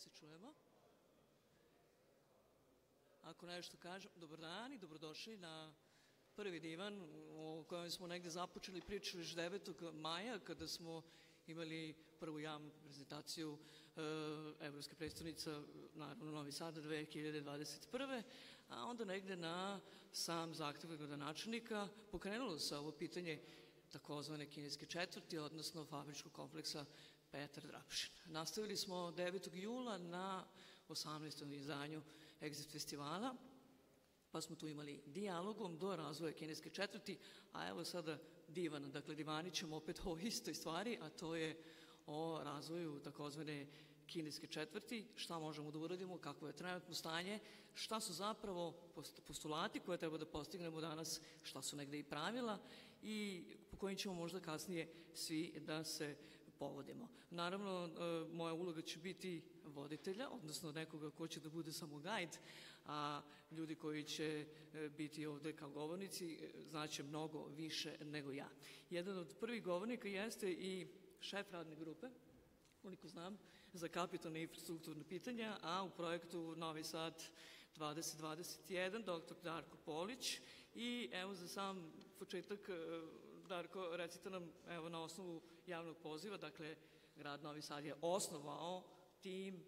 se čujemo. Ako nešto kažem, dobar dan i dobrodošli na prvi divan u kojem smo negde započeli priču još 9. maja kada smo imali prvu javnu prezentaciju Evropske predstavnica, naravno Novi Sad 2021. A onda negde na sam zahtev gradonačelnika pokrenulo se ovo pitanje takozvane kineske četvrti, odnosno fabričkog kompleksa Petar Drapšin. Nastavili smo 9. jula na 18. izdanju Exit festivala, pa smo tu imali dijalogom do razvoja kineske četvrti, a evo sada divana, dakle divanit ćemo opet o istoj stvari, a to je o razvoju takozvane kineske četvrti, šta možemo da uradimo, kako je trenutno stanje, šta su zapravo postulati koje treba da postignemo danas, šta su negde i pravila i po kojim ćemo možda kasnije svi da se povodimo. Naravno, moja uloga će biti voditelja, odnosno nekoga ko će da bude samo gajd, a ljudi koji će biti ovde kao govornici znaće mnogo više nego ja. Jedan od prvih govornika jeste i šef radne grupe, koliko znam, za kapitalne infrastrukturne pitanja, a u projektu Novi Sad 2021 dr. Darko Polić. I evo za sam početak, Darko, recite nam evo na osnovu javnog poziva, dakle grad Novi Sad je osnovao tim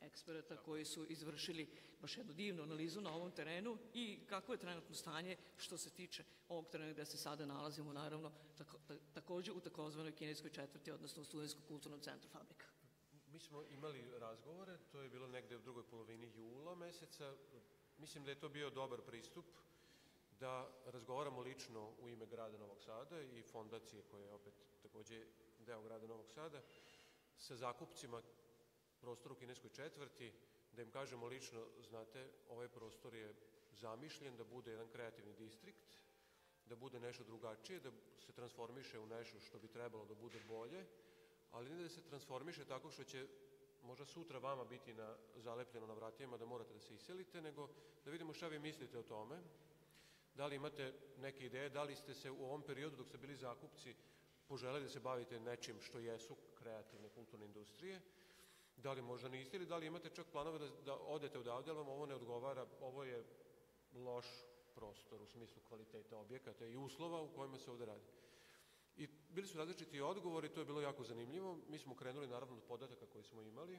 eksperata koji su izvršili baš jednu divnu analizu na ovom terenu i kako je trenutno stanje što se tiče ovog terena gde se sada nalazimo, naravno takođe u takozvanoj kineskoj četvrti, odnosno u Studentsko-kulturnom centru Fabrika. Mi smo imali razgovore, to je bilo negde u drugoj polovini jula meseca. Mislim da je to bio dobar pristup da razgovaramo lično u ime grada Novog Sada i fondacije koja je opet takođe deo grada Novog Sada sa zakupcima prostoru kineskoj četvrti, da im kažemo lično, znate, ovaj prostor je zamišljen da bude jedan kreativni distrikt, da bude nešto drugačije, da se transformiše u nešto što bi trebalo da bude bolje, ali ne da se transformiše tako što će možda sutra vama biti zalepljeno na vratima da morate da se iselite, nego da vidimo šta vi mislite o tome, da li imate neke ideje, da li ste se u ovom periodu dok ste bili zakupci poželeli da se bavite nečim što jesu kreativne kulturne industrije, da li možda niste ili da li imate čak planove da odete odavde, ali vam ovo ne odgovara, ovo je loš prostor u smislu kvaliteta objekata i uslova u kojima se ovde radi. I bili su različiti odgovori, to je bilo jako zanimljivo. Mi smo krenuli naravno od podataka koje smo imali,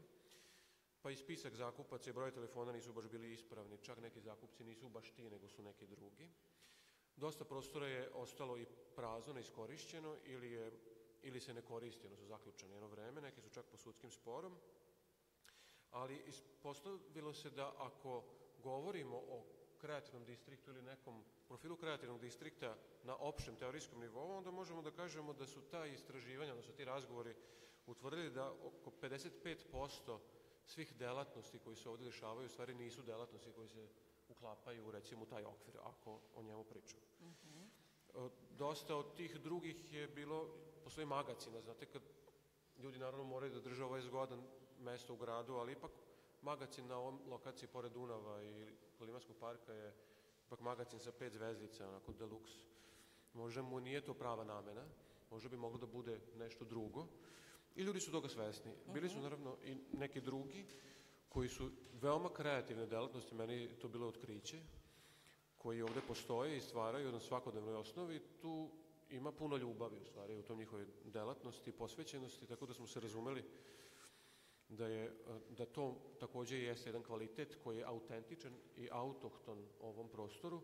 pa i spisak zakupaca i broj telefona nisu baš bili ispravni, čak neki zakupci nisu baš ti, nego su neki drugi. Dosta prostora je ostalo i prazno, neiskorišćeno ili se ne koristi, ono su zaključene jedno vreme, neki su čak po sudskim sporom. Ali ispostavilo se da ako govorimo o kreativnom distriktu ili nekom profilu kreativnog distrikta na opštem teorijskom nivou, onda možemo da kažemo da su ta istraživanja, odnosno ti razgovori, utvrdili da oko 55% svih delatnosti koji se ovde dešavaju, u stvari nisu delatnosti koji se uklapaju, recimo, u taj okvir, ako o njemu pričamo. Dosta od tih drugih je bilo, postoji magacina, znate, kad ljudi naravno moraju da drže ovaj zgodan mesto u gradu, ali ipak magacin na ovom lokaciji pored Dunava i Klimatskog parka je ipak magacin sa 5 zvezdica, onako deluxe. Možda mu nije to prava namena, možda bi moglo da bude nešto drugo. I ljudi su toga svesni. Bili su naravno i neki drugi koji su veoma kreativne delatnosti, meni je to bilo otkriće, koji ovde postoje i stvaraju na svakodnevnoj osnovi. Tu ima puno ljubavi u stvari u tom njihovoj delatnosti, posvećenosti, tako da smo se razumeli da to takođe jeste jedan kvalitet koji je autentičan i autohton ovom prostoru,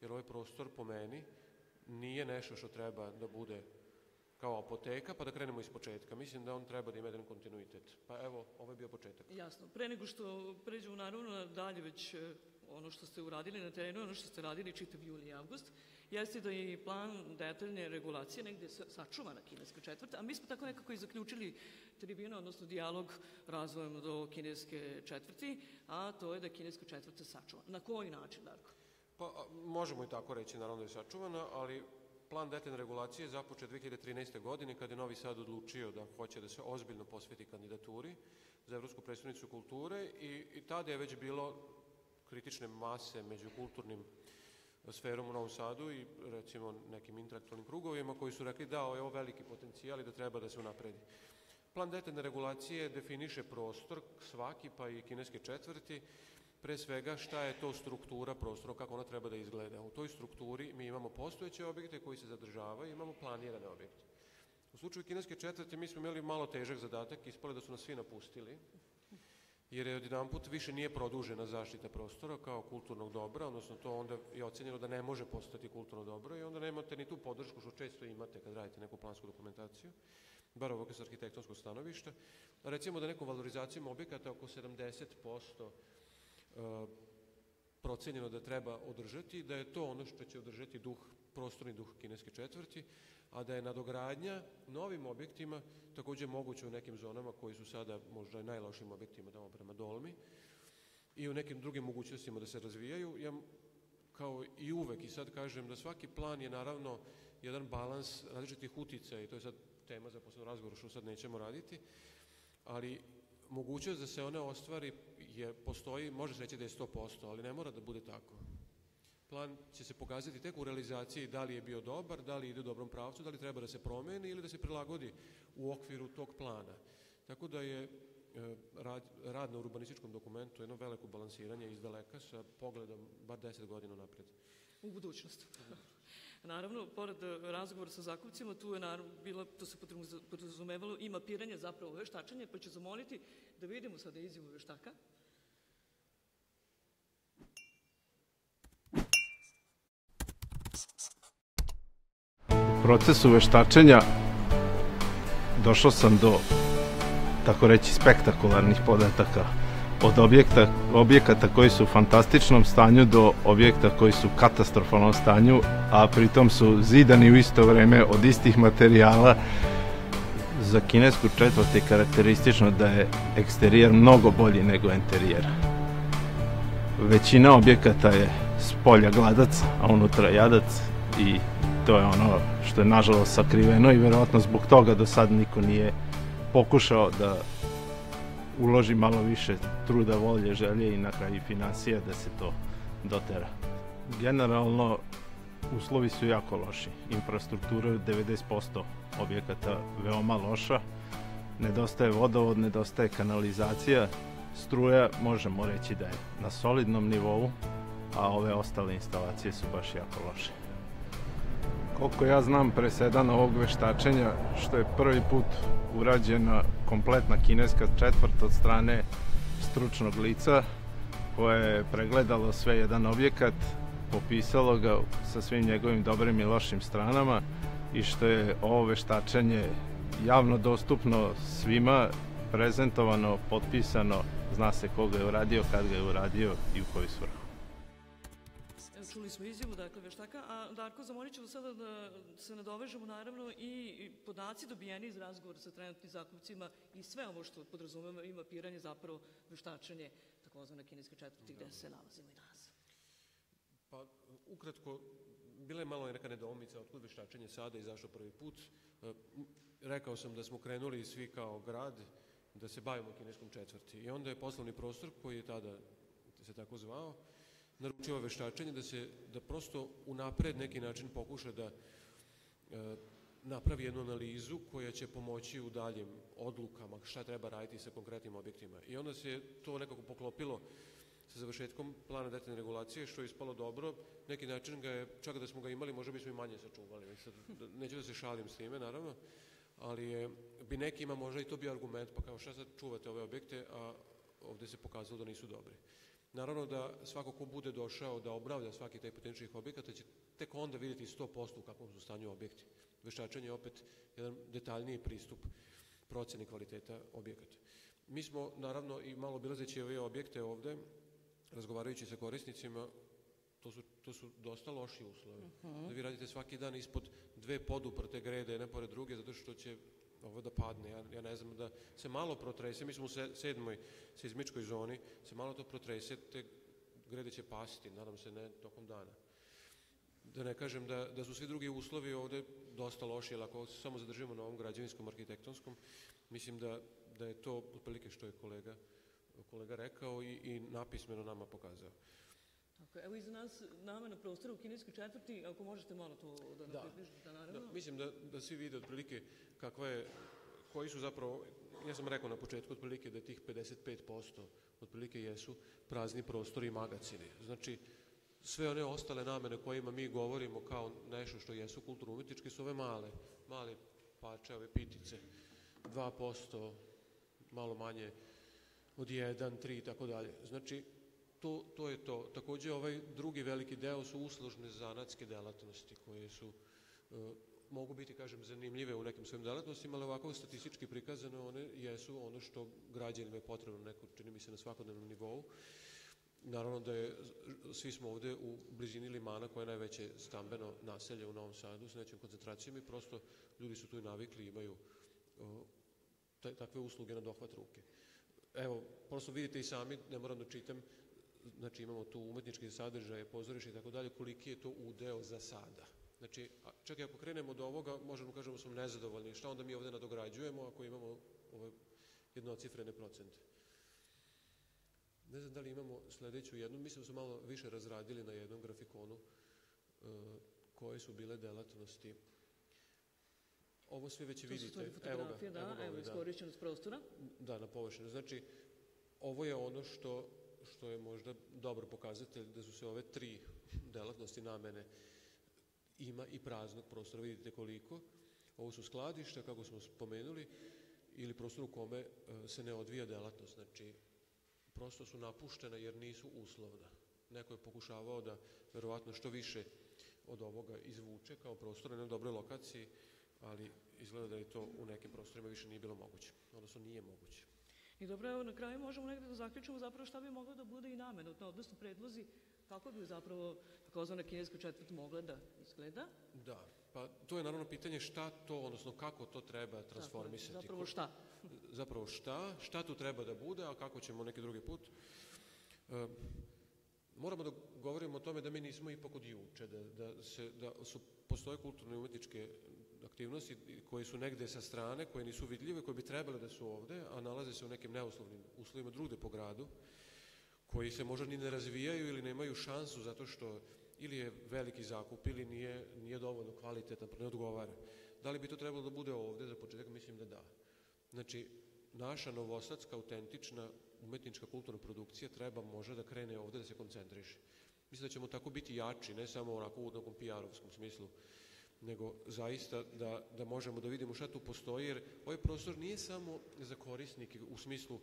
jer ovaj prostor po meni nije nešto što treba da bude kao apoteka, pa da krenemo iz početka. Mislim da on treba da ima jedan kontinuitet. Pa evo, ovo je bio početak. Jasno. Pre nego što pređemo naravno dalje već ono što ste uradili na terenu, ono što ste radili čitav juli i avgust, jeste da je plan detaljne regulacije negde sačuvana kineska četvrta, a mi smo tako nekako i zaključili tribinu, odnosno dijalog razvojem do kineske četvrti, a to je da kineska četvrta sačuvana. Na koji način, Darko? Pa možemo i tako reći, naravno da je sačuvana, ali plan detaljne regulacije je započet 2013. godine kada je Novi Sad odlučio da hoće da se ozbiljno posveti kandidaturi za Evropsku predstavnicu kulture i tada je već bilo kritične mase među kulturnim sferom u Novom Sadu i recimo nekim intelektualnim krugovima koji su rekli da ovo je veliki potencijal i da treba da se unapredi. Plan detaljne regulacije definiše prostor svaki, pa i kineske četvrti, pre svega šta je to struktura prostora, kako ona treba da izgleda. U toj strukturi mi imamo postojeće objekte koji se zadržavaju, imamo planirane objekte. U slučaju kineske četvrti mi smo imali malo težak zadatak, ispali da su nas svi napustili, jer je odjedanput više nije produžena zaštita prostora kao kulturnog dobra, odnosno to onda je ocenjeno da ne može postati kulturno dobro i onda nemate ni tu podršku što često imate kad radite neku plansku dokumentaciju, bar ovog s arhitektonskog stanovišta. Recimo da nekom valorizacijom objekata oko 70% procenjeno da treba održati, da je to ono što će održati prostorni duh kineske četvrti, a da je nadogradnja novim objektima takođe moguće u nekim zonama koji su sada možda najlošim objektima tamo prema Dolmi i u nekim drugim mogućnostima da se razvijaju. Ja kao i uvek i sad kažem da svaki plan je naravno jedan balans različitih uticaja i to je sad tema za posebno razgovor što sad nećemo raditi, ali mogućnost da se one ostvari postoji, može se reći da je 100%, ali ne mora da bude tako. Plan će se pokazati tek u realizaciji da li je bio dobar, da li ide u dobrom pravcu, da li treba da se promeni ili da se prilagodi u okviru tog plana. Tako da je rad na urbanističkom dokumentu jedno veliko balansiranje iz daleka sa pogledom bar 10 godina napred. U budućnost. Naravno, pored razgovora sa zakupcima, tu se podrazumevalo i mapiranje zapravo veštačenja, pa ću zamoliti da vidimo sada izjavu veštaka. U procesu veštačenja došao sam do, tako reći, spektakularnih podataka. Od objekata koji su u fantastičnom stanju do objekta koji su u katastrofalnom stanju, a pritom su zidani u isto vreme od istih materijala. Za kinesku četvrt je karakteristično da je eksterijer mnogo bolji nego interijer. Većina objekata je spolja gladac, a unutra jadac i to je ono što je nažalost sakriveno i verovatno zbog toga do sad niko nije pokušao da uloži malo više truda, volje, želje i na kraju financija da se to dotera. Generalno, uslovi su jako loši. Infrastruktura je 90% objekata veoma loša. Nedostaje vodovod, nedostaje kanalizacija. Struja, možemo reći da je na solidnom nivou, a ove ostale instalacije su baš jako loše. Koliko ja znam, presedan ovog veštačenja, što je prvi put urađena kompletna kineska četvrt od strane stručnog lica koje je pregledalo sve jedan objekat, popisalo ga sa svim njegovim dobrim i lošim stranama i što je ovo veštačenje javno dostupno svima, prezentovano, potpisano, zna se ko ga je uradio, kad ga je uradio i u koju svrhu. Čuli smo izjavu, dakle, veštaka, a Darko, zamolit ćemo sada da se nadovežemo, naravno, i podaci dobijeni iz razgovora sa trenutnim zakupcima i sve ovo što podrazumemo i mapiranje, zapravo veštačenje takozvane kineske četvrti gde se nalazimo i nas. Pa, ukratko, bila je malo neka nedoumica otkud veštačenje sada i zašto prvi put. Rekao sam da smo krenuli svi kao grad da se bavimo kineskom četvrti i onda je poslovni prostor koji je tada se tako zvao naručio veštačenje da prosto unapred neki način pokuša da napravi jednu analizu koja će pomoći u daljim odlukama šta treba raditi sa konkretnim objektima. I onda se to nekako poklopilo sa završetkom plana detaljne regulacije, što je ispalo dobro. Neki način ga je, čak da smo ga imali, možda bismo i manje sačuvali. Neću da se šalim s time, naravno, ali bi nekima možda i to bio argument, pa kao šta sad čuvate ove objekte, a ovde se pokazalo da nisu dobri. Naravno da svako ko bude došao da obnavlja svaki taj potencijalnih objekata će tek onda vidjeti 100% u kakvom su stanju objekti. Veštačenje je opet jedan detaljniji pristup procene kvaliteta objekata. Mi smo naravno i malo obilazeći ove objekte ovde, razgovarajući sa korisnicima, to su dosta loši uslovi. Da vi radite svaki dan ispod 2 poduprte grede, jedna pored druge, zato što će ovo da padne, ja ne znam, da se malo protrese, mi smo u 7. seizmičkoj zoni, se malo to protrese, te grede će pasti, nadam se ne tokom dana. Da ne kažem da su svi drugi uslovi ovde dosta loši, jer ako se samo zadržimo na ovom građevinskom, arhitektonskom, mislim da je to otprilike što je kolega rekao i napismeno nama pokazao. Evo iza nas, nama na prostoru u kineskoj četvrti, ako možete malo to da nam približite, naravno. Mislim da svi vide otprilike koji su zapravo, ja sam rekao na početku otprilike da tih 55% otprilike jesu prazni prostori i magacini. Znači, sve one ostale namene kojima mi govorimo kao nešto što jesu kulturno-umetničke su ove male pače, ove pitice, 2%, malo manje od 1, 3 i tako dalje. Znači, to je to. Također, ovaj drugi veliki deo su uslužne zanatske delatnosti koje su, mogu biti, kažem, zanimljive u nekim svojim delatnostima, ali ovako statistički prikazane one jesu ono što građanima je potrebno neko, čini mi se, na svakodnevnom nivou. Naravno da je, svi smo ovde u blizini Limana, koja je najveće stambeno naselje u Novom Sadu, s nekim koncentracijama i prosto ljudi su tu i navikli i imaju takve usluge na dohvat ruke. Evo, prosto vidite i sami, ne moram da čitam, znači imamo tu umetničke sadržaje, pozorište i tako dalje, koliki je to udeo za sada. Znači, čak i ako krenemo od ovoga, možemo kažemo smo nezadovoljni. Šta onda mi ovde nadograđujemo ako imamo jednocifrene procente? Ne znam da li imamo sledeću jednu, mislim da smo malo više razradili na jednom grafikonu koje su bile delatnosti. Ovo svi već vidite. To su tvoje fotografije, da, evo iskorišćenost prostora. Da, na površinu. Znači, ovo je ono što je možda dobar pokazatelj da su se ove tri delatnosti namene ima i praznog prostora, vidite koliko. Ovo su skladišta, kako smo spomenuli, ili prostor u kome se ne odvija delatnost. Znači, prosto su napuštena jer nisu uslovna. Neko je pokušavao da, verovatno, što više od ovoga izvuče kao prostora na dobroj lokaciji, ali izgleda da je to u nekim prostorima više nije bilo moguće, odnosno nije moguće. I dobro, evo, na kraju možemo negde da zaključimo zapravo šta bi moglo da bude i namenotno, odnosno predlozi kako bi zapravo takozvana kineska četvrt mogla da izgleda? Da, pa to je naravno pitanje šta to, odnosno kako to treba transformisati. Zapravo šta? Zapravo šta tu treba da bude, a kako ćemo neki drugi put. Moramo da govorimo o tome da mi nismo ipak od juče, da postoje kulturne i umetničke aktivnosti koje su negde sa strane, koje nisu vidljive, koje bi trebale da su ovde, a nalaze se u nekim neuslovnim uslovima drugde po gradu, koji se možda ni ne razvijaju ili nemaju šansu zato što ili je veliki zakup ili nije dovoljno kvalitetan, ne odgovara. Da li bi to trebalo da bude ovde za početak? Mislim da da. Znači, naša novosadska, autentična umetnička kulturna produkcija treba možda da krene ovde, da se koncentriše. Mislim da ćemo tako biti jači, ne samo onako u nekom PR-ovskom smislu, nego zaista da možemo da vidimo šta tu postoji, jer ovaj prostor nije samo za korisnike u smislu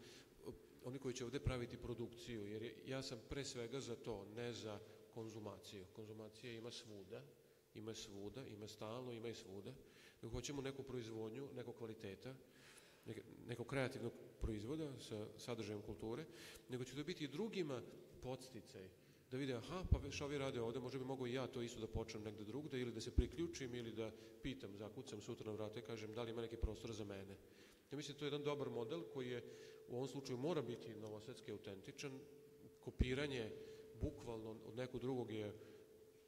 oni koji će ovde praviti produkciju, jer ja sam pre svega za to, ne za konzumaciju. Konzumacija ima svuda, ima stalno, ima i svuda. Nego hoćemo neku proizvodnju, nekog kvaliteta, nekog kreativnog proizvoda sa sadržajem kulture, nego će to biti i drugima podsticaj. Da vide, aha, pa šta vi rade ovde, možda bi mogo i ja to isto da počnem negde drugde, ili da se priključim, ili da pitam, zakucam sutra na vrata i kažem da li ima neki prostor za mene. Ja mislim da to je jedan dobar model koji je, u ovom slučaju mora biti novosadski autentičan, kopiranje bukvalno od nekog drugog je,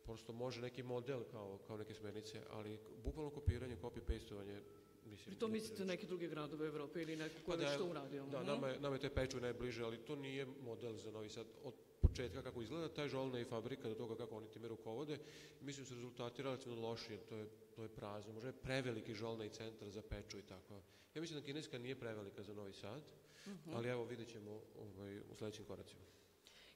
prosto može neki model kao neke smernice, ali bukvalno kopiranje, copy-pastovanje, mislim... I to mislite neke druge gradove Evrope ili neko koje već to uradio? Da, nama je to Pečuj najbliže, ali to nije model za Novi Sad. Od početka kako izgleda, taj žolna i fabrika do toga kako oni time rukovode, mislim su rezultati relativno loši, to je prazno. Možda je preveliki žolna i centar za Pečuj i tako. Ja mislim da Kineska nije prevelika za Novi Sad, ali evo vidjet ćemo u sledećim koracima.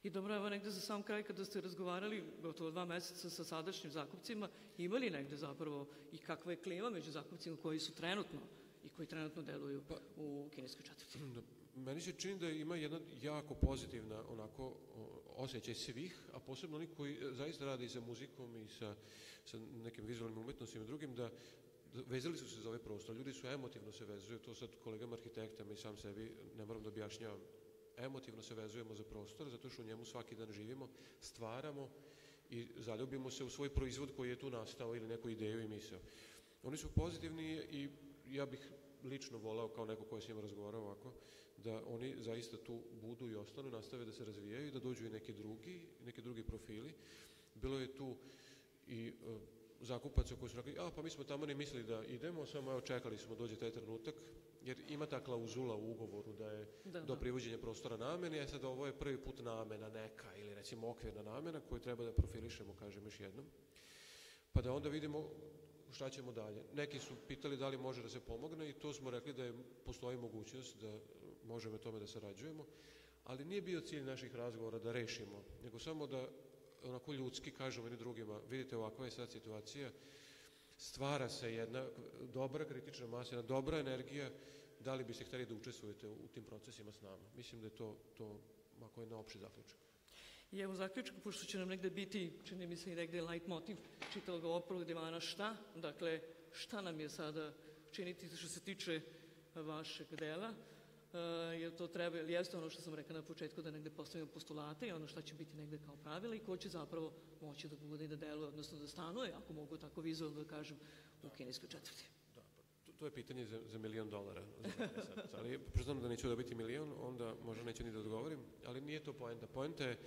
I dobro, evo negde za sam kraj, kada ste razgovarali gotovo 2 meseca sa sadašnjim zakupcima, imali negde zapravo i kakva je klima među zakupcima koji su trenutno i koji trenutno deluju u kineskoj četvrti? Meni se čini da ima jedna jako pozitivna osjećaj svih, a posebno oni koji zaista rade i sa muzikom i sa nekim vizualnim umetnostima i drugim, da vezali su se za ovaj prostor. Ljudi su emotivno se vezuju, to sad kolegama arhitektama i sam sebi ne moram da objašnjavam. Emotivno se vezujemo za prostor, zato što u njemu svaki dan živimo, stvaramo i zaljubimo se u svoj proizvod koji je tu nastao ili neku ideju i misao. Oni su pozitivni i ja bih lično volao, kao neko koji sam razgovarao ovako, da oni zaista tu budu i ostanu, nastave da se razvijaju i da dođu i neki drugi profili. Bilo je tu i zakupaca koji su rekli, a pa mi smo tamo ne mislili da idemo, samo evo čekali smo dođe taj trenutak, jer ima ta klauzula u ugovoru da je do privođenja prostora nameni, a sad ovo je prvi put namena neka ili recimo okvirna namena koju treba da profilišemo, kažem još jednom, pa da onda vidimo šta ćemo dalje. Neki su pitali da li može da se pomogne i tu smo rekli da postoji mogućnost da možemo tome da sarađujemo, ali nije bio cilj naših razgovora da rešimo, nego samo da onako ljudski kažemo jednim drugima, vidite ovakva je sad situacija, stvara se jedna dobra kritična masa, jedna dobra energija, da li biste hteli da učestvujete u tim procesima s nama. Mislim da je to ako je naopšte zaključak. I evo zaključak, pošto će nam negde biti, čini mi se i negde light motiv, čitao ga opravo divana, šta? Dakle, šta nam je sada činiti što se tiče vašeg dela? Jer to treba, ili jeste ono što sam rekao na početku, da negde postavimo postulate i ono šta će biti negde kao pravila i ko će zapravo moći da bude i da deluje, odnosno da stanuje, ako mogu tako vizualno da kažem, u kineskoj četvrti. Da, to je pitanje za $1 milion. Ali priznam da neću dobiti milion, onda možda neću ni da odgovorim, ali nije to poenta. Poenta je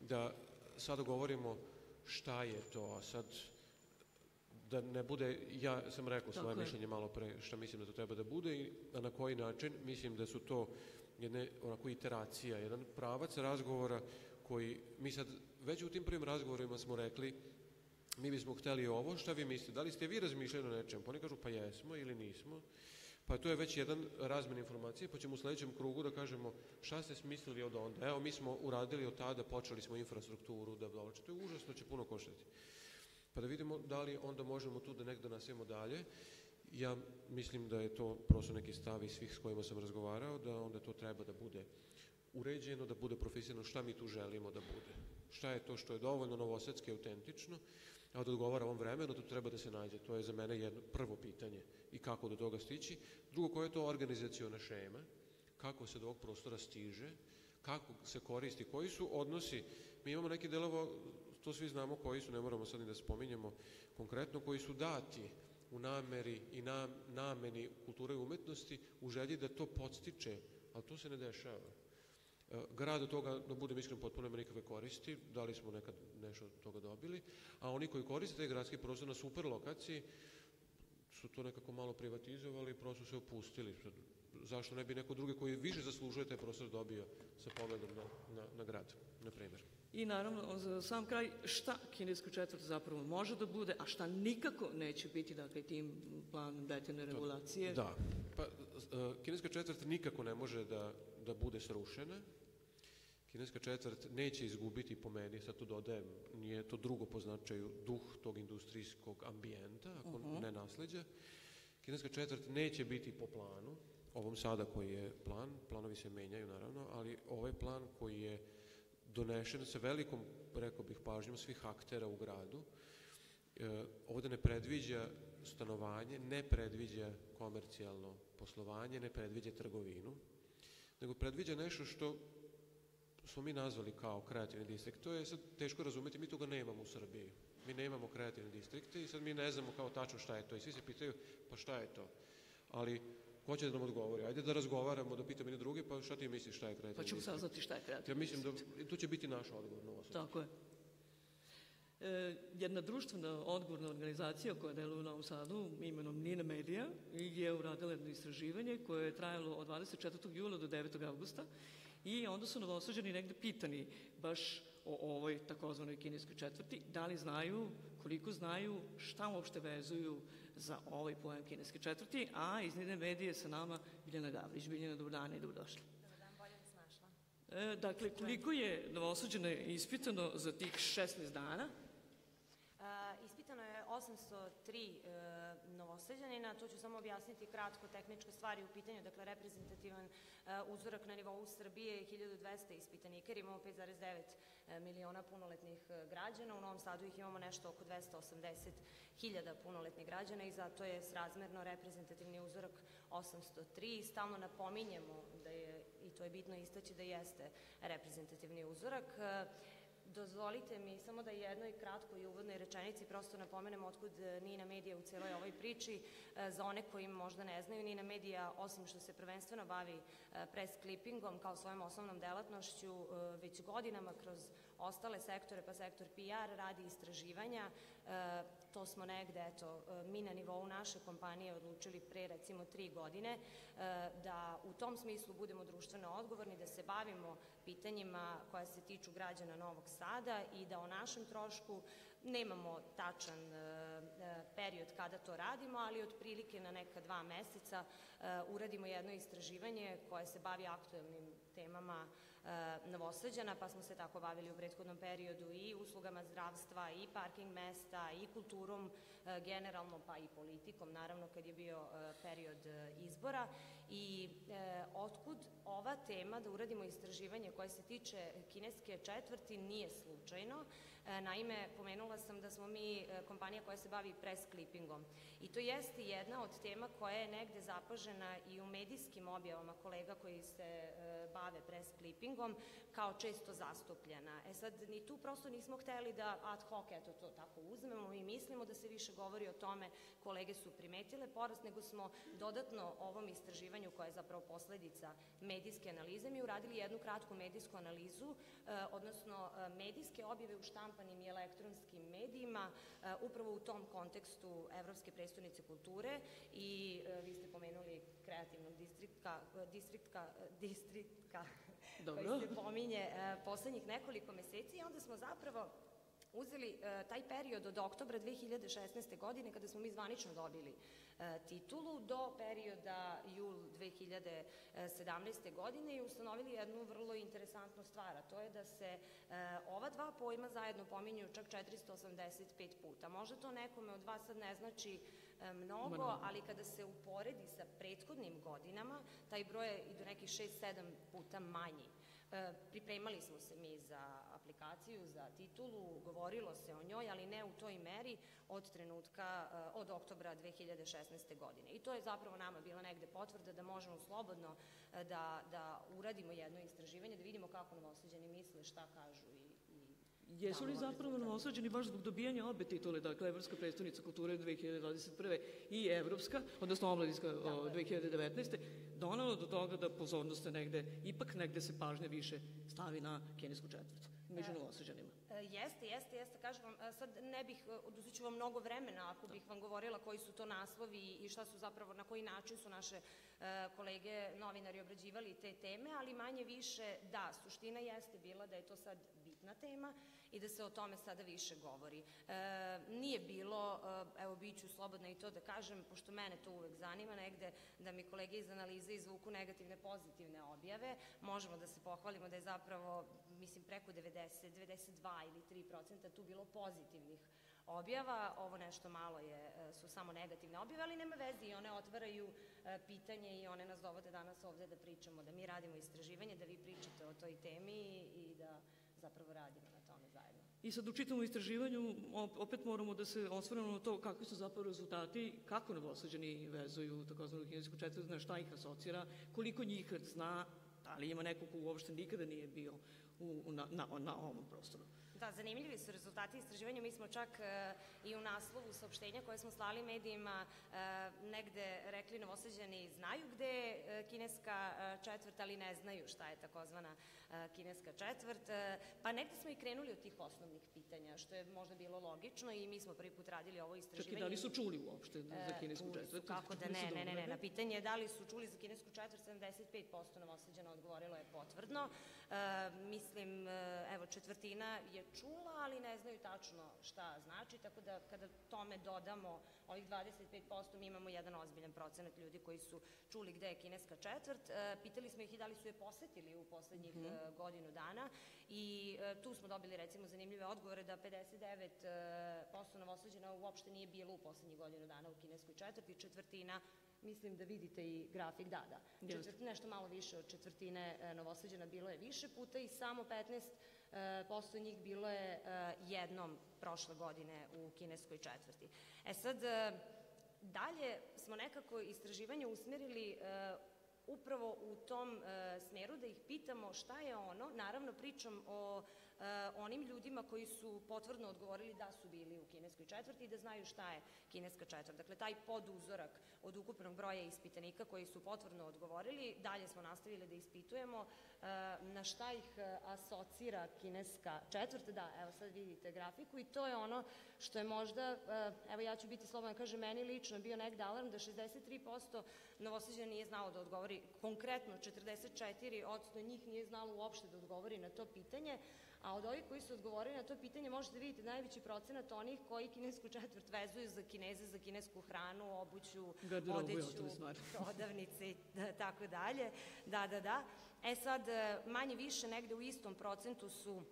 da sada govorimo šta je to, a sad da ne bude, ja sam rekao svoje mišljenje malo pre šta mislim da to treba da bude, a na koji način mislim da su to jedne onako iteracija, jedan pravac razgovora koji mi sad već u tim prvim razgovorima smo rekli mi bismo hteli ovo, šta vi mislite, da li ste vi razmišljali o nečem, pa oni kažu pa jesmo ili nismo, pa to je već jedan razmen informacije, pa ćemo u sledećem krugu da kažemo šta ste smislili od onda, evo mi smo uradili od tada, počeli smo infrastrukturu, da vloče, to je užasno, će puno koštati. Pa da vidimo da li onda možemo tu da nekdo nasijemo dalje. Ja mislim da je to prosto neki stav i svih s kojima sam razgovarao, da onda to treba da bude uređeno, da bude profesionalno šta mi tu želimo da bude. Šta je to što je dovoljno novosadske i autentično, a da odgovara ovom vremenu, to treba da se nađe. To je za mene jedno prvo pitanje i kako do toga stići. Drugo, koja je to organizaciona šema, kako se do ovog prostora stiže, kako se koristi, koji su odnosi. Mi imamo neki delovo, to svi znamo koji su, ne moramo sad ni da spominjemo konkretno, koji su dati u nameri i nameni kulture i umetnosti u želji da to podstiče, ali to se ne dešava. Grad od toga, da budem iskren, potpuno nema nikakve koristi, da li smo nekad nešto od toga dobili, a oni koji koriste taj gradski prostor na super lokaciji su to nekako malo privatizovali i prosto se opustili. Zašto ne bi neko drugi koji više zaslužuje taj prostor dobio sa pogledom na grad, na primjer. I naravno, za sam kraj, šta kineska četvrt zapravo može da bude, a šta nikako neće biti, dakle, tim planom detaljne regulacije? Da, pa kineska četvrt nikako ne može da bude srušena. Kineska četvrt neće izgubiti, po meni, sad to dodajem, nije to drugo po značaju, duh tog industrijskog ambijenta, ako ne nasleđa. Kineska četvrt neće biti po planu, ovom sada koji je plan, planovi se menjaju naravno, ali ovaj plan koji je donešen sa velikom, rekao bih, pažnjom svih aktera u gradu, ovde ne predviđa stanovanje, ne predviđa komercijalno poslovanje, ne predviđa trgovinu, nego predviđa nešto što smo mi nazvali kao kreativni distrikt. To je sad teško razumeti, mi toga nemamo u Srbiji. Mi nemamo kreativne distrikte i sad mi ne znamo kao tačno šta je to i svi se pitaju pa šta je to. Ali ko će da nam odgovori? Ajde da razgovaramo, da pitamo jedne druge, pa šta ti misliš šta je kreativni distrikt? Pa ćemo saznati šta je kreativni distrikt. Ja mislim da tu će biti naš odgovor na ovo. Tako je. Jedna društvena odgovorna organizacija koja deluje u Novom Sadu imenom Nina Media je uradila jedno istraživanje koje je trajalo od 24. jula do 9. augusta i onda su novosađani negde pitani baš o ovoj takozvanoj kineskoj četvrti, da li znaju, koliko znaju, šta uopšte vezuju za ovaj pojam kineske četvrti, a iz Nine Medije sa nama Biljana Gavrić. Biljana, dobar dan i dobrodošla. Dakle, koliko je novosađana ispitano za tih 16 dana? Ispitano je 803 novosađanina, to ću samo objasniti kratko tehničke stvari u pitanju, dakle reprezentativan uzorak na nivou Srbije, 1200 ispitanika, jer imamo 5,9 miliona punoletnih građana, u Novom Sadu ih imamo nešto oko 280.000 punoletnih građana i zato je srazmerno reprezentativni uzorak 803 i stalno napominjemo da je, i to je bitno istaći, da jeste reprezentativni uzorak. Dozvolite mi samo da jednoj kratkoj i uvodnoj rečenici prosto napomenemo otkud Nina Media u cijeloj ovoj priči. Za one koji možda ne znaju, Nina Media, osim što se prvenstveno bavi press clippingom kao svojom osnovnom delatnošću, već godinama kroz ostale sektore, pa sektor PR, radi istraživanja. to smo negde, eto, mi na nivou naše kompanije odlučili pre recimo 3 godine, da u tom smislu budemo društveno odgovorni, da se bavimo pitanjima koja se tiču građana Novog Sada i da o našem trošku nemamo tačan period kada to radimo, ali otprilike na neka 2 meseca uradimo jedno istraživanje koje se bavi aktuelnim temama Novosađana, pa smo se tako bavili u prethodnom periodu i uslugama zdravstva, i parking mesta, i kulturom generalno, pa i politikom, naravno kad je bio period izbora. I otkud ova tema da uradimo istraživanje koje se tiče kineske četvrti nije slučajno. Naime, pomenula sam da smo mi kompanija koja se bavi press clippingom. I to jeste jedna od tema koja je negde zapažena i u medijskim objavama kolega koji se bave press clippingom kao često zastupljena. E sad, ni tu prosto nismo hteli da ad hoc, eto, to tako uzmemo i mislimo da se više govori o tome, kolege su primetile porast, nego smo dodatno ovom istraživanju koja je zapravo posledica medijske analize, mi uradili jednu kratku medijsku analizu, odnosno medijske objave u štampanim i elektronskim medijima, upravo u tom kontekstu Evropske prestonice kulture i vi ste pomenuli kreativnog distrikta koji se pominje poslednjih nekoliko meseci i onda smo zapravo uzeli taj period od oktobra 2016. godine kada smo mi zvanično dobili titulu do perioda jul 2017. godine i ustanovili jednu vrlo interesantnu stvar, a to je da se ova 2 pojma zajedno pominju čak 485 puta. Možda to nekome od vas sad ne znači mnogo, ali kada se uporedi sa prethodnim godinama, taj broj je i do nekih 6-7 puta manji. Pripremali smo se mi za aplikaciju, za titulu, govorilo se o njoj, ali ne u toj meri od trenutka, od oktobra 2016. godine. I to je zapravo nama bila negde potvrda da možemo slobodno da uradimo jedno istraživanje, da vidimo kako Novosađani misle, šta kažu i... Jesu li zapravo Novosađani baš zbog dobijanja obe titule, dakle Evropska prestonica kulture 2021. i Evropska, odnosno Omladinska 2019. donalo do toga da pozornost negde, ipak negde se pažnje više stavi na kinesku četvrtu među Novosađanima? Jeste, kažem vam, sad ne bih, oduzeću vam mnogo vremena ako bih vam govorila koji su to naslovi i šta su zapravo, na koji način su naše kolege novinari obrađivali te teme, ali manje više da, suština jeste bila da je to sad bitna tema i da se o tome sada više govori. Nije bilo, evo biću slobodna i to da kažem, pošto mene to uvek zanima negde, da mi kolege iz analize izvuku negativne, pozitivne objave, možemo da se pohvalimo da je zapravo, mislim, preko 92 ili 3% tu bilo pozitivnih objava, ovo nešto malo su samo negativne objave, ali nema veze i one otvaraju pitanje i one nas dovode danas ovde da pričamo, da mi radimo istraživanje, da vi pričate o toj temi i da zapravo radimo na tome zajedno. I sad u čitavom istraživanju opet moramo da se osvrnemo na to kakvi su zapravo rezultati, kako Novosađani vezuju takozvanu kinesku četvrtu, na šta ih asocira, koliko njih zna, ali ima neko ko uopšte nikada nije bio na ovom prostoru. Da, zanimljivi su rezultati istraživanja. Mi smo čak i u naslovu saopštenja koje smo slali medijima negde rekli Novosađani znaju gde je kineska četvrt, ali ne znaju šta je takozvana kineska četvrt. Pa negde smo i krenuli od tih osnovnih pitanja, što je možda bilo logično i mi smo prvi put radili ovo istraživanje. Čak i da li su čuli uopšte za kinesku četvrt? Kako da ne. Na pitanje da li su čuli za kinesku četvrt, 75% Novosađana odgovorilo je potvrdno. Mislim, evo, četvrtina je čula, ali ne znaju tačno šta znači, tako da kada tome dodamo ovih 25%, mi imamo jedan ozbiljan procenat ljudi koji su čuli gde je kineska četvrt. Pitali smo ih i da li su je posetili u poslednjih godinu dana i tu smo dobili, recimo, zanimljive odgovore da 59% Novosađana uopšte nije bilo u poslednjih godinu dana u kineskoj četvrti, četvrtina, mislim da vidite i grafik, da, nešto malo više od četvrtine Novosađana bilo je više puta i samo 15% njih bilo je jednom prošle godine u kineskoj četvrti. E sad, dalje smo nekako istraživanje usmerili upravo u tom smeru da ih pitamo šta je ono, naravno pričam o onim ljudima koji su potvrdno odgovorili da su bili u kineskoj četvrti i da znaju šta je kineska četvrt. Dakle, taj poduzorak od ukupnog broja ispitanika koji su potvrdno odgovorili, dalje smo nastavili da ispitujemo na šta ih asocira kineska četvrt. Da, evo sad vidite grafiku i to je ono što je možda, evo ja ću biti slobodna da kažem, meni lično bio negde alarm da 63% Novosađana nije znalo da odgovori, konkretno 44% njih nije znalo uopšte da odgovori na to pitanje, a od ovih koji su odgovorili na to pitanje možete vidjeti najveći procenat onih koji kinesku četvrt vezuju za Kineze, za kinesku hranu, obuću, odeću, prodavnice i tako dalje. Da. E sad, manje više negde u istom procentu su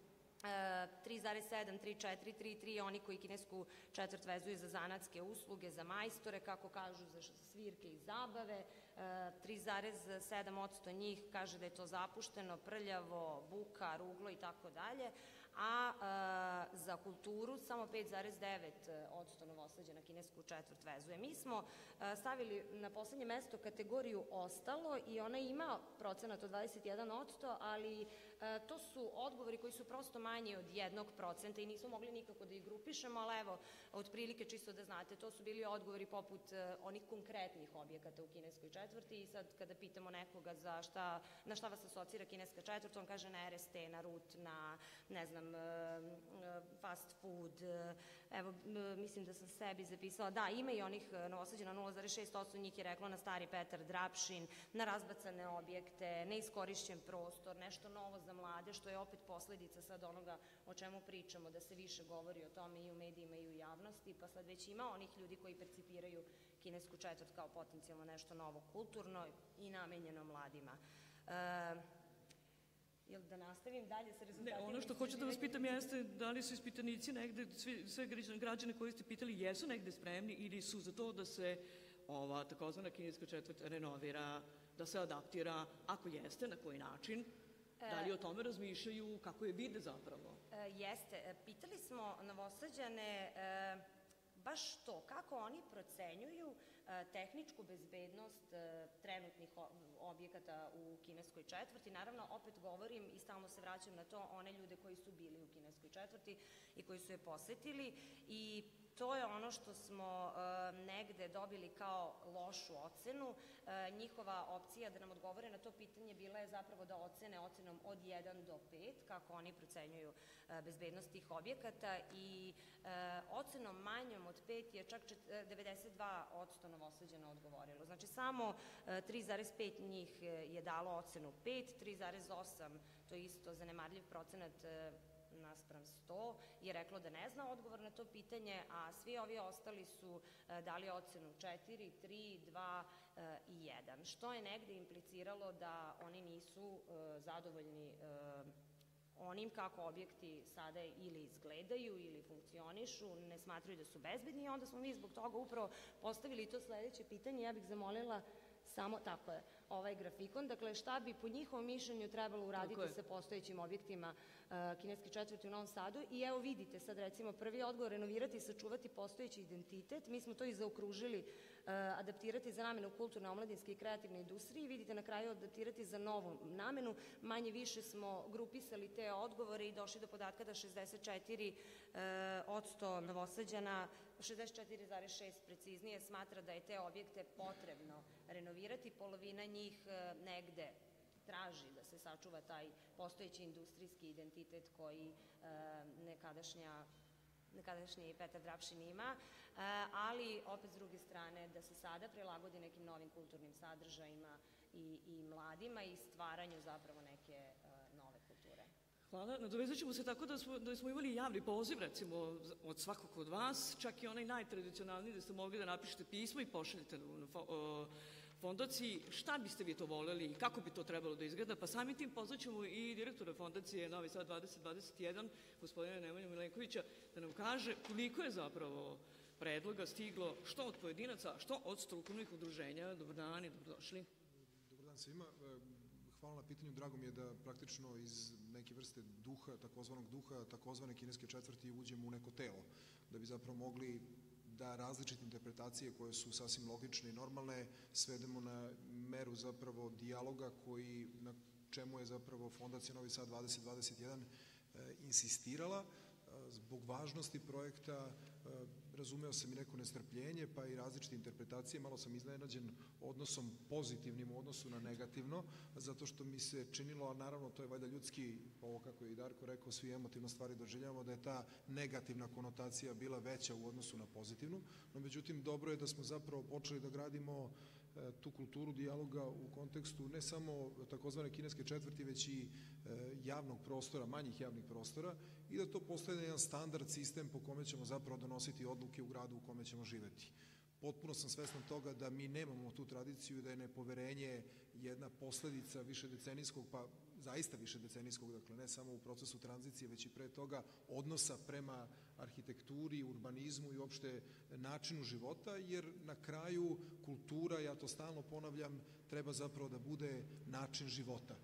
3,7, 3,4, 3,3, oni koji kinesku četvrt vezuju za zanatske usluge, za majstore, kako kažu, za svirke i zabave, 3,7% njih kaže da je to zapušteno, prljavo, buka, ruglo i tako dalje, a za kulturu samo 5,9% Novosađana kinesku četvrt vezuje. Mi smo stavili na poslednje mesto kategoriju ostalo i ona ima procenat od 21%, ali to su odgovori koji su prosto manje od 1% i nismo mogli nikako da ih grupišemo, ali evo, otprilike čisto da znate, to su bili odgovori poput onih konkretnih objekata u kineskoj četvrti i sad kada pitamo nekoga na šta vas asocira kineska četvrt, on kaže na RST, na RUT, na, ne znam, fast food, evo, mislim da sam sebi zapisala, da, ima i onih Novosađana, 0,6% njih je reklo na Stari Petar Drapšin, na razbacane objekte, neiskorišćen prostor, nešto novo za mlade, što je opet posledica sad onoga o čemu pričamo, da se više govori o tome i u medijima i u javnosti, pa sad već ima onih ljudi koji percipiraju kinesku četvrt kao potencijalno nešto novo kulturno i namenjeno mladima. Jel da nastavim dalje sa rezultatima? Ne, ono što hoću da vas pitam jeste da li su ispitanici negde, sve građane koje ste pitali, jesu negde spremni ili su za to da se ova takozvana kineska četvrt renovira, da se adaptira, ako jeste, na koji način? Da li o tome razmišljaju, kako je vide zapravo? Jeste. Pitali smo Novosađane baš to, kako oni procenjuju tehničku bezbednost trenutnih objekata u kineskoj četvrti. Naravno, opet govorim i stalno se vraćam na to, one ljude koji su bili u kineskoj četvrti i koji su je posetili, i to je ono što smo negde dobili kao lošu ocenu. Njihova opcija da nam odgovore na to pitanje bila je zapravo da ocene ocenom od 1 do 5, kako oni procenjuju bezbednost tih objekata, i ocenom manjom od 5 je čak 92% Novosađana odgovorilo. Znači, samo 3,5 njih je dalo ocenu 5, 3,8, to je isto zanemarljiv procenat naspram 100, je reklo da ne zna odgovor na to pitanje, a svi ovi ostali su dali ocenu 4, 3, 2 i 1, što je negde impliciralo da oni nisu zadovoljni onim kako objekti sada ili izgledaju ili funkcionišu, ne smatraju da su bezbedni, i onda smo mi zbog toga upravo postavili to sledeće pitanje. Ja bih zamolila samo tako je ovaj grafikon, dakle šta bi po njihovom mišljenju trebalo uraditi sa postojećim objektima kineske četvrti u Novom Sadu, i evo vidite sad recimo prvi odgovor: renovirati i sačuvati postojeći identitet. Mi smo to i zaokružili, adaptirati za namenu kulturne, omladinske i kreativne industrije, vidite na kraju adaptirati za novu namenu. Manje više smo grupisali te odgovore i došli do podatka da 64% Novosađana, 64,6 preciznije, smatra da je te objekte potrebno renovirati. Polovina njih negde traži da se sačuva taj postojeći industrijski identitet koji nekadašnji Petar Drapšin ima, ali opet s druge strane da se sada prilagodi nekim novim kulturnim sadržajima i mladima i stvaranju zapravo neke nove kulture. Hvala. Nadovezat ćemo se tako da smo imali javni poziv, recimo, od svakog od vas, čak i onaj najtradicionalniji, da ste mogli da napišete pismo i pošaljete fondaciji šta biste vi to voleli i kako bi to trebalo da izgleda, pa samim tim pozvaćemo i direktora fondacije Novi Sad 2021, gospodina Nemanja Milenkovića, da nam kaže koliko je zapravo predloga stiglo, što od pojedinaca, što od strukovnih udruženja. Dobar dan i dobrodošli. Dobar dan svima. Hvala na pitanju, drago mi je da praktično iz neke vrste duha, takozvanog duha, takozvane kineske četvrti uđemo u neko telo, da bi zapravo mogli da različite interpretacije koje su sasvim logične i normalne svedemo na meru zapravo dijaloga na čemu je zapravo Fondacija Novi Sad 2021 insistirala zbog važnosti projekta. Razumeo sam i neko nestrpljenje, pa i različite interpretacije. Malo sam iznenađen odnosom pozitivnim u odnosu na negativno, zato što mi se činilo, a naravno to je valjda ljudski, ovo kako je i Darko rekao, svi emotivno stvari doživljavamo, da je ta negativna konotacija bila veća u odnosu na pozitivnu. No, međutim, dobro je da smo zapravo počeli da gradimo tu kulturu dijaloga u kontekstu ne samo takozvane kineske četvrti, već i javnog prostora, manjih javnih prostora, i da to postaje jedan standard sistem po kome ćemo zapravo donositi odluke u gradu u kome ćemo živeti. Potpuno sam svestan toga da mi nemamo tu tradiciju, da je nepoverenje jedna posledica višedecenijskog, pa zaista višedecenijskog, dakle ne samo u procesu tranzicije, već i pre toga odnosa prema arhitekturi, urbanizmu i uopšte načinu života, jer na kraju kultura, ja to stalno ponavljam, treba zapravo da bude način života.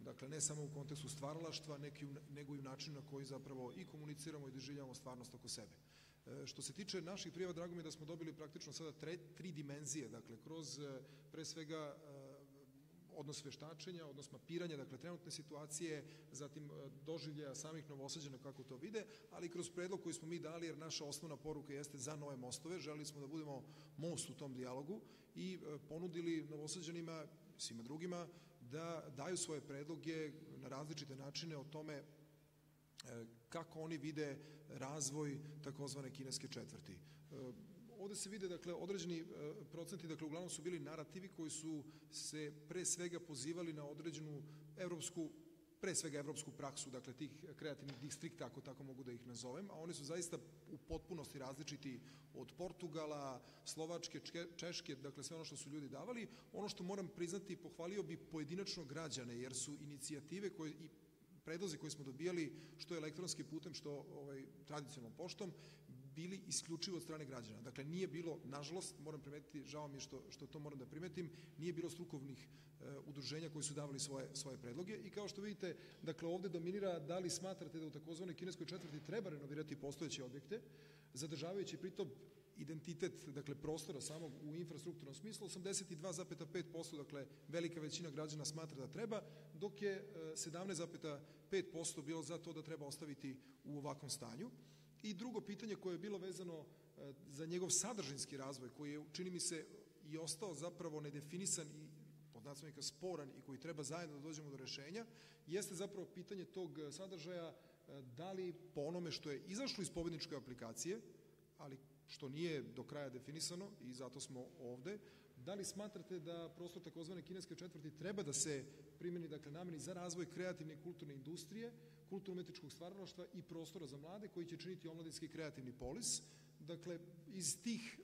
Dakle, ne samo u kontekstu stvaralaštva, nego i u načinu na koji zapravo i komuniciramo i doživljavamo stvarnost oko sebe. Što se tiče naših prijava, drago mi je da smo dobili praktično sada tri dimenzije, dakle, kroz pre svega odnos veštačenja, odnos mapiranja, dakle, trenutne situacije, zatim doživljaja samih novosađana kako to vide, ali kroz predlog koji smo mi dali, jer naša osnovna poruka jeste za nove mostove, želili smo da budemo most u tom dijalogu i ponudili novosađanima, svima drugima, da daju svoje predloge na različite načine o tome kako oni vide razvoj takozvane kineske četvrti. Ovde se vide, dakle, određeni procenti, dakle, uglavnom su bili narativi koji su se pre svega pozivali na određenu evropsku, pre svega evropsku praksu, dakle, tih kreativnih distrikta, ako tako mogu da ih nazovem, a oni su zaista u potpunosti različiti od Portugala, Slovačke, Češke, dakle, sve ono što su ljudi davali. Ono što moram priznati, pohvalio bi pojedinačno građane, jer su inicijative koje i predlozi koji smo dobijali, što elektronski putem, što tradicionalnom poštom, bili isključivo od strane građana. Dakle, nije bilo, nažalost, moram primetiti, žao mi je što to moram da primetim, nije bilo strukovnih udruženja koji su davali svoje predloge i kao što vidite, dakle, ovde dominira da li smatrate da u takozvanoj kineskoj četvrti treba renovirati postojeće objekte, zadržavajući pritom identitet, dakle, prostora samog u infrastrukturnom smislu, 82,5%, dakle, velika većina građana smatra da treba, dok je 17,5% bilo za to da treba ostaviti u ovakvom stanju. I drugo pitanje koje je bilo vezano za njegov sadržinski razvoj, koji je, čini mi se, i ostao zapravo nedefinisan i pod znacima sporan i koji treba zajedno da dođemo do rešenja, jeste zapravo pitanje tog sadržaja da li po onome što je izašlo iz pobedničke aplikacije, ali što nije do kraja definisano i zato smo ovde, da li smatrate da prostor takozvane kineske četvrti treba da se primeni, dakle, nameni za razvoj kreativne i kulturne industrije, kulturno-umetničkog stvaralaštva i prostora za mlade koji će činiti omladinski kreativni polis. Dakle, iz tih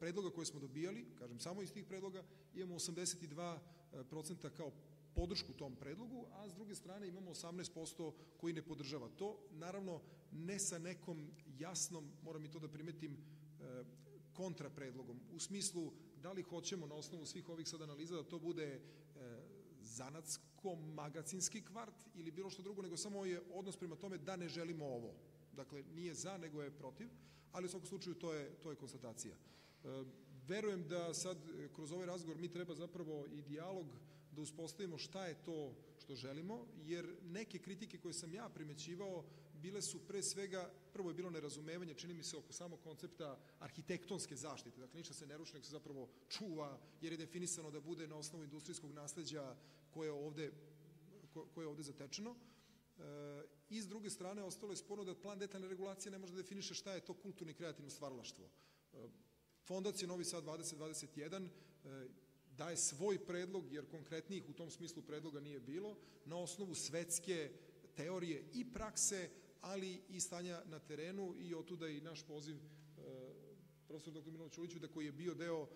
predloga koje smo dobijali, kažem samo iz tih predloga, imamo 82% kao podršku tom predlogu, a s druge strane imamo 18% koji ne podržava to. Naravno, ne sa nekom jasnom, moram i to da primetim, kontrapredlogom. U smislu, da li hoćemo na osnovu svih ovih sad analiza da to bude zanatsko-magacinski kvart ili bilo što drugo, nego samo je odnos prema tome da ne želimo ovo. Dakle, nije za, nego je protiv, ali u svakom slučaju to je konstatacija. Verujem da sad kroz ovaj razgovor mi treba zapravo i dijalog da uspostavimo šta je to što želimo, jer neke kritike koje sam ja primećivao bile su pre svega, prvo je bilo nerazumevanje, čini mi se, oko samog koncepta arhitektonske zaštite, dakle ništa se ne ruši, nego se zapravo čuva, jer je definisano da bude na osnovu industrijskog nasleđa koje je ovde zatečeno. I s druge strane, ostalo je sporno da plan detaljne regulacije ne može da definiše šta je to kulturno i kreativno stvaralaštvo. Fondacija Novi Sad 2021 daje svoj predlog, jer konkretnijih u tom smislu predloga nije bilo, na osnovu svetske teorije i prakse, ali i stanja na terenu, i otuda i naš poziv profesor dr. Milanu Ćuliću, da koji je bio deo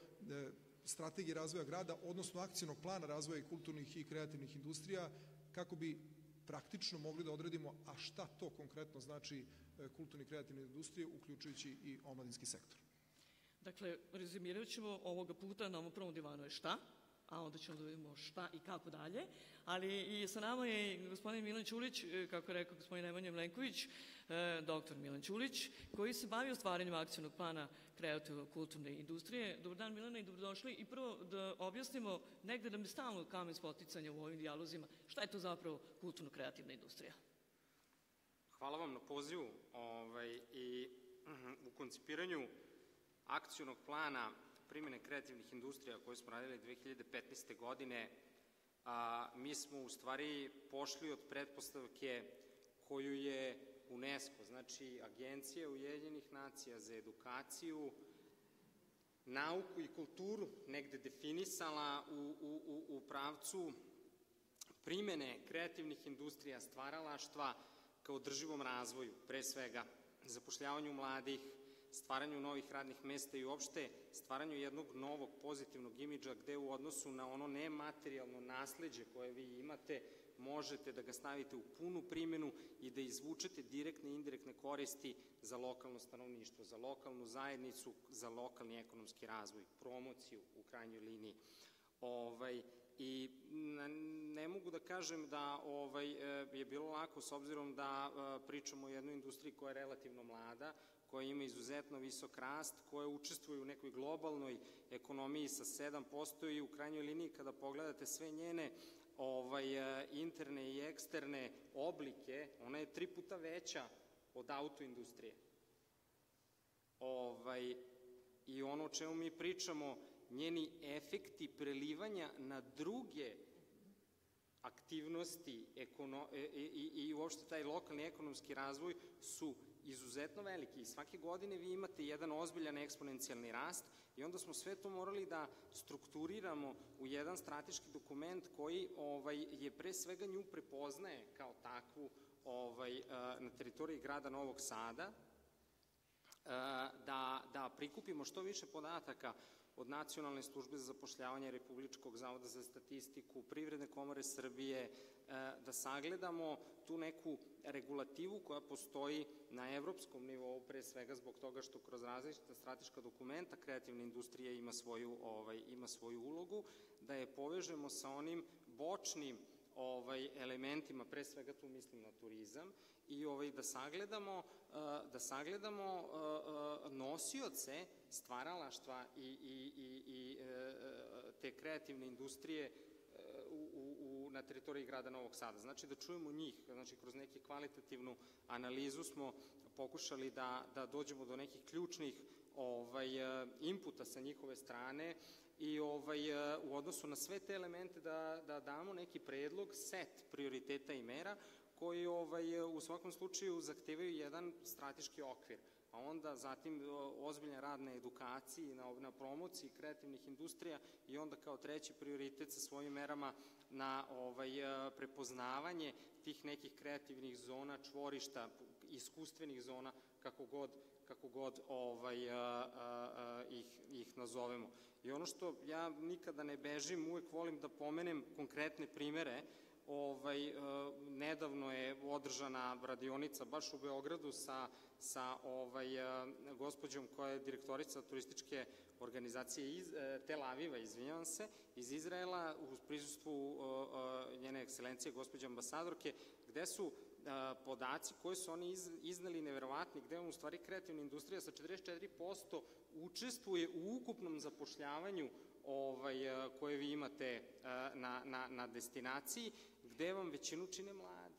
strategije razvoja grada, odnosno akcionog plana razvoja i kulturnih i kreativnih industrija, kako bi praktično mogli da odredimo a šta to konkretno znači kulturne i kreativne industrije, uključujući i omladinski sektor. Dakle, rezimirat ćemo ovoga puta na ovom prvom divanu je šta, a onda ćemo da vidimo šta i kako dalje, ali i sa nama je gospodin Milan Ćulić, kako je rekao gospodin Nemanja Mlenković, doktor Milan Ćulić, koji se bavi ostvarenjem akcionog plana kreativno-kulturne industrije. Dobar dan, Milane, i dobrodošli. I prvo da objasnimo negde da mi stalno kamen spoticanja u ovim dijalozima, šta je to zapravo kulturno-kreativna industrija? Hvala vam na pozivu i u koncipiranju akcionog plana primjene kreativnih industrija koje smo radili 2015. godine, mi smo u stvari pošli od pretpostavke koju je UNESCO, znači Agencija Ujedinjenih nacija za edukaciju, nauku i kulturu negde definisala u pravcu primene kreativnih industrija stvaralaštva ka održivom razvoju, pre svega zapošljavanju mladih, stvaranju novih radnih mesta i uopšte stvaranju jednog novog pozitivnog imidža gde u odnosu na ono nematerijalno nasleđe koje vi imate možete da ga stavite u punu primjenu i da izvučete direktne i indirektne koristi za lokalno stanovništvo, za lokalnu zajednicu, za lokalni ekonomski razvoj, promociju u krajnjoj liniji. I ne mogu da kažem da je bilo lako s obzirom da pričamo o jednoj industriji koja je relativno mlada, koja ima izuzetno visok rast, koja učestvuje u nekoj globalnoj ekonomiji sa 7% i u krajnjoj liniji kada pogledate sve njene interne i eksterne oblike, ona je 3 puta veća od autoindustrije. I ono o čemu mi pričamo, njeni efekti prelivanja na druge aktivnosti i uopšte taj lokalni ekonomski razvoj su izuzetno veliki i svake godine vi imate jedan ozbiljan eksponencijalni rast i onda smo sve to morali da strukturiramo u jedan strateški dokument koji je pre svega nju prepoznaje kao takvu na teritoriji grada Novog Sada, da prikupimo što više podataka od Nacionalne službe za zapošljavanje, Republičkog zavoda za statistiku, Privredne komore Srbije, da sagledamo tu neku regulativu koja postoji na evropskom nivou, pre svega zbog toga što kroz različita strateška dokumenta kreativna industrija ima svoju ulogu, da je povežemo sa onim bočnim elementima, pre svega tu mislim na turizam, i da sagledamo nosioce stvaralaštva i te kreativne industrije na teritoriji grada Novog Sada. Znači da čujemo njih, znači kroz neku kvalitativnu analizu smo pokušali da dođemo do nekih ključnih inputa sa njihove strane i u odnosu na sve te elemente da damo neki predlog, set prioriteta i mera koji u svakom slučaju zahtevaju jedan strateški okvir, a onda zatim ozbiljan rad na edukaciji, na promociji kreativnih industrija i onda kao treći prioritet sa svojim merama na prepoznavanje tih nekih kreativnih zona, čvorišta, iskustvenih zona, kako god ih nazovemo. I ono što ja nikada ne bežim, uvek volim da pomenem konkretne primere. Nedavno je održana radionica baš u Beogradu sa gospođom koja je direktorica turističke organizacije iz Tel Aviva, izvinjavam se, iz Izraela, u prisustvu njene ekscelencije gospođe ambasadorke, gde su podaci koje su oni izneli neverovatni, gde u stvari kreativna industrija sa 44% učestvuje u ukupnom zapošljavanju koje vi imate na destinaciji, gde vam većinu čine mladi.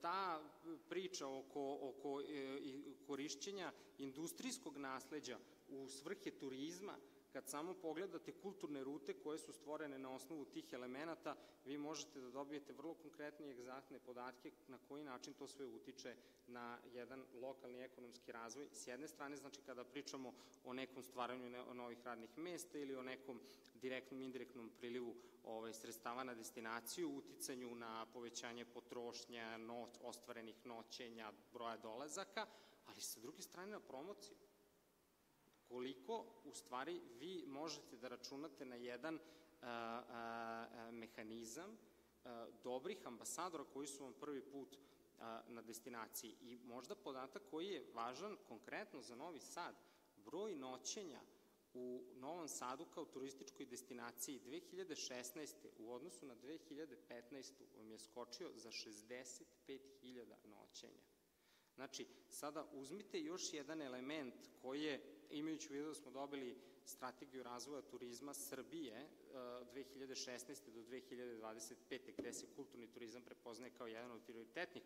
Ta priča oko korišćenja industrijskog nasleđa u svrhe turizma, kad samo pogledate kulturne rute koje su stvorene na osnovu tih elemenata, vi možete da dobijete vrlo konkretne i egzaktne podatke na koji način to sve utiče na jedan lokalni ekonomski razvoj. S jedne strane, znači kada pričamo o nekom stvaranju novih radnih mesta ili o nekom direktnom, indirektnom prilivu sredstava na destinaciju, uticanju na povećanje potrošnja, ostvarenih noćenja, broja dolazaka, ali sa druge strane na promociju. Koliko u stvari vi možete da računate na jedan mehanizam dobrih ambasadora koji su vam prvi put na destinaciji. I možda podatak koji je važan konkretno za Novi Sad, broj noćenja u Novom Sadu kao turističkoj destinaciji 2016. u odnosu na 2015. vam je skočio za 65.000 noćenja. Znači, sada uzmite još jedan element koji je, imajući u vidu da smo dobili strategiju razvoja turizma Srbije 2016. do 2025. gde se kulturni turizam prepoznaje kao jedan od prioritetnih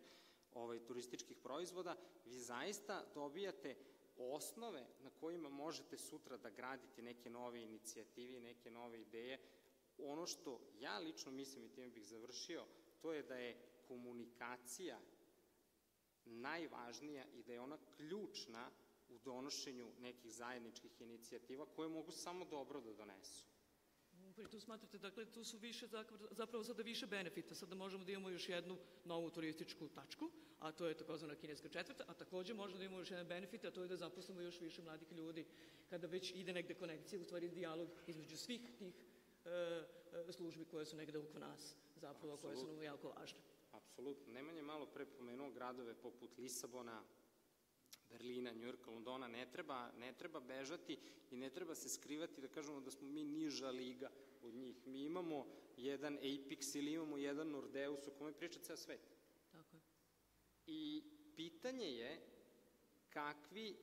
turističkih proizvoda, vi zaista dobijate osnove na kojima možete sutra da gradite neke nove inicijative i neke nove ideje. Ono što ja lično mislim, i time bih završio, to je da je komunikacija najvažnija i da je ona ključna u donošenju nekih zajedničkih inicijativa koje mogu samo dobro da donesu. Tu smatrate, dakle, tu su više, zapravo sada više benefita, sada možemo da imamo još jednu novu turističku tačku, a to je takozvana kineska četvrta, a takođe možemo da imamo još jedan benefit, a to je da zaposlimo još više mladih ljudi, kada već ide negde konekcija, u stvari dijalog između svih tih službi koje su negde oko nas, zapravo, koje su nam jako važne. Apsolutno. Nemanje malo pre pomenuo gradove poput Lisabona, Berlina, Njujorka, Londona, ne treba bežati i ne treba se skrivati da kažemo da smo mi niža liga od njih. Mi imamo jedan Apex ili imamo jedan Nordeus o kome priča ceo svet. Tako je. I pitanje je kakvi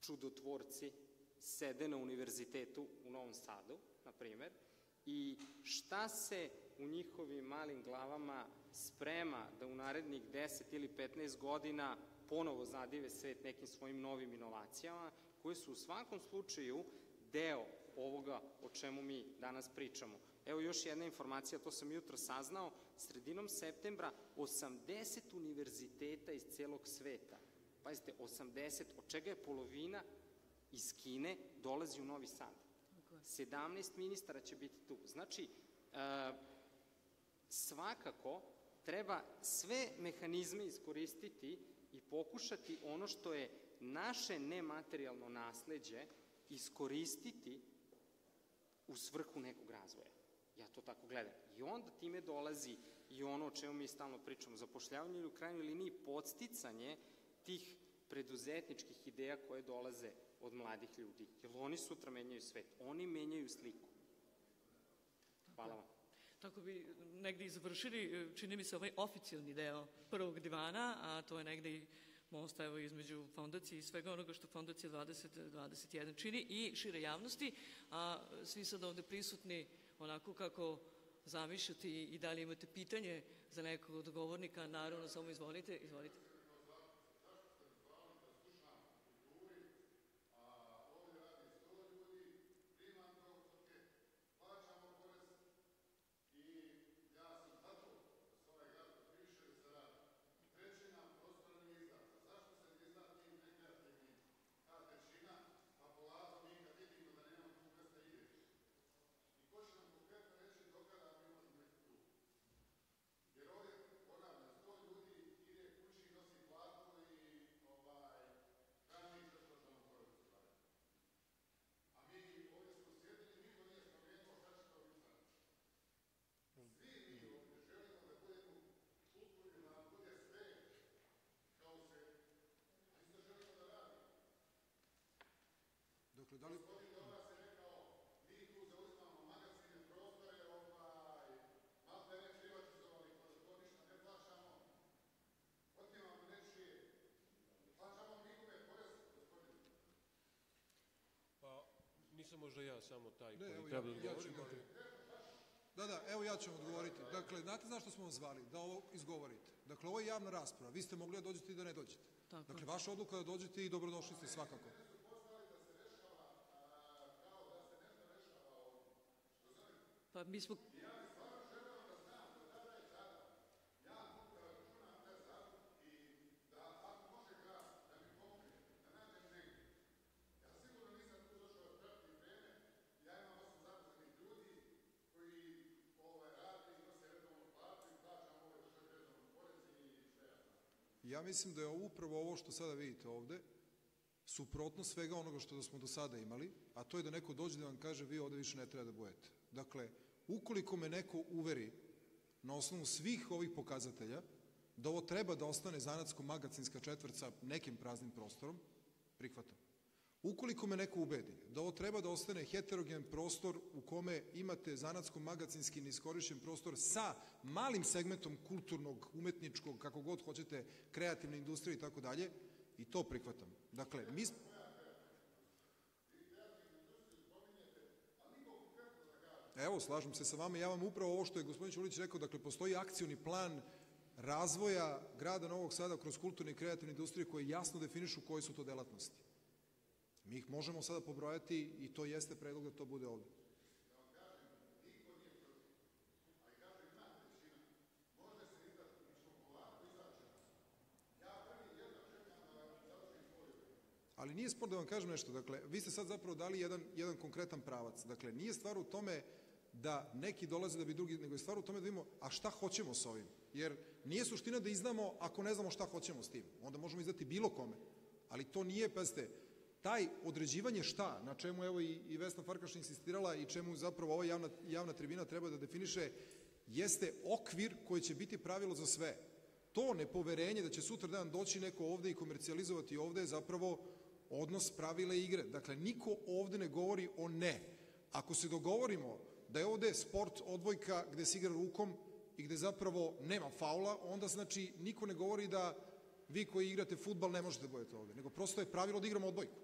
čudotvorci sede na univerzitetu u Novom Sadu, na primer, i šta se u njihovim malim glavama sprema da u narednih 10 ili 15 godina ponovo zadive svet nekim svojim novim inovacijama, koje su u svakom slučaju deo ovoga o čemu mi danas pričamo. Evo još jedna informacija, to sam jutro saznao, sredinom septembra 80 univerziteta iz celog sveta, pazite, 80, od čega je polovina iz Kine, dolazi u Novi Sad. 17 ministara će biti tu. Znači, svakako treba sve mehanizme iskoristiti i pokušati ono što je naše nematerijalno nasleđe iskoristiti u svrhu nekog razvoja. Ja to tako gledam. I onda time dolazi i ono o čemu mi stalno pričamo, zapošljavanje ili u krajnjoj liniji podsticanje tih preduzetničkih ideja koje dolaze od mladih ljudi, jer oni sutra menjaju svet, oni menjaju sliku. Hvala vam. Tako bi negde i završili, čini mi se, ovaj oficijalni deo prvog divana, a to je negde i most između fondacije i svega onoga što fondacija 2021 čini i šire javnosti, a svi sada ovde prisutni onako kako zamišljati i dalje imate pitanje za nekog od govornika, naravno samo izvolite, izvolite. Gospodin Donas je rekao, mi tu zauzimamo magazine, prostore, malo ne privatizovali, pošto ništa ne plaćamo, odnijemamo nečije, plaćamo njihove poreze, gospodin. Pa, nisam možda ja samo taj koji treba odgovoriti. Da, evo ja ću vam odgovoriti. Dakle, znate zašto smo vam zvali? Da ovo izgovorite. Dakle, ovo je javna rasprava. Vi ste mogli da dođete i da ne dođete. Dakle, vaša odluka je da dođete i dobrodošli ste svakako. Pa mi smo... Ja mislim da je upravo ovo što sada vidite ovde suprotno svega onoga što smo do sada imali, a to je da neko dođe da vam kaže vi ovde više ne treba da budete. Dakle, ukoliko me neko uveri na osnovu svih ovih pokazatelja da ovo treba da ostane zanatsko-magacinska četvrt sa nekim praznim prostorom, prihvatam. Ukoliko me neko ubedi da ovo treba da ostane heterogen prostor u kome imate zanatsko-magacinski neiskorišćen prostor sa malim segmentom kulturnog, umetničkog, kako god hoćete, kreativne industrije i tako dalje, i to prihvatam. Dakle, mi... Evo, slažem se sa vama, ja vam upravo ovo što je gospodin Ćurlić rekao, dakle, postoji akcioni plan razvoja grada Novog Sada kroz kulturne i kreativne industrije koje jasno definišu koje su to delatnosti. Mi ih možemo sada pobrojati i to jeste predlog da to bude ovde. Ali nije spor da vam kažem nešto, dakle, vi ste sad zapravo dali jedan konkretan pravac. Dakle, nije stvar u tome da neki dolaze da bi drugi, nego je stvar u tome da vidimo, a šta hoćemo s ovim? Jer nije suština da izdamo ako ne znamo šta hoćemo s tim. Onda možemo izdati bilo kome. Ali to nije, pazite, taj određivanje šta, na čemu evo i Vesna Farkaš insistirala i čemu zapravo ova javna tribina treba da definiše, jeste okvir koji će biti pravilo za sve. To nepoverenje da će sutra dan doći neko ovde i komercijalizovati ovde je zapravo odnos pravila igre. Dakle, niko ovde ne govori o ne. Ako se dogovorimo da je ovde sport odbojka gde se igra rukom i gde zapravo nema faula, onda znači niko ne govori da vi koji igrate fudbal ne možete da budete ovde, nego prosto je pravilo da igramo odbojku.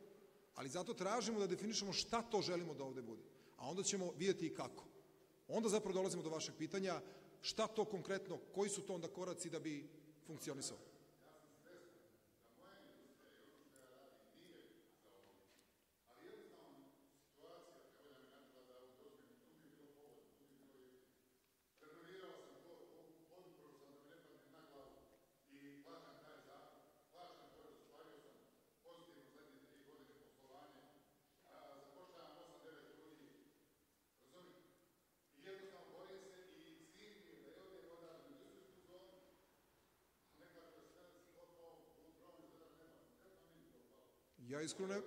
Ali zato tražimo da definišemo šta to želimo da ovde bude. A onda ćemo vidjeti i kako. Onda zapravo dolazimo do vašeg pitanja šta to konkretno, koji su to onda koraci da bi funkcionisao. Ja iskreno ne...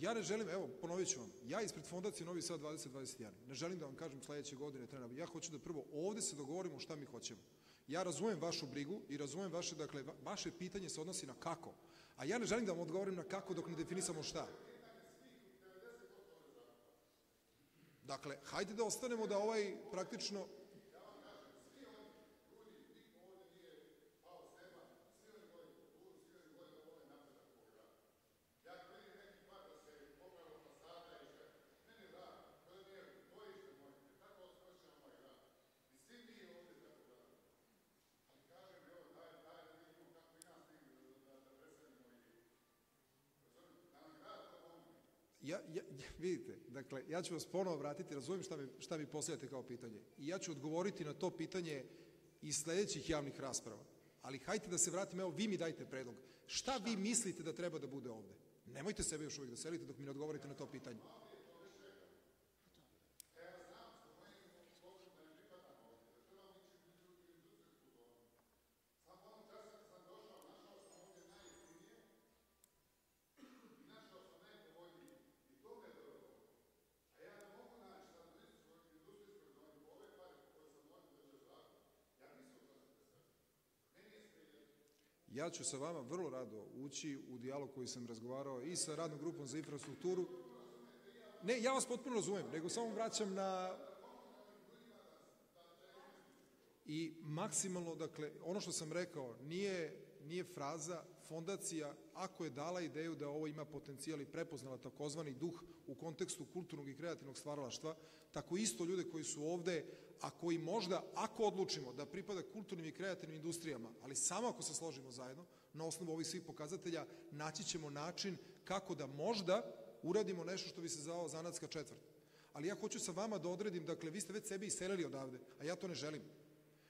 Ja ne želim, evo, ponovit ću vam, ja ispred fondacije Novi Sad 2021, ne želim da vam kažem sledeće godine, ja hoću da prvo ovde se dogovorimo šta mi hoćemo. Ja razumem vašu brigu i razumem vaše, dakle, vaše pitanje se odnosi na kako, a ja ne želim da vam odgovorim na kako dok ne definisamo šta. Dakle, hajde da ostanemo da ovaj praktično... Vidite, dakle, ja ću vas ponovo vratiti, razumijem šta mi postavljate kao pitanje. I ja ću odgovoriti na to pitanje iz sledećih javnih rasprava. Ali hajte da se vratim, evo, vi mi dajte predlog. Šta vi mislite da treba da bude ovde? Nemojte sebe još uvijek da selite dok mi ne odgovorite na to pitanje. Ja ću sa vama vrlo rado ući u dijalog koji sam razgovarao i sa radnom grupom za infrastrukturu. Ne, ja vas potpuno razumijem, nego samo vraćam na... I maksimalno, dakle, ono što sam rekao, nije fraza, fondacija, ako je dala ideju da ovo ima potencijal i prepoznala takozvani duh u kontekstu kulturnog i kreativnog stvaralaštva, tako isto ljude koji su ovde, a koji možda, ako odlučimo da pripada kulturnim i kreativnim industrijama, ali samo ako se složimo zajedno, na osnovu ovih svih pokazatelja, naći ćemo način kako da možda uradimo nešto što bi se zvao zanatska četvrt. Ali ja hoću sa vama da odredim, dakle, vi ste već sebe iselili odavde, a ja to ne želim.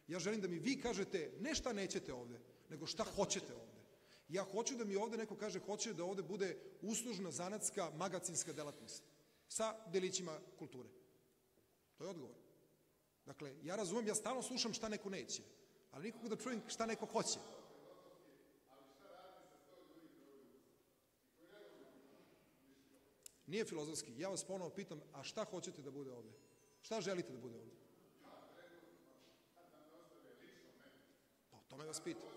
Ja želim da mi vi kažete ne šta nećete ovde, nego šta hoćete ovde. Ja hoću da mi ovde neko kaže hoće da ovde bude uslužna zanatska magacinska delatnost sa delićima kulture. To je odgovor. Dakle, ja razumem, ja stalno slušam šta neko neće, ali nikako da čujem šta neko hoće. Nije filozofski. Ja vas ponovo pitam, a šta hoćete da bude ovde? Šta želite da bude ovde? Pa o tome vas pitam.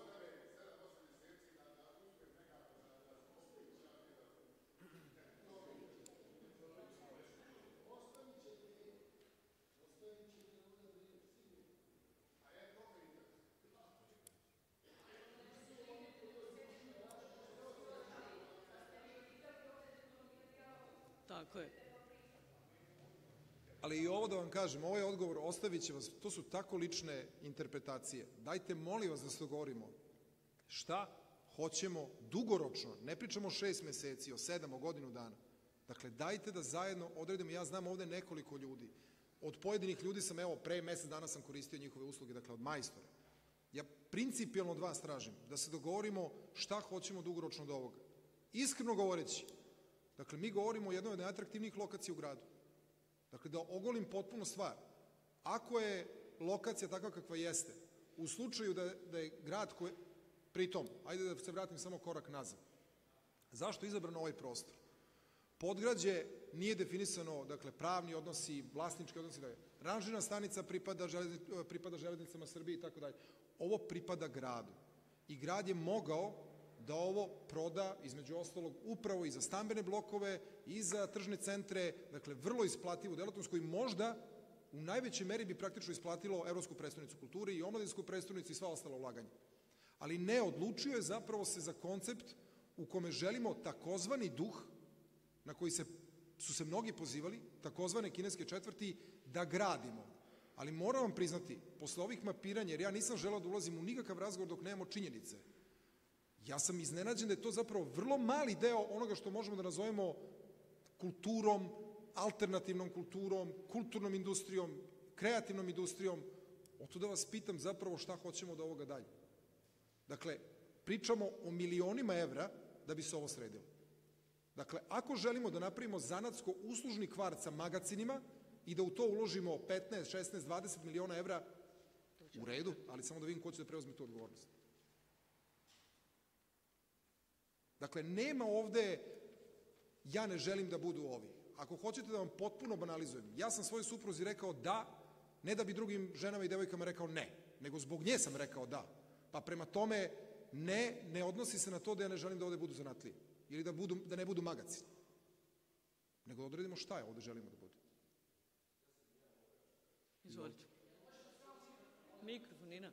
Tako je. Ali i ovo da vam kažem, ovaj odgovor ostavit će vas, to su tako lične interpretacije. Dajte, molim vas da se dogovorimo šta hoćemo dugoročno, ne pričamo 6 meseci, o 7, o godinu dana. Dakle, dajte da zajedno odredimo, ja znam ovde nekoliko ljudi, od pojedinih ljudi sam, evo, pre mesec dana sam koristio njihove usluge, dakle, od majstora. Ja principijalno od vas tražim da se dogovorimo šta hoćemo dugoročno od ovoga. Iskreno govoreći, dakle, mi govorimo o jednoj od najatraktivnijih lokacija u gradu. Dakle, da ogolim potpuno stvar. Ako je lokacija takva kakva jeste, u slučaju da je grad koji, pritom, ajde da se vratim samo korak nazad. Zašto je izabran ovaj prostor? Podgrađe nije definisano, dakle, pravni odnosi, vlasnički odnosi, ranžirna stanica pripada Železnicama Srbije i tako dalje. Ovo pripada gradu. I grad je mogao da ovo proda, između ostalog, upravo i za stambene blokove, i za tržne centre, dakle, vrlo isplativu delatnost koji možda u najvećoj meri bi praktično isplatilo Evropsku prestonicu kulture i Omladinsku prestonicu i sva ostala ulaganja. Ali ne, odlučio je zapravo se za koncept u kome želimo takozvani duh, na koji su se mnogi pozivali, takozvane kineske četvrti, da gradimo. Ali moram vam priznati, posle ovih mapiranja, jer ja nisam želao da ulazim u nikakav razgovor dok nemamo činjenice, ja sam iznenađen da je to zapravo vrlo mali deo onoga što možemo da nazovemo kulturom, alternativnom kulturom, kulturnom industrijom, kreativnom industrijom. Oto da vas pitam zapravo šta hoćemo od ovoga dalje. Dakle, pričamo o milionima evra da bi se ovo sredilo. Dakle, ako želimo da napravimo zanatsko-uslužni kvart sa magacinima i da u to uložimo 15, 16, 20 miliona evra, u redu, ali samo da vidim ko će da preuzme tu odgovornost. Dakle, nema ovde, ja ne želim da budu ovi. Ako hoćete da vam potpuno banalizujem, ja sam svojoj supruzi rekao da, ne da bi drugim ženama i devojkama rekao ne, nego zbog nje sam rekao da. Pa prema tome, ne odnosi se na to da ja ne želim da ovde budu zanatlije ili da ne budu magacini. Nego da odredimo šta je ovde želimo da budu. Izvolite. Mikrofon, Nina.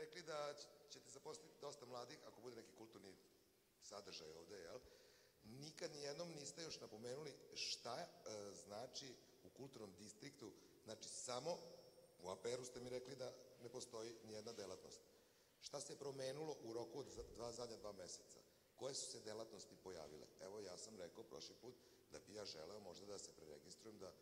Rekli da ćete zaposliti dosta mladih, ako bude neki kulturni sadržaj ovde, jel? Nikad nijednom niste još napomenuli šta znači u kulturnom distriktu, znači samo u APR-u ste mi rekli da ne postoji nijedna delatnost. Šta se promenilo u roku od zadnja 2 meseca? Koje su se delatnosti pojavile? Evo, ja sam rekao prošli put da bi ja želeo možda da se preregistrujem, da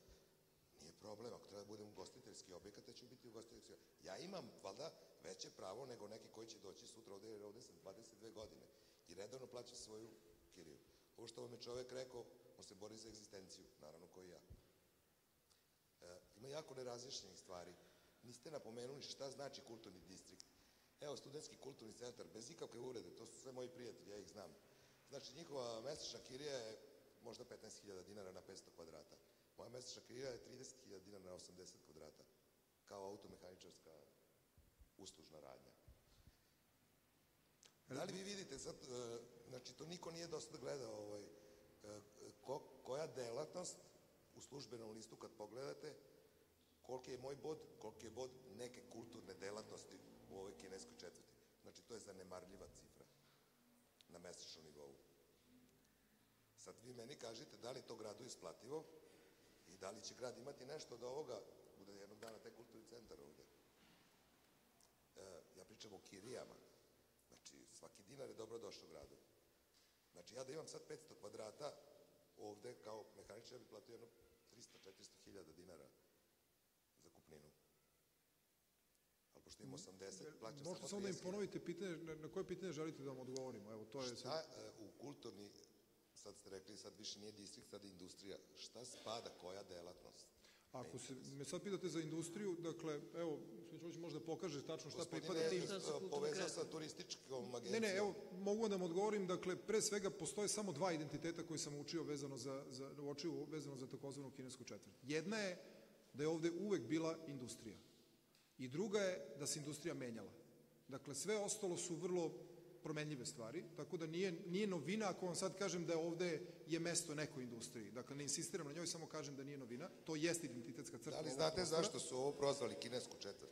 nije problem, ako treba da budem ugostiteljski objekat, ja ću biti ugostiteljski objekat. Ja imam, valjda, veće pravo nego neki koji će doći sutra ovde, jer ovde sam 22 godine i redovno plaćam svoju kiriju. Ovo što vam je čovek rekao, on se bori za egzistenciju, naravno koji ja. Ima jako nerazjašnjenih stvari. Niste napomenuli šta znači kulturni distrikt. Evo, Studentski kulturni centar, bez ikakve urede, to su sve moji prijatelji, ja ih znam. Znači, njihova mesečna kirija je možda 15.000 dinara na 500 kvadrata. Moja mesečna kirija je 30.000 dinara na 80 kvadrata, kao automehaničarska uslužna radnja. Da li vi vidite sad, znači to niko nije dosta gledao, koja delatnost u službenom listu kad pogledate, koliki je moj bod, koliki je bod neke kulturne delatnosti u ovoj kineskoj četvrti. Znači to je zanemarljiva cifra na mesečnom nivou. Sad vi meni kažete da li je to gradu isplativo, i da li će grad imati nešto od ovoga, bude jednog dana taj kulturni centar ovde. Ja pričam o kirijama. Znači, svaki dinar je dobro došao gradu. Znači, ja da imam sad 500 kvadrata ovde, kao mehaničar, ja bi platio jedno 300-400 hiljada dinara za kupninu. Ali pošto ima 80, plaćam samo 30. Možete samo da im ponovite pitanje, na koje pitanje želite da vam odgovorimo? Šta u kulturni, sad ste rekli, sad više nije distrikt, sad je industrija, šta spada, koja delatnost? Ako me sad pitate za industriju, dakle, evo, Smićović možda pokaže tačno šta pripada tim. Gospodine, povezao sa turističkom agencijom. Ne, evo, mogu vam da vam odgovorim, dakle, pre svega postoje samo dva identiteta koji sam učio vezano za takozvanu kinesku četvrt. Jedna je da je ovde uvek bila industrija i druga je da se industrija menjala. Dakle, sve ostalo su vrlo promenljive stvari, tako da nije novina ako vam sad kažem da ovde je mesto nekoj industriji. Dakle, ne insistiram na njoj, samo kažem da nije novina. To jeste identitetska crta. Da li znate zašto su ovo prozvali kinesku četvrt?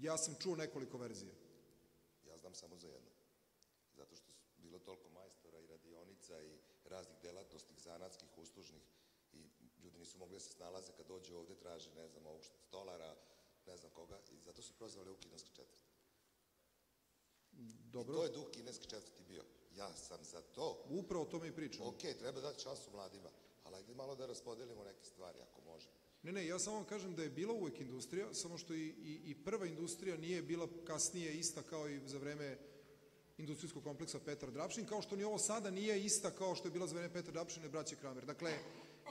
Ja sam čuo nekoliko verzije. Ja znam samo za jedno. Zato što su bilo toliko majstora i radionica i raznih delatnostih, zanatskih, uslužnih i ljudi nisu mogli da se snalaze kad dođe ovde, traže, ne znam, ovog stolara, ne znam koga, i zato su prozvali ovo kinesku četvrt. I to je duh kineske četvrti bio. Ja sam za to. Upravo o tome i pričam. Ok, treba dati šansu mladima, ali ajde malo da raspodelimo neke stvari, ako možemo. Ne, ja samo vam kažem da je bila uvek industrija, samo što i prva industrija nije bila kasnije ista kao i za vreme industrijskog kompleksa Petar Drapšin, kao što ni ovo sada nije ista kao što je bila za vreme Petra Drapšina i braće Kramer. Dakle,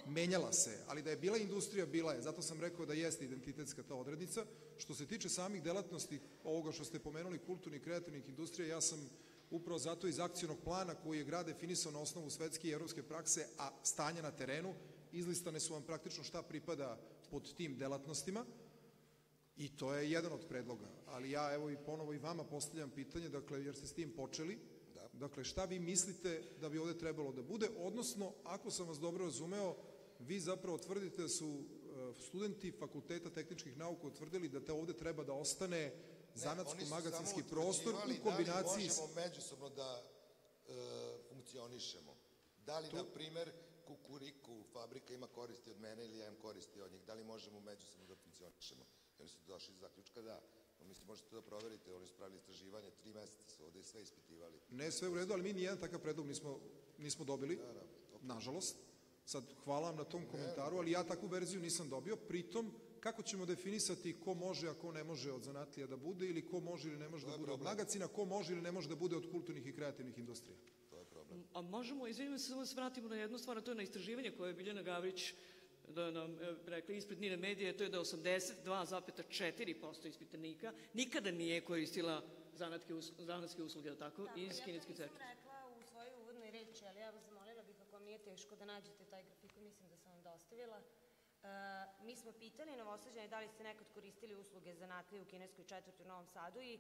menjala se, ali da je bila industrija, bila je. Zato sam rekao da jeste identitetska ta odrednica. Što se tiče samih delatnosti, ovoga što ste pomenuli, kulturnih i kreativnih industrija, ja sam upravo zato iz akcionog plana koji je grad definisao na osnovu svetske i evropske prakse, a stanja na terenu, izlistane su vam praktično šta pripada pod tim delatnostima. I to je jedan od predloga. Ali ja evo i ponovo i vama postavljam pitanje, dakle, jer ste s tim počeli, dakle, šta vi mislite da bi ovde trebalo da bude, odnosno, ako sam vas dobro razumeo, vi zapravo tvrdite da su studenti Fakulteta tehničkih nauka utvrdili da te ovde treba da ostane zanatsko-magacinski prostor u kombinaciji... Da li možemo međusobno da funkcionišemo? Da li, na primer, Kukuriku fabrika ima koristi od mene ili ja imam koristi od njih? Da li možemo međusobno da funkcionišemo? I oni su došli iz zaključka da, mislim, možete to da proverite, oni su pravili istraživanje, 3 meseca su ovde sve ispitivali. Ne, sve u redu, ali mi nijedan takav predlog nismo dobili, nažalost. Sad, hvala vam na tom komentaru, ali ja takvu verziju nisam dobio. Pritom, kako ćemo definisati ko može, a ko ne može od zanatlija da bude, ili ko može ili ne može da bude od magacina, ko može ili ne može da bude od kulturnih i kreativnih industrija? To je problem. A možemo, izvinimo se, samo se vratimo na jednu stvar, a to je na istraživanje koje je Biljana Gavrić da nam rekli ispred njene medije, to je da 82,4% ispitanika nikada nije koristila zanatske usluge, da tako, iz kineske crkve. Ja to nisam rekla u svojoj uvodnoj reči, ali ja vas zamolila bih, ako vam nije teško da nađete taj grafiku, mislim da sam vam dostavila. Mi smo pitali novosađane da li ste nekad koristili usluge zanatlije u kineskoj četvrti u Novom Sadu i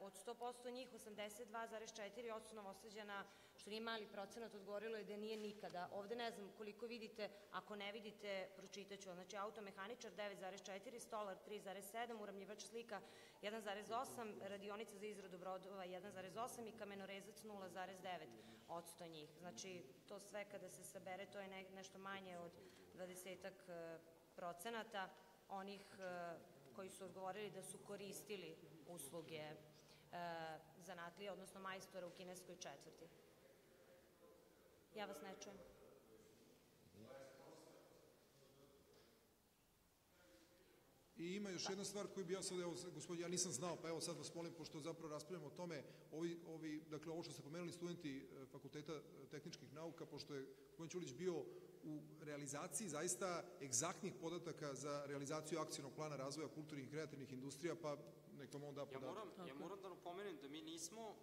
od 100% njih 82,4% novosađana, što nije mali procenat, odgovorilo je da nije nikada. Ovde ne znam koliko vidite, ako ne vidite, pročitaću. Znači, automehaničar 9,4, stolar 3,7, uravnjivač slika 1,8, radionica za izradu brodova 1,8 i kamenorezac 0,9% njih. Znači, to sve kada se sabere, to je nešto manje od 20% onih koji su odgovorili da su koristili usluge zanatlije, odnosno majstora u kineskoj četvrti. Ja vas ne čujem. I ima još jedna stvar koju bi ja sad, evo, gospodin, ja nisam znao, pa evo sad vas molim, pošto zapravo raspravljamo o tome, dakle, ovo što ste pomenuli studenti Fakulteta tehničkih nauka, pošto je gospodin Ćulić bio u realizaciji zaista egzaktnih podataka za realizaciju akcionog plana razvoja kulturnih i kreativnih industrija, pa nek vam on da podatak. Ja moram da napomenem da mi nismo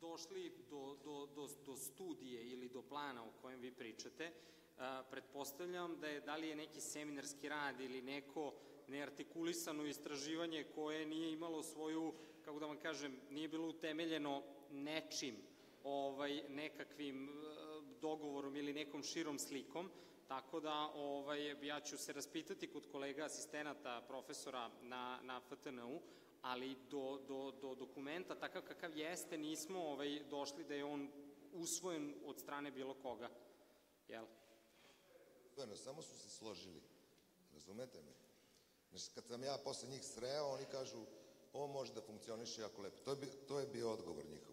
došli do studije ili do plana o kojem vi pričate. Pretpostavljam da li je neki seminarski rad ili neko neartikulisano istraživanje koje nije imalo svoju, kako da vam kažem, nije bilo utemeljeno nečim, nekakvim dogovorom ili nekom širom slikom, tako da ja ću se raspitati kod kolega asistenata profesora na FTN-u, ali do dokumenta takav kakav jeste nismo došli da je on usvojen od strane bilo koga. Jel? Samo su se složili, razumete me? Znači, kad sam ja posle njih sreo, oni kažu, ovo može da funkcioniše jako lepo. To je bio odgovor njihov.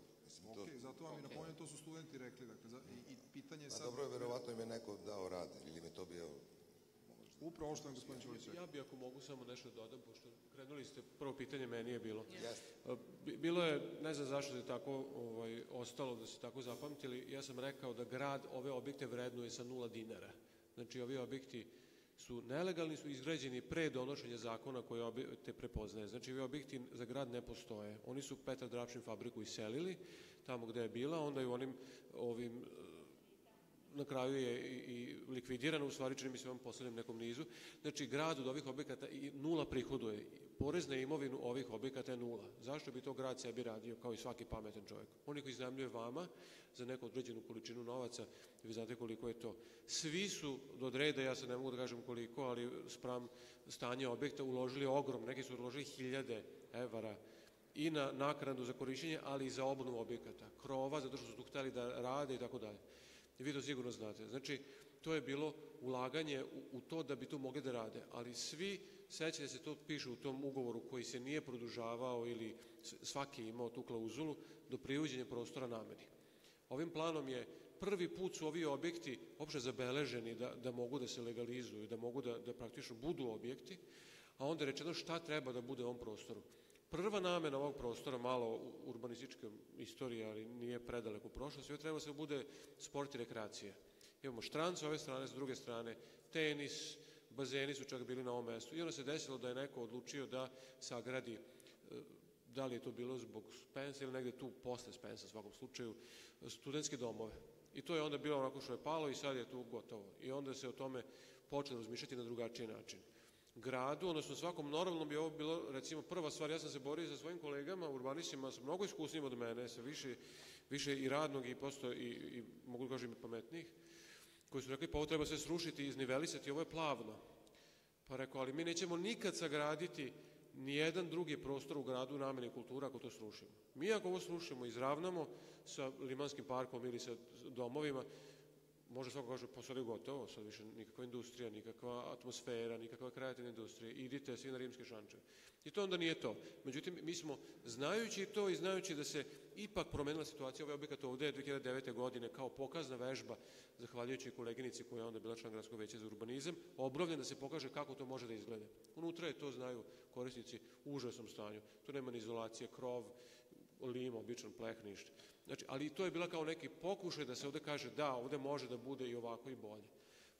Ok, zato vam i napominjem, to su studenti rekli, dakle, i pitanje je sad... Dobro je, verovatno im je neko dao rad, ili im je to bio, možda, Upravo što nam gospodin Ćulić rekao. Ja bi ako mogu samo nešto dodam, pošto krenuli ste, prvo pitanje meni je bilo. Bilo je, ne znam zašto je tako ostalo, da se tako zapamtili, ja sam rekao da grad ove objekte vrednuje sa 0 dinara. Znači, ovi objekti su nelegalni, su izgrađeni pre donošenja zakona koje objekte prepoznaje. Znači, ovi objekti za grad ne postoje. Oni su Petar Drapšin fabriku iselili, tamo gde je bila, onda i u onim ovim... na kraju je i likvidirana, u stvari čini mi se vam poslednjem nekom nizu. Znači, grad od ovih objekata 0 prihoduje. Porez na imovinu ovih objekata je 0. Zašto bi to grad sebi radio, kao i svaki pametan čovjek? Oni koji iznajmljuje vama za neku određenu količinu novaca, vi znate koliko je to. Svi su do reda, ja sad ne mogu da kažem koliko, ali spram stanja objekta uložili ogrom, neki su uložili 1000 evra, i na naknadu za korišćenje, ali i za obnovu objekata. Krova, zato što su tu hteli da rade i tako dalje. Vi to sigurno znate. Znači, to je bilo ulaganje u to da bi to mogli da rade, ali svi, sećate se, to piše u tom ugovoru koji se nije produžavao ili svaki je imao tu klauzulu do privođenja prostora nameni. Ovim planom je prvi put su ovi objekti uopšte zabeleženi da mogu da se legalizuju, da mogu da praktično budu objekti, a onda je rečeno šta treba da bude u ovom prostoru. Prva namena ovog prostora, malo urbanistička istorija, ali nije predaleko u prošlosti, treba da se bude sport i rekreacija. Imamo štand s ove strane, s druge strane, tenis, bazeni su čak bili na ovom mestu. I onda se desilo da je neko odlučio da sagradi, da li je to bilo zbog Spensa ili negde tu posle Spensa, u svakom slučaju, studentske domove. I to je onda bilo onako što je palo i sad je tu gotovo. I onda se o tome počelo razmišljati na drugačiji način. Gradu, odnosno svakom normalnom bi ovo bilo, recimo, prva stvar, ja sam se borio sa svojim kolegama, urbanistima, sa mnogo iskusnim od mene, sa više i radnog i prosto, i mogu da kažem i pametnih, koji su rekli, pa ovo treba sve srušiti, iznivelisati, ovo je plavno. Pa rekao, ali mi nećemo nikad sagraditi nijedan drugi prostor u gradu namene kultura ako to srušimo. Mi ako ovo srušimo, izravnamo sa Limanskim parkom ili sa domovima, može svako kaže, pa sad je gotovo, sad više nikakva industrija, nikakva atmosfera, nikakva kreativna industrija, idite svi na rimske šančeve. I to onda nije to. Međutim, mi smo, znajući to i znajući da se ipak promenila situacija, ovaj objekat ovde je 2009. godine kao pokazna vežba, zahvaljujući koleginici koja je onda bila član Gradskog veća za urbanizam, obnovljen da se pokaže kako to može da izglede. Unutra je to, znaju korisnici, u užasnom stanju. Tu nema ni izolacije, krov, lim, običan plehništ. Znači, ali to je bila kao neki pokušaj da se ovde kaže da, ovde može da bude i ovako i bolje.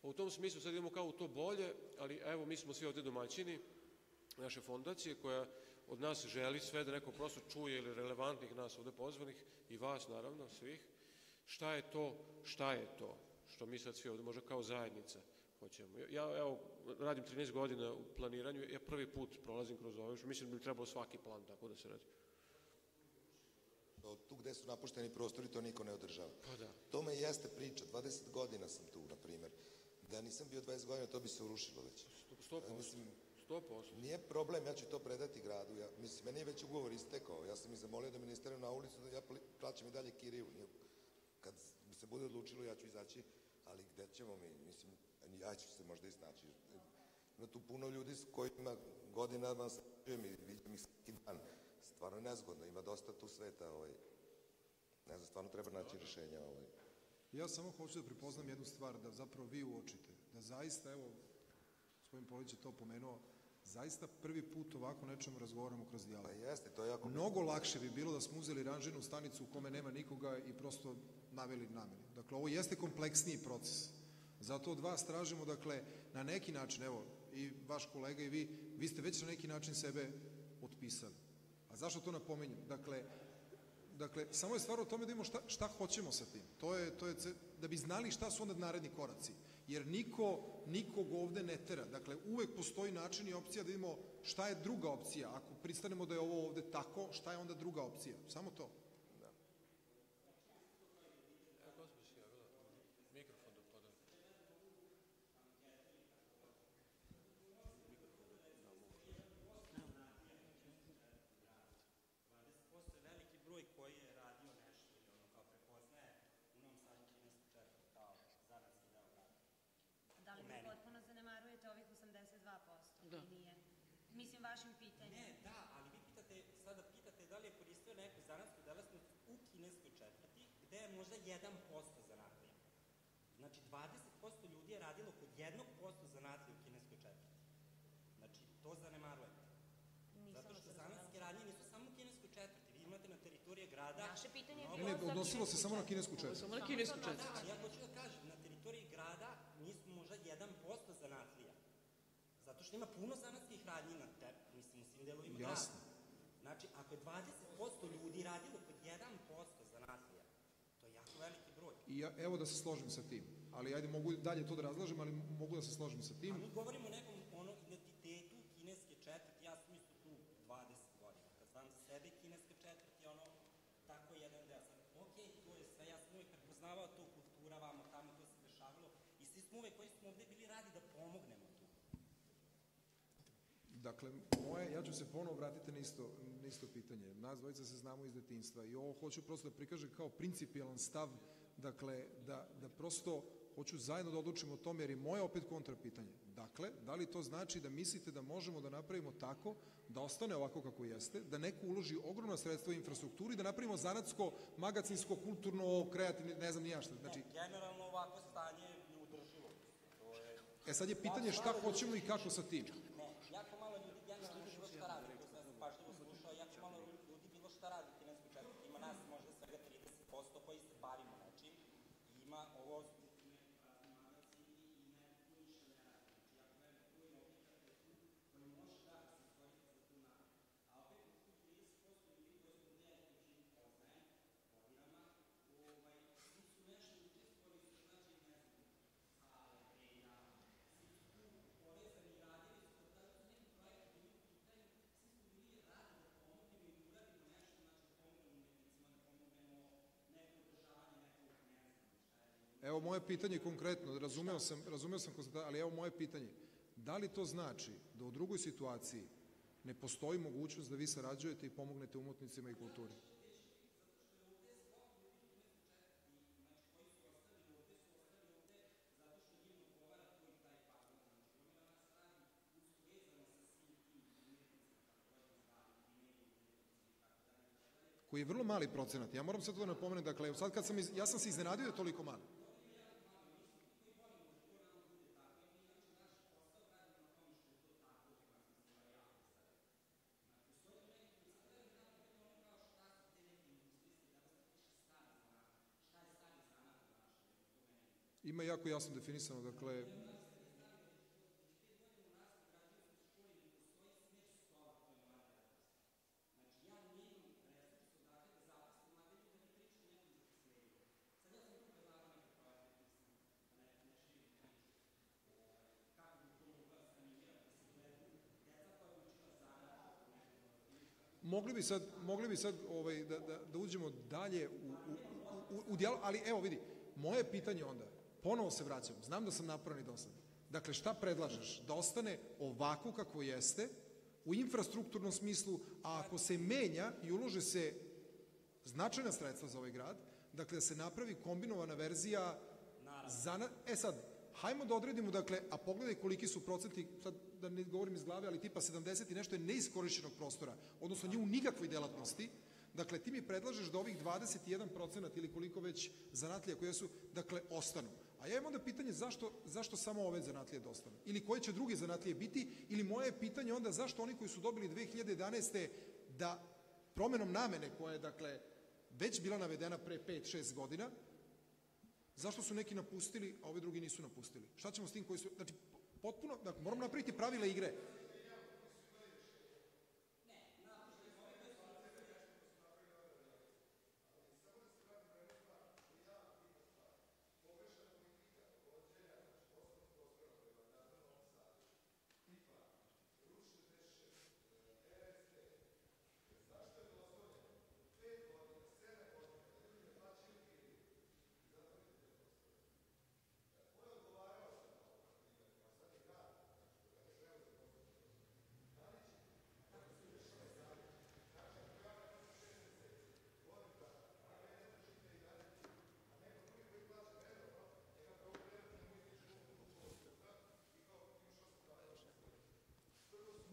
U tom smislu sad idemo kao u to bolje, ali evo mi smo svi ovde domaćini naše fondacije koja od nas želi sve da neko prosto čuje ili relevantnih nas ovde pozvanih i vas naravno svih, šta je to što mi sad svi ovde možda kao zajednica hoćemo. Ja evo radim 13 godina u planiranju, ja prvi put prolazim kroz ovo, mislim da bi trebalo svaki plan tako da se radi. Tu gde su napušteni prostori, to niko ne održava. To me jeste priča, 20 godina sam tu, na primer. Da nisam bio 20 godina, to bi se urušilo već. 100%. Nije problem, ja ću to predati gradu. Mislim, meni je već ugovor istekao. Ja sam ih zamolio da mi ne isteraju na ulicu, da ja plaćam i dalje kiriju. Kad se bude odlučilo, ja ću izaći, ali gde ćemo mi? Mislim, ja ću se možda iznaći. Ima tu puno ljudi s kojima godinama sačujem i vidim ih svaki dan. Stvarno je nezgodno, ima dosta tu sveta, ne znam, stvarno treba naći rešenja. Ja samo hoću da prepoznam jednu stvar, da zapravo vi uočite, da zaista, evo, gospodin Polić je to pomenuo, zaista prvi put ovako nečemu razgovaramo kroz dijalog. Pa jeste, to je jako... Mnogo lakše bi bilo da smo uzeli ranžirnu stanicu u kome nema nikoga i prosto naveli nameni. Dakle, ovo jeste kompleksniji proces. Zato od vas tražimo, dakle, na neki način, evo, i vaš kolega i vi, vi ste već na neki način sebe otpisali. A zašto to napominjem? Dakle, samo je stvar o tome da imamo šta hoćemo sa tim. To je da bi znali šta su onda naredni koraci. Jer nikog ovde ne tera. Dakle, uvek postoji način i opcija da vidimo šta je druga opcija. Ako pristanemo da je ovo ovde tako, šta je onda druga opcija? Samo to. Da. Mikrofon da podam. Broj koji je radio nešto ili ono kao prepoznaje u Novom Sadu 13.4. kao zadanski deo grada. Da li vi potpuno zanemarujete ovih 82% i nije? Mislim, vašim pitanjem. Ne, da, ali vi sada pitate da li je koristio neku zanatsku delatnost u kineskoj četvrti, gde je možda 1% zanatlija. Znači, 20% ljudi je radilo kod 1% zanatlija u kineskoj to zanemarujete. Zato što zanatske radnje nisu samo u kineskoj četvrti. Vi imate na teritorije grada... Naše pitanje je bilo za kinesku četvrti. Ne, odnosilo se samo na kinesku četvrti. Samo na kinesku četvrti. Ja hoću da kažem, na teritoriji grada nismo možda 1% zanatlija. Zato što ima puno zanatskih radnji na tebi, mislim, u svim delovima grada. Jasno. Znači, ako je 20% ljudi radilo pod 1% zanatlija, to je jako veliki broj. I evo da se složim sa tim. Ali, ajde, mogu dalje to da razlažem, ali mogu da se složim sa tim. A mi govorimo o nekom identitetu kineske četvrti, ja sam isto tu 20 godina. Kad znam za sebe, kineska četvrti je ono, tako jedan deo. Ok, to je sve, ja sam uvek prepoznavao to kultura, vamo, tamo to se dešavalo. I svi smo uvek koji smo ovde bili radi da pomognemo tu. Dakle, ja ću se ponovo vratiti na isto pitanje. Nas dvojica se znamo iz detinjstva i ovo hoću prosto da prikažem kao principijalan stav, dakle, da prosto hoću zajedno da odlučimo o tome, jer je moje opet kontrapitanje. Dakle, da li to znači da mislite da možemo da napravimo tako, da ostane ovako kako jeste, da neko uloži ogromna sredstva u infrastrukturi, da napravimo zanatsko, magacinsko, kulturno, kreativno, ne znam ni ja šta. Generalno ovako stanje je neudrživo. E sad je pitanje šta hoćemo i kako sa tim. Jako malo ljudi generalno bilo šta radi, ko se ne znam pažljivo slušao, jako malo ljudi bilo šta radi u kineskoj četvrti. Ima nas možda svega 30% koji se bavimo nečim i ima ovo... Evo moje pitanje konkretno, razumeo sam konstataciju, ali evo moje pitanje. Da li to znači da u drugoj situaciji ne postoji mogućnost da vi sarađujete i pomognete umotnicima i kulturi? Koji je vrlo mali procenat. Ja moram sad to da napomenem, dakle, sad kad sam, ja sam se iznenadio da je toliko mali. Ima jako jasno definisano, dakle... Mogli bi sad da uđemo dalje u dijalog, ali evo vidi, moje pitanje onda, ponovo se vraćam, znam da sam napravljen i dosadan. Dakle, šta predlažeš? Da ostane ovako kako jeste, u infrastrukturnom smislu, a ako se menja i ulože se značajna sredstva za ovaj grad, dakle, da se napravi kombinovana verzija... Naravno. E sad, hajmo da odredimo, dakle, a pogledaj koliki su procenti, sad da ne govorim iz glave, ali tipa 70 i nešto je neiskorišćenog prostora, odnosno nije u nikakvoj delatnosti. Dakle, ti mi predlažeš da ovih 21% ili koliko već zanatlija koje su, dakle, ostanu. A ja imam onda pitanje zašto samo ove zanatlije da ostanu? Ili koje će druge zanatlije biti? Ili moje pitanje onda zašto oni koji su dobili 2011. da promenom namene koja je, dakle, već bila navedena pre 5-6 godina, zašto su neki napustili, a ovi drugi nisu napustili? Šta ćemo s tim koji su... Znači, potpuno, dakle, moramo napraviti pravila igre.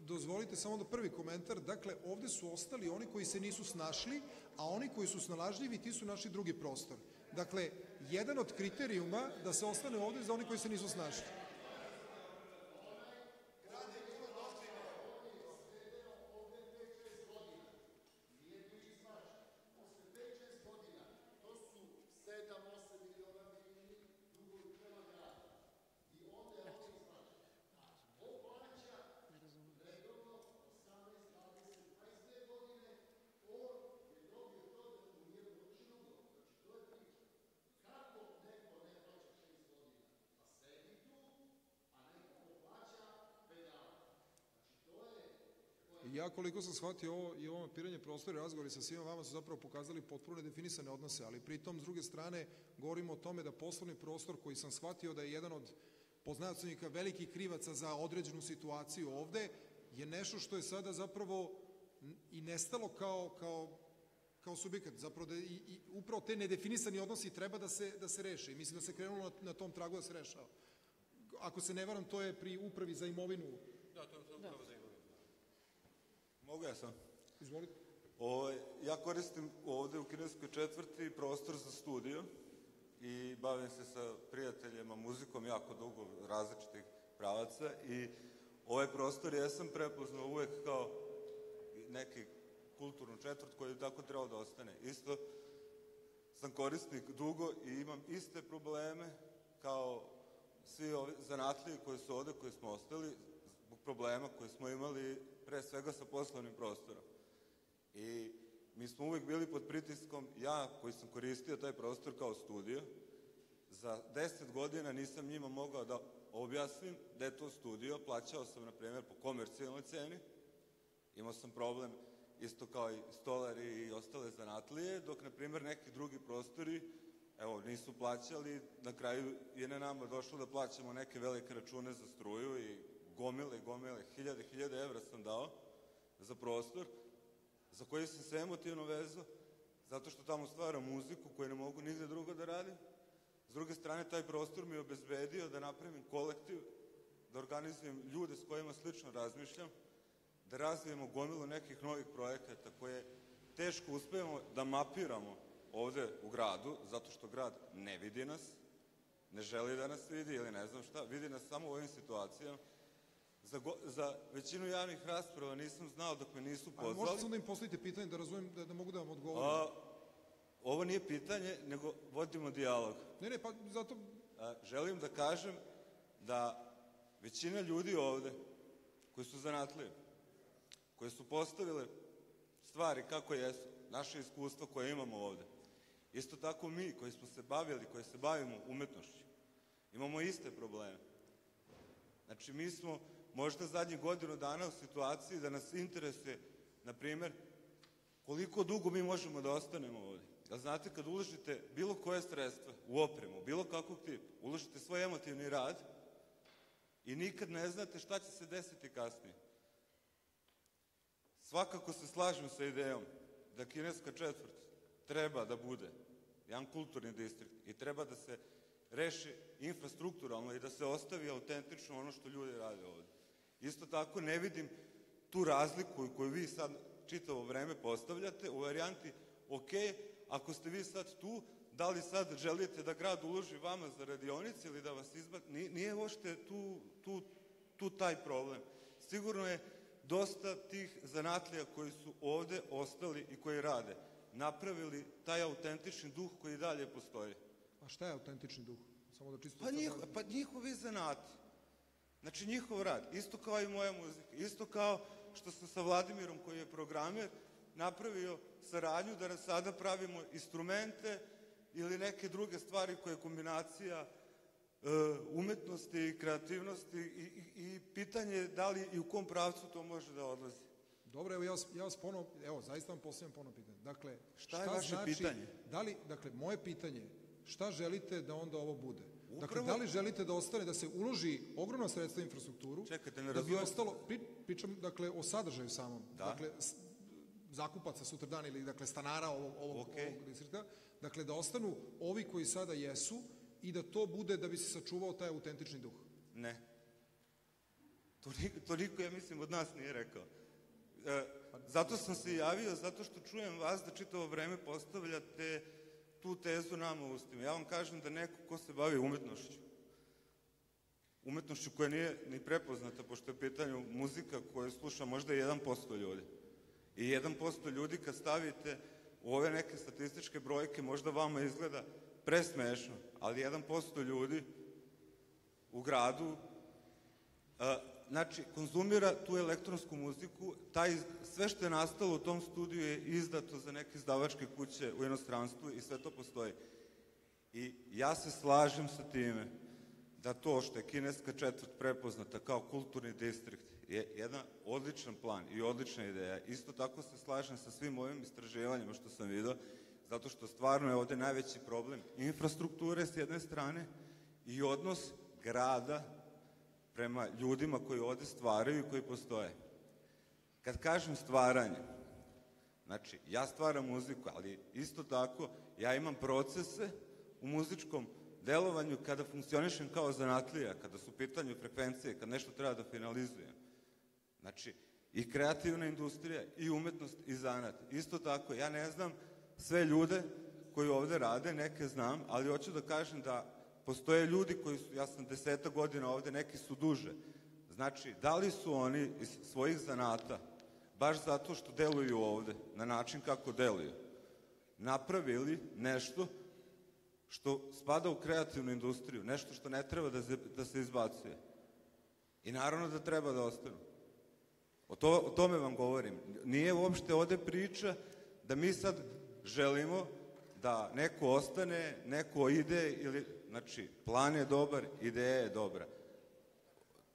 Dozvolite samo da prvi komentar, dakle, ovde su ostali oni koji se nisu snašli, a oni koji su snalažljivi, ti su naši drugi prostor. Dakle, jedan od kriterijuma da se ostane ovde za oni koji se nisu snašli. ja koliko sam shvatio ovo i ovo mapiranje prostora i razgovori sa svima vama su zapravo pokazali potpuno nedefinisane odnose, ali pritom s druge strane govorimo o tome da poslovni prostor koji sam shvatio da je jedan od poznanicnika velikih krivaca za određenu situaciju ovde je nešto što je sada zapravo i nestalo kao subjekat. Zapravo upravo te nedefinisani odnosi treba da se reše i mislim da se krenulo na tom tragu da se rešava. Ako se ne varam, to je pri upravi za imovinu. Da, to je upravo za imovinu. Mogu ja sam? Izvolite. Ja koristim ovde u Kineskoj četvrti prostor za studio i bavim se sa prijateljima, muzikom, jako dugo različitih pravaca i ovaj prostor jesam prepoznao uvek kao neki kulturnu četvrt koji je tako trebao da ostane. Isto sam korisnik dugo i imam iste probleme kao svi ovi zanatlije koji su ovde, koji smo ostali, zbog problema koje smo imali pre svega sa poslovnim prostorom. I mi smo uvek bili pod pritiskom, ja koji sam koristio taj prostor kao studio, za 10 godina nisam njima mogao da objasnim da je to studio, plaćao sam, na primjer, po komercijalnoj ceni, imao sam problem isto kao i stolari i ostale zanatlije, dok, na primjer, neki drugi prostori, evo, nisu plaćali, na kraju je na nama došlo da plaćamo neke velike račune za struju i gomile, hiljade evra sam dao za prostor, za koji sam se emotivno vezao, zato što tamo stvaram muziku koju ne mogu nigde drugo da radim. S druge strane, taj prostor mi je obezbedio da napravim kolektiv, da organizujem ljude s kojima slično razmišljam, da razvijemo gomilu nekih novih projekata koje teško uspevamo da mapiramo ovde u gradu, zato što grad ne vidi nas, ne želi da nas vidi ili ne znam šta, vidi nas samo u ovim situacijama. Za većinu javnih rasprava nisam znao dok me nisu pozvali. Ali možete sam da im postavite pitanje, da razumijem, da mogu da vam odgovorim? Ovo nije pitanje, nego vodimo dijalog. Ne, pa zato... Želim da kažem da većina ljudi ovde, koji su zanatlije, koje su postavile stvari kako jesu, naše iskustva koje imamo ovde. Isto tako mi koji smo se bavili, koji se bavimo umetnošću, imamo iste probleme. Znači, mi smo možda zadnjih godinu dana u situaciji da nas interesuje, na primer, koliko dugo mi možemo da ostanemo ovde. Da znate, kad uložite bilo koje sredstva u opremu, bilo kakvog tipa, uložite svoj emotivni rad i nikad ne znate šta će se desiti kasnije. Svakako se slažem sa idejom da Kineska četvrt treba da bude jedan kulturni distrikt i treba da se reši infrastrukturalno i da se ostavi autentično ono što ljudi rade ovde. Isto tako ne vidim tu razliku koju vi sad čitavo vreme postavljate u varijanti, ok, ako ste vi sad tu, da li sad želite da grad uloži vama za radionice ili da vas izbaci, nije uopšte tu taj problem. Sigurno je dosta tih zanatlija koji su ovde ostali i koji rade, napravili taj autentični duh koji i dalje postoji. A šta je autentični duh? Pa njihovi zanati. Znači njihov rad, isto kao i moja muzika, isto kao što sam sa Vladimirom koji je programer napravio saradnju da sada pravimo instrumente ili neke druge stvari koje je kombinacija umetnosti i kreativnosti i pitanje da li i u kom pravcu to može da odlazi. Dobro, evo ja vas ponovo, evo zaista vam postavljam ponovo pitanje. Dakle, šta je vaše pitanje? Dakle, moje pitanje je šta želite da onda ovo bude? Dakle, da li želite da ostane, da se uloži ogromna sredstva infrastrukturu, da bi ostalo, pričam dakle o sadržaju samom, dakle, zakupaca sutradan ili dakle stanara ovog distrikta, dakle da ostanu ovi koji sada jesu, i da to bude da bi se sačuvao taj autentični duh? Ne. Toliko, ja mislim, od nas nije rekao. Zato sam se javio, zato što čujem vas da čitavo vreme postavljate tu tezu nama u ustima. Ja vam kažem da neko ko se bavi umetnošću koja nije ni prepoznata, pošto je u pitanju muzika koju sluša možda 1% ljudi. I 1% ljudi kad stavite u ove neke statističke brojke, možda vama izgleda presmešno, ali 1% ljudi u gradu, znači, konzumira tu elektronsku muziku, sve što je nastalo u tom studiju je izdato za neke izdavačke kuće u inostranstvu i sve to postoji. I ja se slažem sa time da to što je Kineska četvrt prepoznata kao kulturni distrikt je jedan odličan plan i odlična ideja. Isto tako se slažem sa svim ovim istraživanjima što sam vidio, zato što stvarno je ovde najveći problem infrastrukture s jedne strane i odnos grada prema ljudima koji ovde stvaraju i koji postoje. Kad kažem stvaranje, znači ja stvaram muziku, ali isto tako ja imam procese u muzičkom delovanju kada funkcionišem kao zanatlija, kada su u pitanju frekvencije, kada nešto treba da finalizujem. Znači, i kreativna industrija, i umetnost, i zanat. Isto tako, ja ne znam sve ljude koji ovde rade, neke znam, ali hoću da kažem da postoje ljudi koji su, ja sam 10 godina ovde, neki su duže. Znači, da li su oni iz svojih zanata, baš zato što deluju ovde, na način kako deluju, napravili nešto što spada u kreativnu industriju, nešto što ne treba da se izbacuje. I naravno da treba da ostanu. O tome vam govorim. Nije uopšte ovde priča da mi sad želimo da neko ostane, neko ide, ili, znači, plan je dobar, ideja je dobra.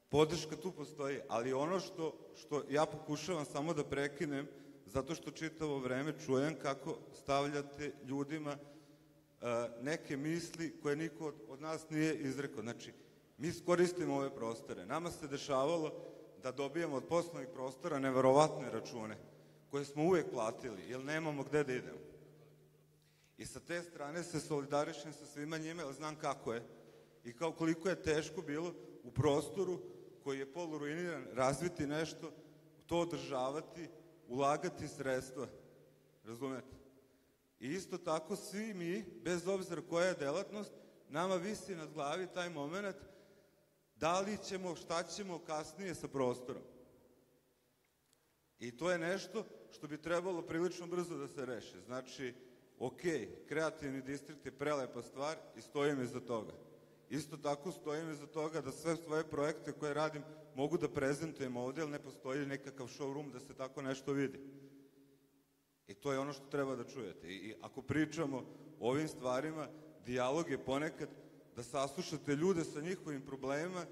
Podrška tu postoji, ali ono što ja pokušavam samo da prekinem, zato što čitavo vreme čujem kako stavljate ljudima neke misli koje niko od nas nije izrekao. Znači, mi koristimo ove prostore. Nama se dešavalo da dobijemo od poslovnih prostora neverovatne račune, koje smo uvek platili, jer nemamo gde da idemo. I sa te strane se solidarišem sa svima njima, jer znam kako je. I kao koliko je teško bilo u prostoru koji je poluruiniran razviti nešto, to održavati, ulagati sredstva. Razumete? I isto tako svi mi, bez obzira koja je delatnost, nama visi nad glavi taj moment da li ćemo, šta ćemo kasnije sa prostorom. I to je nešto što bi trebalo prilično brzo da se reši. Znači, ok, kreativni distrikt je prelepa stvar i stojim iza toga. Isto tako stojim iza toga da sve svoje projekte koje radim mogu da prezentujem ovde, jer ne postoji nekakav showroom da se tako nešto vidi. I to je ono što treba da čujete. I ako pričamo o ovim stvarima, dijalog je ponekad da saslušate ljude sa njihovim problemima,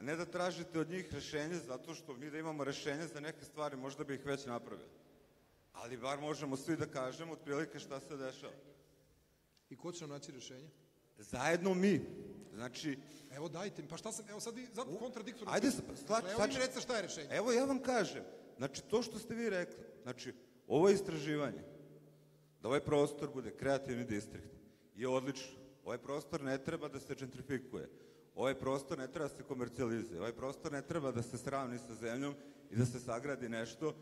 a ne da tražite od njih rešenje, zato što mi da imamo rešenje za neke stvari, možda bi ih već napravili. Ali bar možemo svi da kažemo otprilike šta se dešava. I ko će nam naći rešenje? Zajedno mi. Znači... Evo dajte mi, pa šta sam, evo sad i zato kontradiktorno. Ajde, slači. Evo mi recite šta je rešenje. Evo ja vam kažem, znači to što ste vi rekli, znači ovo je istraživanje, da ovaj prostor bude kreativni distrikt, je odlično. Ovaj prostor ne treba da se gentrifikuje, ovaj prostor ne treba da se komercijalizuje, ovaj prostor ne treba da se sravni sa zemljom i da se sagradi nešto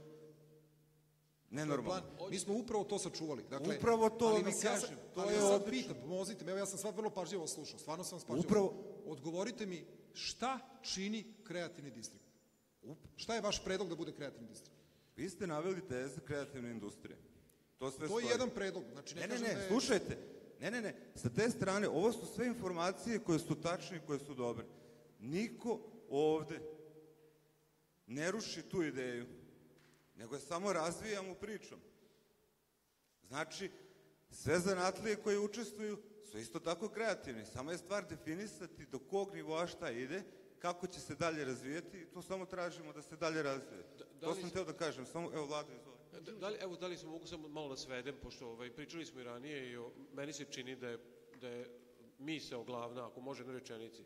nenormalno. Mi smo upravo to sačuvali. Upravo to mi kažem, to je odlično. Ali ja sad pitam, pomozite me, evo ja sam sad vrlo pažljivo slušao, stvarno sam vas pažljivo. Odgovorite mi šta čini kreativni distrikt? Šta je vaš predlog da bude kreativni distrikt? Vi ste naveli teze kreativne industrije. To sve stoji. To je jedan predlog. Ne, slušajte. Ne, sa te strane, ovo su sve informacije koje su tačne i koje su dobre. Niko ovde ne ruši tu ideju, nego je samo razvijamo pričom. Znači, sve zanatlije koje učestvuju su isto tako kreativni. Samo je stvar definisati do kog nivoa šta ide, kako će se dalje razvijeti i to samo tražimo da se dalje razvije. To sam teo da kažem, samo, evo, Vlado, izvoli. Evo, da li se mogu samo malo da svedem, pošto pričali smo i ranije i meni se čini da je misao glavna, ako može na rečenici,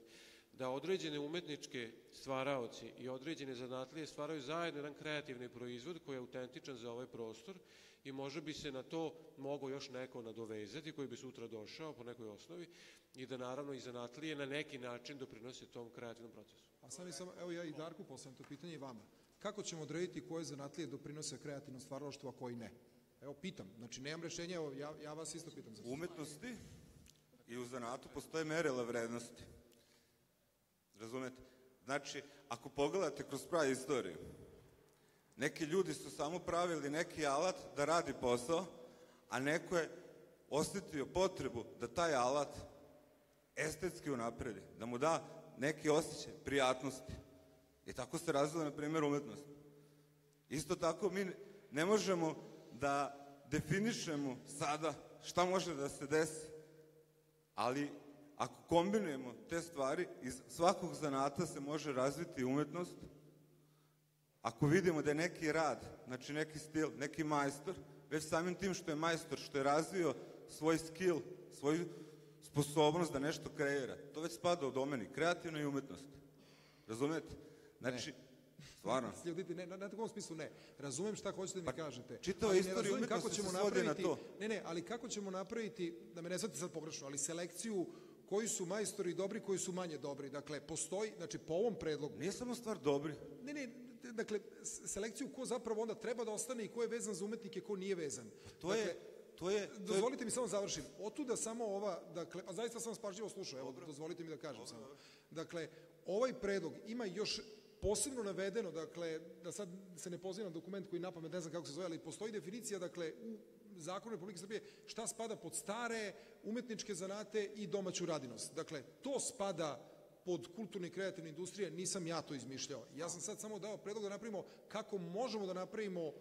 da određene umetničke stvaraoci i određene zanatlije stvaraju zajedno jedan kreativni proizvod koji je autentičan za ovaj prostor i možda bi se na to mogao još neko nadovezati koji bi sutra došao po nekoj osnovi i da naravno i zanatlije na neki način doprinose tom kreativnom procesu. A sad mi samo, evo ja i Darku postavljam to pitanje i vama. Kako ćemo odrediti koje zanatlije doprinose kreativnom stvaralaštvu, a koji ne? Evo, pitam, znači nemam rešenja, evo, ja vas isto pitam. U umetnosti i u zanatu postoje merila vrednosti. Razumete? Znači, ako pogledate kroz pravu istoriju, neki ljudi su samo pravili neki alat da radi posao, a neko je osetio potrebu da taj alat estetski unapredi, da mu da neki osjećaj prijatnosti. I tako se razvila, na primjer, umetnost. Isto tako, mi ne možemo da definišemo sada šta može da se desi, ali Ako kombinujemo te stvari, iz svakog zanata se može razviti umetnost. Ako vidimo da je neki rad, znači neki stil, neki majstor, već samim tim što je majstor, što je razvio svoj skill, svoju sposobnost da nešto kreira, to već spada u domeni kreativne i umetnosti. Razumete? Znači, stvarno. Slijediti, ne, na takvom smislu ne. Razumijem šta hoćete da mi kažete. Čitava istorija umetnosti se svodi na to. Ne, ali kako ćemo napraviti, da me ne shvatite sad pogrešno, ali selekciju koji su majstori dobri, koji su manje dobri. Dakle, postoji, znači po ovom predlogu... Nije samo stvar dobri. Ne, dakle, selekciju ko zapravo onda treba da ostane i ko je vezan za umetnike, ko nije vezan. Dozvolite mi samo završim. Otuda samo ova, dakle, a zaista sam vas pažljivo slušao, evo, dozvolite mi da kažem samo. Dakle, ovaj predlog ima još posebno navedeno, dakle, da sad se ne pozivam na dokument koji napamet, ne znam kako se zove, ali postoji definicija, dakle, u Zakonu Republike Srbije, šta spada pod stare umetničke zanate i domaću radinost. Dakle, to spada pod kulturne i kreativne industrije, nisam ja to izmišljao. Ja sam sad samo dao predlog da napravimo kako možemo da napravimo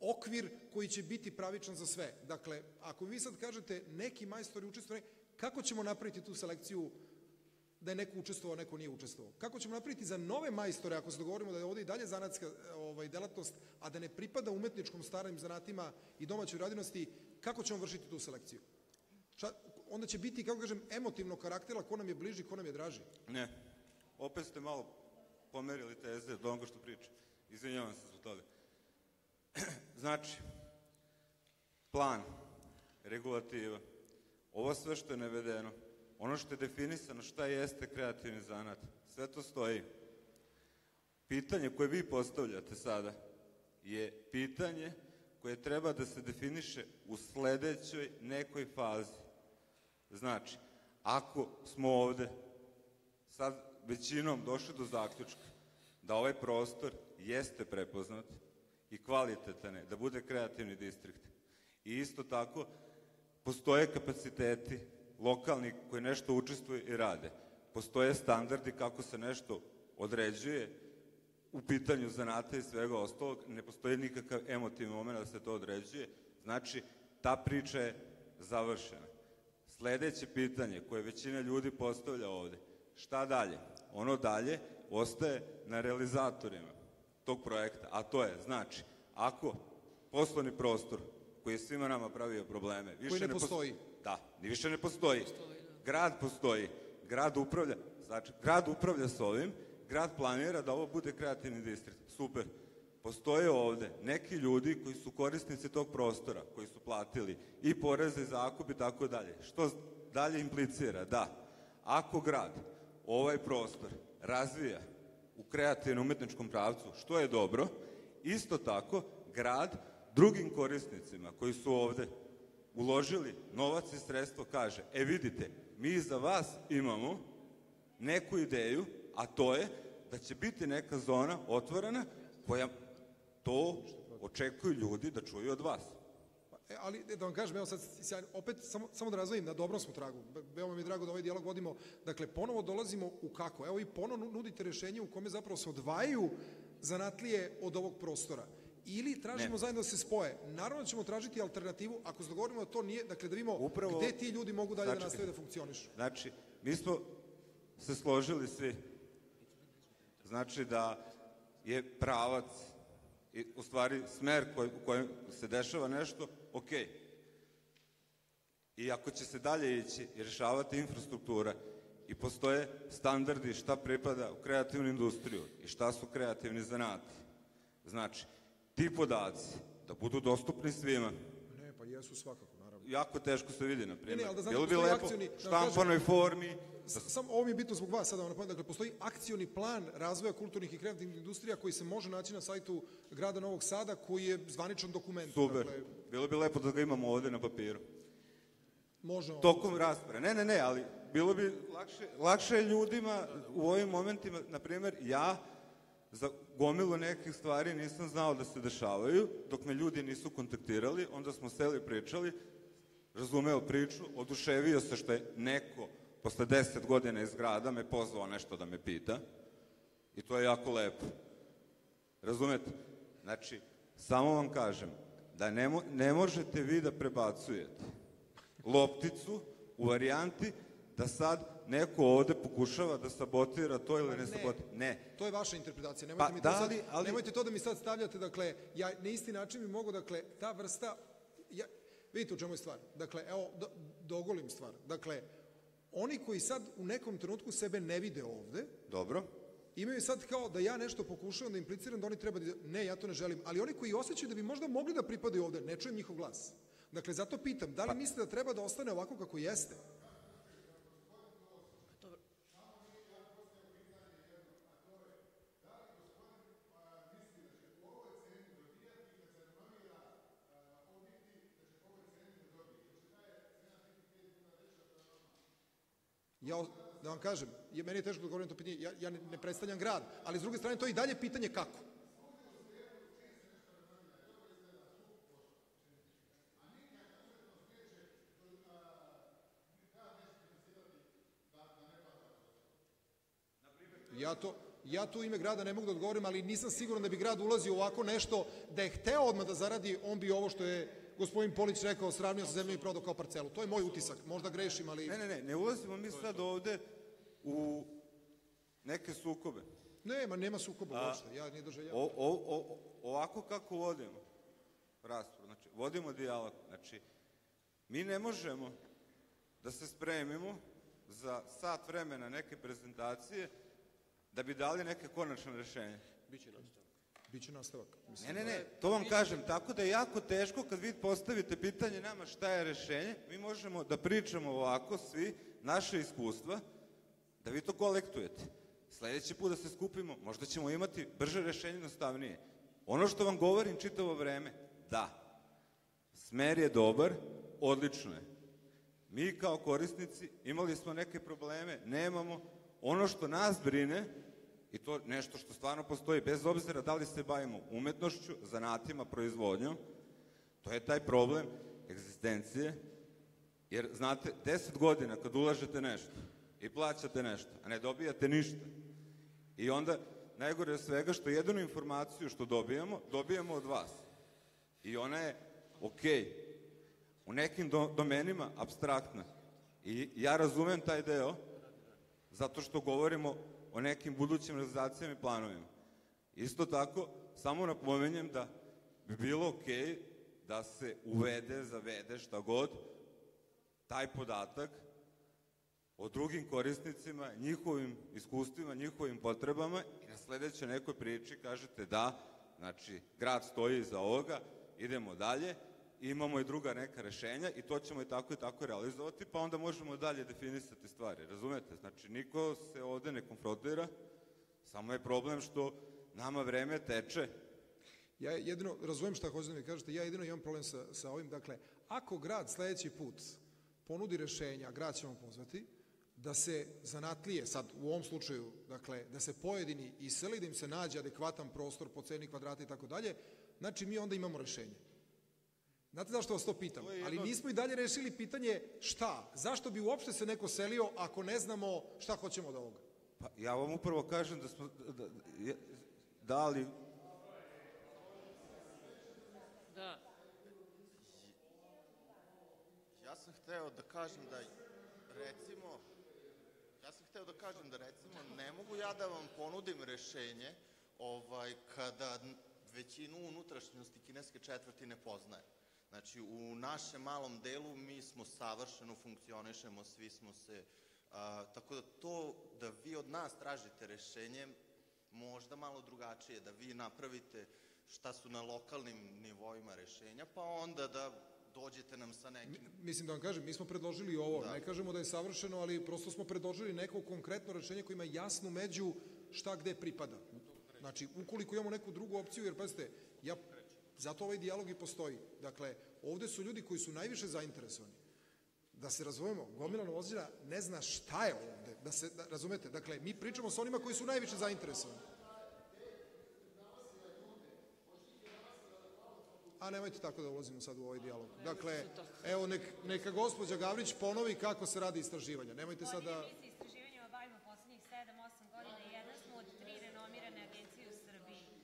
okvir koji će biti pravičan za sve. Dakle, ako vi sad kažete neki majstori učestvovali, kako ćemo napraviti tu selekciju da je neko učestvovao, neko nije učestvovao? Kako ćemo napraviti za nove majstore, ako se dogovorimo da je ovde i dalje zanatska delatnost, a da ne pripada umetničkom starim zanatima i domaćoj radinosti, kako ćemo vršiti tu selekciju? Onda će biti, kako kažem, emotivno karaktera, ko nam je bliži, ko nam je draži. Ne, opet ste malo pomerili teze od onoga što priča. Izvinjavam se zbog toga. Znači, plan, regulativa, ovo sve što je navedeno, ono što je definisano šta jeste kreativni zanat, sve to stoji. Pitanje koje vi postavljate sada je pitanje koje treba da se definiše u sledećoj nekoj fazi. Znači, ako smo ovde sad većinom došli do zaključka da ovaj prostor jeste prepoznat i kvalitetan je, da bude kreativni distrikt. I isto tako, postoje kapaciteti lokalni koji nešto učestvuju i rade. Postoje standardi kako se nešto određuje u pitanju zanata i svega ostalog. Ne postoji nikakav emotivni moment da se to određuje. Znači, ta priča je završena. Sledeće pitanje koje većina ljudi postavlja ovde, šta dalje? Ono dalje ostaje na realizatorima tog projekta, a to je, znači, ako poslovni prostor koji je svima nama pravio probleme, koji ne postoji. Da, više ne postoji. Grad postoji, grad upravlja, znači, grad upravlja s ovim, grad planira da ovo bude kreativni distrikt. Super. Postoje ovde neki ljudi koji su korisnici tog prostora, koji su platili i poreze, i zakup i tako dalje. Što dalje implicira? Da, ako grad ovaj prostor razvija u kreativno umetničkom pravcu, što je dobro, isto tako grad drugim korisnicima koji su ovde uložili novac i sredstvo kaže, vidite, mi za vas imamo neku ideju, a to je da će biti neka zona otvorena koja to očekuju ljudi da čuju od vas. Ali da vam kažem, evo sad, opet samo da razvojim, na dobrom smo tragu, veoma mi je drago da ovaj dijalog vodimo, dakle, ponovo dolazimo u kako, evo i ponovo nudite rešenje u kome zapravo se odvajaju zanatlije od ovog prostora. Ili tražimo zajedno da se spoje. Naravno ćemo tražiti alternativu, ako se dogovorimo da to nije, dakle, da vidimo gde ti ljudi mogu dalje da nastave da funkcionišu. Znači, mi smo se složili svi, znači da je pravac, u stvari smer u kojem se dešava nešto, ok. I ako će se dalje ići i rešavati infrastruktura i postoje standardi šta pripada u kreativnu industriju i šta su kreativni zanati. Znači, ti podaci da budu dostupni svima. Ne, pa jesu svakako, naravno. Jako teško se vidi, na primjer. Bilo bi lepo u štampanoj formi. Samo ovo mi je bitno zbog vas, sada vam napomenem, dakle, postoji akcioni plan razvoja kulturnih i kreativnih industrija koji se može naći na sajtu grada Novog Sada, koji je zvaničan dokument. Super, bilo bi lepo da ga imamo ovde na papiru. Možemo. Tokom rasprave. Ne, ali bilo bi lakše ljudima u ovim momentima, na primjer, ja za gomilu nekih stvari nisam znao da se dešavaju, dok me ljudi nisu kontaktirali, onda smo seli pričali, razumeo priču, oduševio se što je neko posle 10 godina iz grada me pozvao nešto da me pita i to je jako lepo. Razumete? Znači, samo vam kažem da ne možete vi da prebacujete lopticu u varijanti da sad neko ovde pokušava da sabotira to ili ne sabotira. Ne. To je vaša interpretacija. Nemojte to da mi sad stavljate. Dakle, ja na isti način bi mogo, dakle, ta vrsta... Vidite u čemu je stvar. Dakle, evo, dogolim stvar. Dakle, oni koji sad u nekom trenutku sebe ne vide ovde... Dobro. Imaju sad kao da ja nešto pokušavam da impliciram da oni treba da... Ne, ja to ne želim. Ali oni koji osjećaju da bi možda mogli da pripadaju ovde, ne čujem njihov glas. Dakle, zato pitam, da li mislite da treba da ostane ovako kako jeste? Da vam kažem, meni je teško da govorim to pitanje, ja ne predstavljam grad, ali s druge strane to je i dalje pitanje kako. Ja tu ime grada ne mogu da odgovorim, ali nisam siguran da bi grad ulazio u ovako nešto, da je hteo odmah da zaradi, on bi ovo što je gospodin Polić rekao, sravnio sa zemljom i prodao kao parcelu. To je moj utisak, možda grešim, ali... Ne ulazimo mi sad ovde u neke sukobe. Nema sukoba, uopšte, ja ne doželjavam. Ovako kako vodimo raspravu, znači, vodimo dijalog, znači, mi ne možemo da se spremimo za sat vremena neke prezentacije da bi dali neke konačne rešenje. Biće nastavak. Biće nastavak. Ne, to vam kažem, tako da je jako teško kad vi postavite pitanje nama šta je rešenje, mi možemo da pričamo ovako svi, naše iskustva, da vi to kolektujete. Sledeći put da se skupimo, možda ćemo imati brže rešenje, jednostavnije. Ono što vam govorim čitavo vreme, da, smer je dobar, odlično je. Mi kao korisnici imali smo neke probleme, nemamo. Ono što nas brine, i to nešto što stvarno postoji, bez obzira da li se bavimo umetnošću, zanatima, proizvodnjom, to je taj problem egzistencije, jer znate, 10 godina kad ulažete nešto i plaćate nešto, a ne dobijate ništa, i onda najgore od svega što jedinu informaciju što dobijamo, dobijamo od vas. I ona je okej, u nekim domenima apstraktna. I ja razumem taj deo, zato što govorimo o nekim budućim realizacijama i planovima. Isto tako, samo napomenjem da bi bilo okej da se uvede, zavede, šta god, taj podatak o drugim korisnicima, njihovim iskustvima, njihovim potrebama, i na sledećoj nekoj priči kažete da, znači, grad stoji iza ovoga, idemo dalje, imamo i druga neka rešenja i to ćemo i tako realizovati, pa onda možemo dalje definisati stvari, razumete? Znači, niko se ovde ne konfrontira, samo je problem što nama vreme teče. Ja jedino, razumijem šta hoćete da mi kažete, ja jedino imam problem sa ovim, dakle, ako grad sledeći put ponudi rešenja, grad ćemo pozvati, da se zanatlije, sad u ovom slučaju, dakle, da se pojedini iseli, da im se nađe adekvatan prostor po ceni kvadrata i tako dalje, znači mi onda imamo rešenje. Znate zašto vas to pitam, ali nismo i dalje rešili pitanje šta, zašto bi uopšte se neko selio ako ne znamo šta hoćemo od ovoga? Pa ja vam upravo kažem da smo dali... Da. Ja sam hteo da kažem da recimo, ne mogu ja da vam ponudim rešenje kada većinu unutrašnjosti kineske četvrti ne poznaje. Znači, u našem malom delu mi smo savršeno funkcionišemo, svi smo se... Tako da to da vi od nas tražite rešenje, možda malo drugačije, da vi napravite šta su na lokalnim nivoima rešenja, pa onda da dođete nam sa nekim... Mislim da vam kažem, mi smo predložili ovo, ne kažemo da je savršeno, ali prosto smo predložili neko konkretno rešenje koje ima jasnu među šta gde pripada. Znači, ukoliko imamo neku drugu opciju, jer pazite, ja... Zato ovaj dijalog i postoji. Dakle, ovde su ljudi koji su najviše zainteresovani. Da se razumemo, gomila Novosađana ne zna šta je ovde. Da se, razumete, dakle, mi pričamo sa onima koji su najviše zainteresovani. A nemojte tako da ulazimo sad u ovaj dijalog. Dakle, evo, neka gospođa Gavrić ponovi kako se radi istraživanja. Nemojte sad da... Mi se istraživanjima bavimo poslednjih 7-8 godina i jedna smo od 3 renomirane agencije u Srbiji.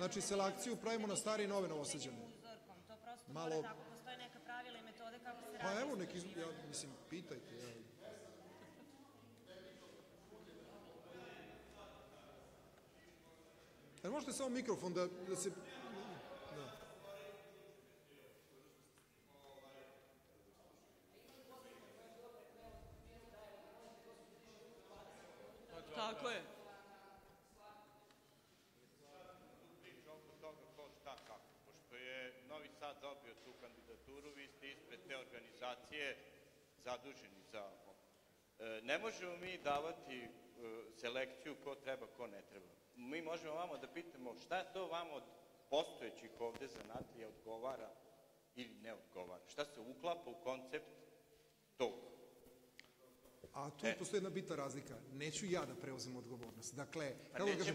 Znači, selekciju pravimo na stare i nove Novosađane. To prosto mora tako, postoje neka pravila i metode kako se radi. Pa evo, neki, ja mislim, pitajte. Jer možete samo mikrofon da se... Tako je. Priča oko toga ko šta kako. Pošto je Novi Sad dobio tu kandidaturu, vi ste ispred te organizacije zaduženi za ovo. Ne možemo mi davati selekciju ko treba, ko ne treba. Mi možemo vama da pitamo šta to vama od postojećih ovde zanatlija odgovara ili ne odgovara. Šta se uklapa u koncept toga? A tu postoji jedna bitna razlika. Neću ja da preuzem odgovornost. Dakle,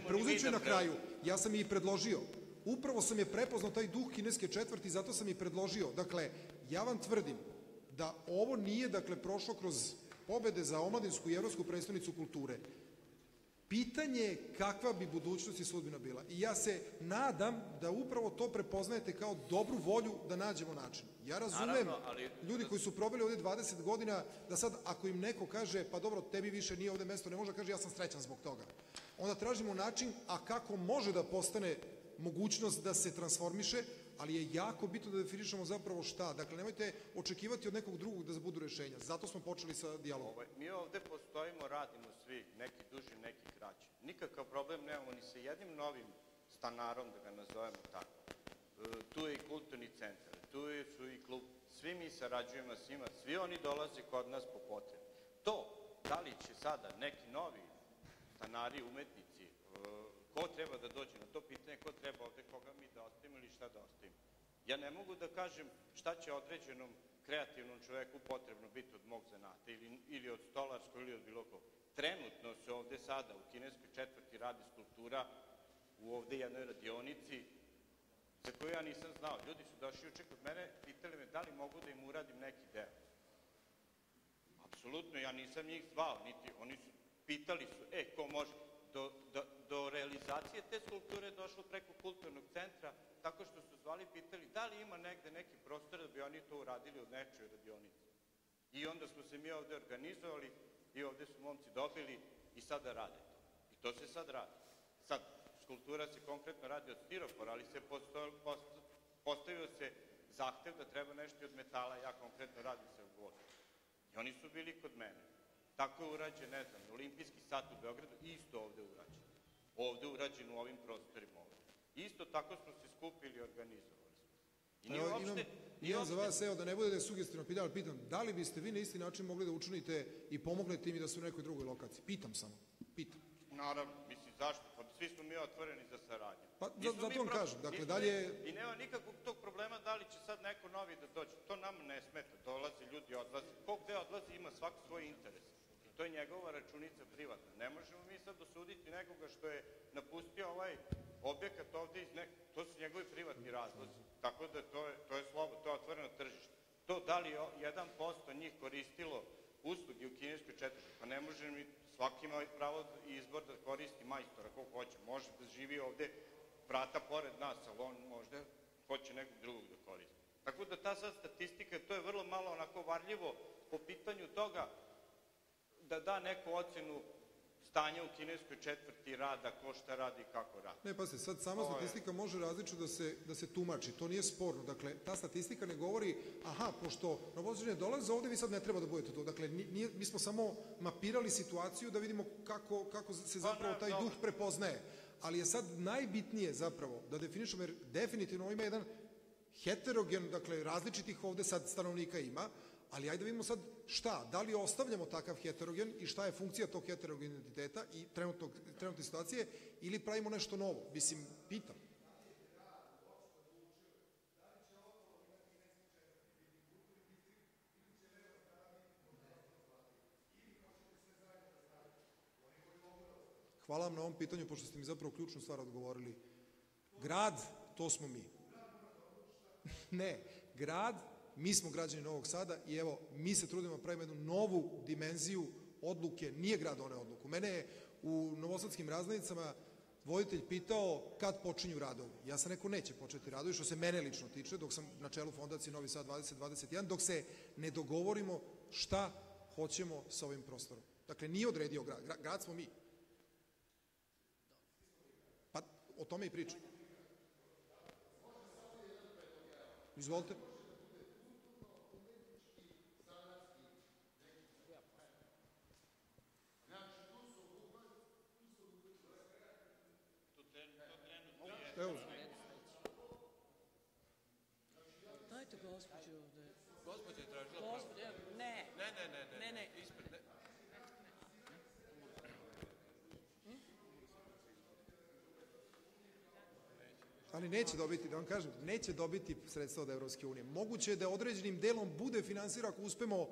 preuzet ću na kraju. Ja sam je i predložio. Upravo sam je prepoznao taj duh kineske četvrti, zato sam je predložio. Dakle, ja vam tvrdim da ovo nije prošlo kroz pobede za omladinsku i evropsku predstavnicu kulture. Pitanje je kakva bi budućnost i sudbina bila. I ja se nadam da upravo to prepoznajete kao dobru volju da nađemo način. Ja razumem ljudi koji su probili ovde 20 godina da sad ako im neko kaže pa dobro tebi više nije ovde mesto, ne može da kaže ja sam srećan zbog toga. Onda tražimo način a kako može da postane mogućnost da se transformiše, ali je jako bitno da definišemo zapravo šta. Dakle, nemojte očekivati od nekog drugog da budu rešenja. Zato smo počeli sa dijalogom. Mi ovde postojimo, radimo svi, neki duži, neki kraći. Nikakav problem nemamo ni sa jednim novim stanarom, da ga nazovemo tako. Tu je i kulturni centar, tu su i klub. Svi mi sarađujemo s njima, svi oni dolaze kod nas po potrebi. To, da li će sada neki novi stanari, umetnici, ko treba da dođe na to pitanje, ko treba ovde, koga mi da ostavimo ili šta da ostavimo. Ja ne mogu da kažem šta će određenom kreativnom čoveku potrebno biti od mog zanata ili od stolarskog ili od bilo koga. Trenutno se ovde sada u kineskoj četvrti radi skulptura u ovde jednoj radionici za koju ja nisam znao. Ljudi su došli juče kod mene, pitali me da li mogu da im uradim neki deo. Apsolutno, ja nisam njih zvao, niti oni su pitali su, ko može... Do realizacije te skulpture je došlo preko kulturnog centra, tako što su zvali i pitali da li ima negde neki prostor da bi oni to uradili u nečoj radionici. I onda smo se mi ovde organizovali i ovde su momci dobili i sada rade to. I to se sad radi. Sad, skulptura se konkretno radi od stiropora, ali se postavio se zahtev da treba nešto od metala, ja konkretno radim se u vodu. I oni su bili kod mene. Tako je urađen, ne znam, Olimpijski sat u Beogradu, isto ovde urađen. Ovde urađen u ovim prostorima ovde. Isto tako smo se skupili i organizovali. Imam za vas, evo, da ne bude da je sugestivno pitanje, pitam, da li biste vi na isti način mogli da učinite i pomognete im i da su u nekoj drugoj lokaciji? Pitam samo, pitam. Naravno, mislim, zašto? Svi smo mi otvoreni za saradnju. Pa, zato vam kažem, dakle, dalje... I nema nikakvog tog problema da li će sad neko novi da dođe. To nam ne smeta, dolaze, ljudi odlaze. Ko gde odlazi ima svak svoj interes. To je njegova računica privatna. Ne možemo mi sad osuditi nekoga što je napustio ovaj objekat ovde iz nekog. To su njegovi privatni razlozi. Tako da to je slobodno, to je otvoreno tržište. To da li je 1% njih koristilo usluge u kineskoj četvrti, pa ne može mi svaki ima pravo izbor da koristi majstora ko hoće. Može da živi ovde vrata pored nas, ali on možda hoće nekog drugog da koristi. Tako da ta sad statistika, to je vrlo malo onako varljivo po pitanju toga da da neku ocenu stanja u kineskoj četvrti rada, ko šta radi i kako radi. Ne, pa se, sad sama statistika može različito da se tumači, to nije sporno. Dakle, ta statistika ne govori, aha, pošto Novosađani dolaze ovde, vi sad ne treba da budete tu. Dakle, mi smo samo mapirali situaciju da vidimo kako se zapravo taj duh prepoznaje. Ali je sad najbitnije zapravo da definišemo, jer definitivno ima jedan heterogen, dakle, različitih ovde sad stanovnika ima, ali ajde vidimo sad šta, da li ostavljamo takav heterogen i šta je funkcija tog heterogen identiteta i trenutne situacije ili pravimo nešto novo, mislim, pitam. Hvala vam na ovom pitanju, pošto ste mi zapravo ključnu stvar odgovorili. Grad, to smo mi. Ne, grad... Mi smo građani Novog Sada i evo, mi se trudimo da pravimo jednu novu dimenziju odluke, nije grad one odluku. Mene je u novosadskim razglednicama voditelj pitao kad počinju radovi. Ja sam rekao neće početi radovi, što se mene lično tiče, dok sam na čelu fondacije Novi Sad 2021, dok se ne dogovorimo šta hoćemo sa ovim prostorom. Dakle, nije odredio grad, grad smo mi. Pa o tome i pričam. Izvolite. Dajte gospođu ovde. Gospođa je tražila pravo. Ne. Ne. Ispred. Ali neće dobiti, da vam kažem, neće dobiti sredstva od Evropske unije. Moguće je da određenim delom bude finansira ako uspemo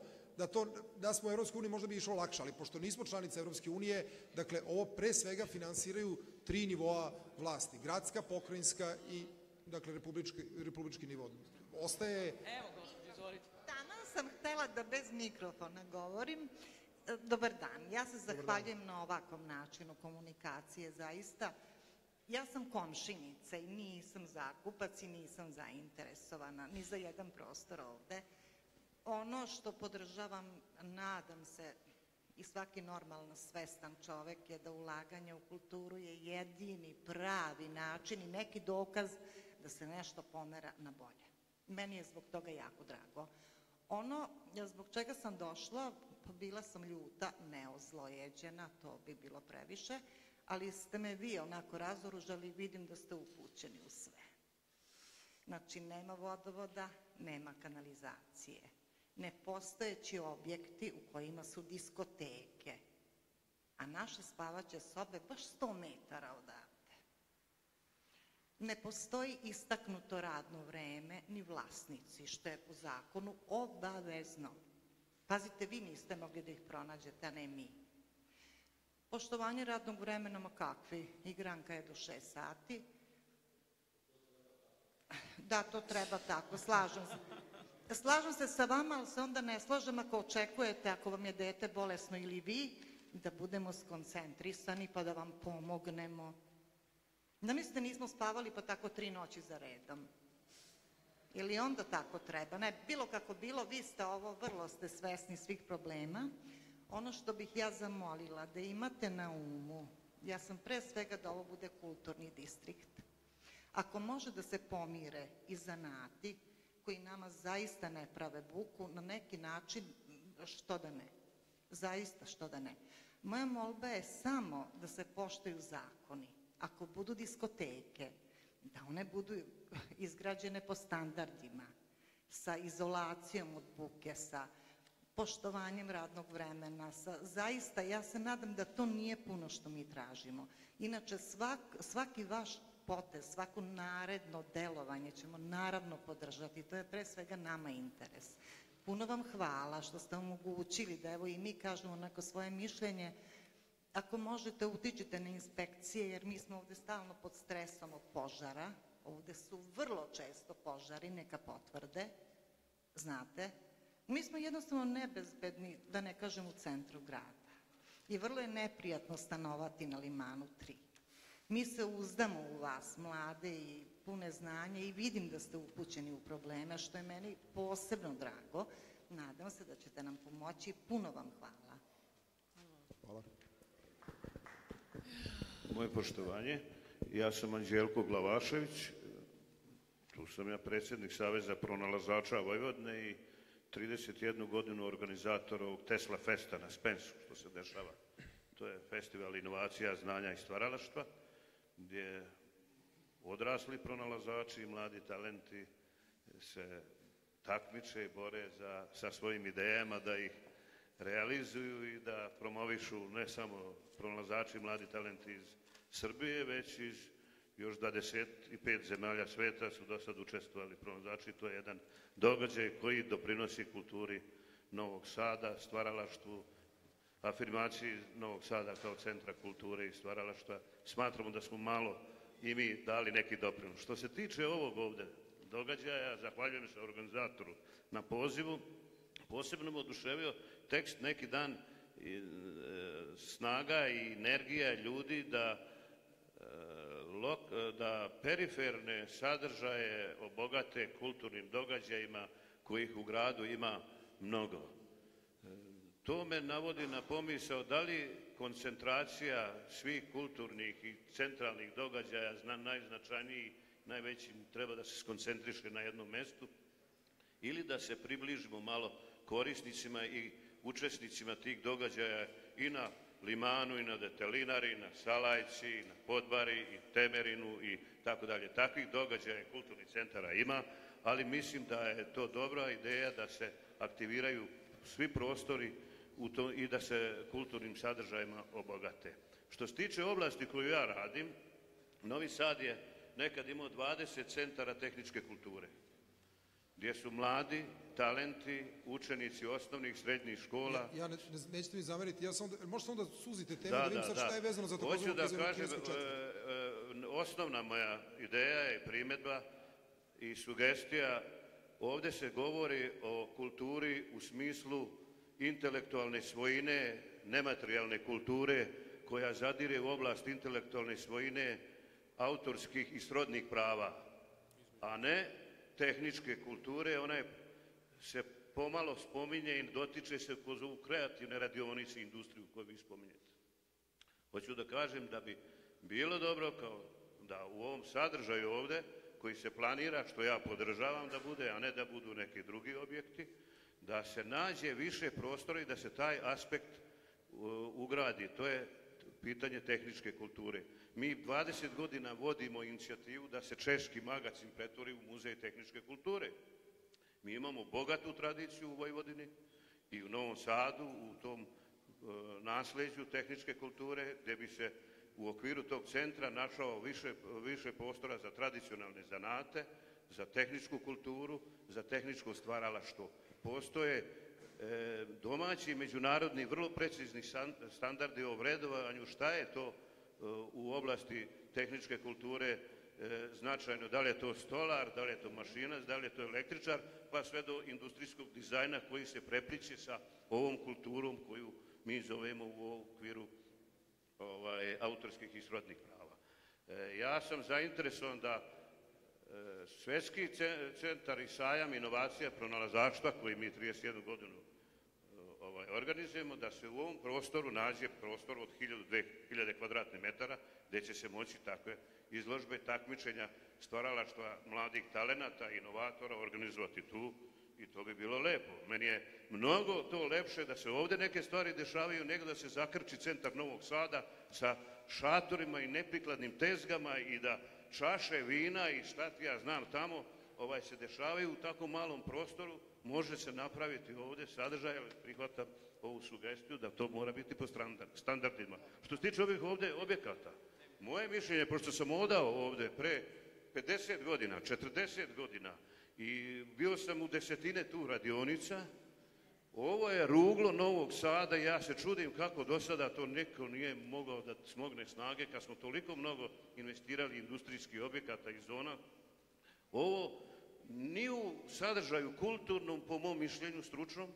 da smo u Evropskoj uniji možda bi išlo lakše, ali pošto nismo članice Evropske unije, dakle, ovo pre svega finansiraju tri nivoa vlasti. Gradska, pokrajinska i, dakle, republički nivo. Ostaje... Evo, gospođo, izvolite. Taman sam htela da bez mikrofona govorim. Dobar dan. Ja se zahvaljujem na ovakvom načinu komunikacije, zaista. Ja sam komšinica i nisam zakupac i nisam zainteresovana ni za jedan prostor ovde. Ono što podržavam, nadam se, i svaki normalno svestan čovek je da ulaganje u kulturu je jedini pravi način i neki dokaz da se nešto pomera na bolje. Meni je zbog toga jako drago. Ono zbog čega sam došla, bila sam ljuta, neozlojeđena, to bi bilo previše, ali ste me vi onako razoružali i vidim da ste upućeni u sve. Znači, nema vodovoda, nema kanalizacije. Nepostojeći objekti u kojima su diskoteke, a naše spavaće sobe baš 100 metara odavde. Ne postoji istaknuto radno vreme ni vlasnici, što je po zakonu obavezno. Pazite, vi niste mogli da ih pronađete, a ne mi. Poštovanje radnog vremena, ma kakvi, igranka je do 6 sati. Da, to treba tako, slažem se. Slažem se sa vama, ali se onda ne slažem ako očekujete, ako vam je dete bolesno ili vi, da budemo skoncentrisani pa da vam pomognemo. Da mislite nismo spavali pa tako 3 noći za redom. Ili onda tako treba. Ne, bilo kako bilo, vi ste ovo, vrlo ste svesni svih problema. Ono što bih ja zamolila da imate na umu, ja sam pre svega da ovo bude kulturni distrikt. Ako može da se pomire i zanati, koji nama zaista ne prave buku, na neki način, što da ne. Zaista što da ne. Moja molba je samo da se poštuju zakoni. Ako budu diskoteke, da one budu izgrađene po standardima, sa izolacijom od buke, sa poštovanjem radnog vremena. Zaista, ja se nadam da to nije puno što mi tražimo. Inače, svaki vaš potez, svako naredno delovanje ćemo naravno podržati. To je pre svega nama interes. Puno vam hvala što ste omogućili da evo i mi kažemo onako svoje mišljenje. Ako možete, utičite na inspekcije, jer mi smo ovde stalno pod stresom od požara. Ovde su vrlo često požari, neka potvrde. Znate, mi smo jednostavno nebezbedni, da ne kažem, u centru grada. I vrlo je neprijatno stanovati na Limanu 3. Mi se uzdamo u vas, mlade i pune znanja, i vidim da ste upućeni u probleme, što je meni posebno drago. Nadam se da ćete nam pomoći i puno vam hvala. Hvala. Moje poštovanje, ja sam Anđelko Glavašević, tu sam ja predsednik Saveza pronalazača Vojvodine i 31 godinu organizatora ovog Tesla Festa na Spensu, što se dešava. To je festival inovacija, znanja i stvaralaštva, gdje odrasli pronalazači i mladi talenti se takmiče i bore sa svojim idejama da ih realizuju i da promovišu ne samo pronalazači i mladi talenti iz Srbije, već iz još 25 zemalja sveta su do sad učestvovali pronalazači. To je jedan događaj koji doprinosi kulturi Novog Sada, stvaralaštvu, afirmaciji Novog Sada kao centra kulture i stvaralaštva. Smatramo da smo malo i mi dali neki doprinos. Što se tiče ovog ovde događaja, zahvaljujem se organizatoru na pozivu. Posebno me oduševio tekst neki dan, snaga i energija ljudi da da periferne sadržaje obogate kulturnim događajima kojih u gradu ima mnogo. To me navodi na pomisao da li koncentracija svih kulturnih i centralnih događaja, najznačajniji, najveći, treba da se skoncentriše na jednom mestu ili da se približimo malo korisnicima i učesnicima tih događaja i na Limanu, i na Detelinari, i na Salajci, i na Podbari, i Temerinu, i tako dalje. Takvih događaja i kulturnih centara ima, ali mislim da je to dobra ideja da se aktiviraju svi prostori i da se kulturnim sadržajima obogate. Što se tiče oblasti koju ja radim, Novi Sad je nekad imao 20 centara tehničke kulture, gdje su mladi, talenti, učenici osnovnih, srednjih škola. Ja nećete mi zameriti, možete onda suzite teme, da vidim sad šta je vezano za to. Hoću da kažem, osnovna moja ideja je primjedba i sugestija. Ovdje se govori o kulturi u smislu intelektualne svojine, nematerijalne kulture koja zadire u oblast intelektualne svojine, autorskih i srodnih prava, a ne tehničke kulture. Ona se pomalo spominje i dotiče se kroz ovu kreativne radionice i industriju koju vi spominjete. Hoću da kažem da bi bilo dobro kao da u ovom sadržaju ovdje koji se planira, što ja podržavam da bude, a ne da budu neki drugi objekti, da se nađe više prostora i da se taj aspekt ugradi. To je pitanje tehničke kulture. Mi 20 godina vodimo inicijativu da se Češki magazin pretvori u Muzej tehničke kulture. Mi imamo bogatu tradiciju u Vojvodini i u Novom Sadu, u tom nasleđu tehničke kulture, gdje bi se u okviru tog centra našao više prostora za tradicionalne zanate, za tehničku kulturu, za tehničko stvaralaštvo. Postoje domaći i međunarodni vrlo precizni standardi o vrednovanju šta je to u oblasti tehničke kulture značajno, da li je to stolar, da li je to mašinac, da li je to električar, pa sve do industrijskog dizajna koji se prepliče sa ovom kulturom koju mi zovemo u okviru autorskih i srodnih prava. Ja sam zainteresovan da Svetski centar i sajam inovacija pronalazaštva koji mi 31 godinu organizujemo, da se u ovom prostoru nađe prostor od 1000-2000 kvadratnih metara gdje će se moći takve izložbe, takmičenja stvaralaštva mladih talenata, inovatora organizovati tu i to bi bilo lepo. Meni je mnogo to lepše da se ovdje neke stvari dešavaju nego da se zakrči centar Novog Sada sa šatorima i neprikladnim tezgama i da čaše vina i šta ti ja znam tamo se dešavaju u tako malom prostoru. Može se napraviti ovdje sadržaj, ali prihvatam ovu sugestiju da to mora biti po standardima. Što se tiče ovih ovdje objekata, moje mišljenje, pošto sam odao ovdje pre 50 godina, 40 godina i bio sam u desetine tu radionica, ovo je ruglo Novog Sada i ja se čudim kako do sada to neko nije mogao da smogne snage kad smo toliko mnogo investirali industrijskih objekata i zona. Ovo ni u sadržaju kulturnom, po mom mišljenju stručnom,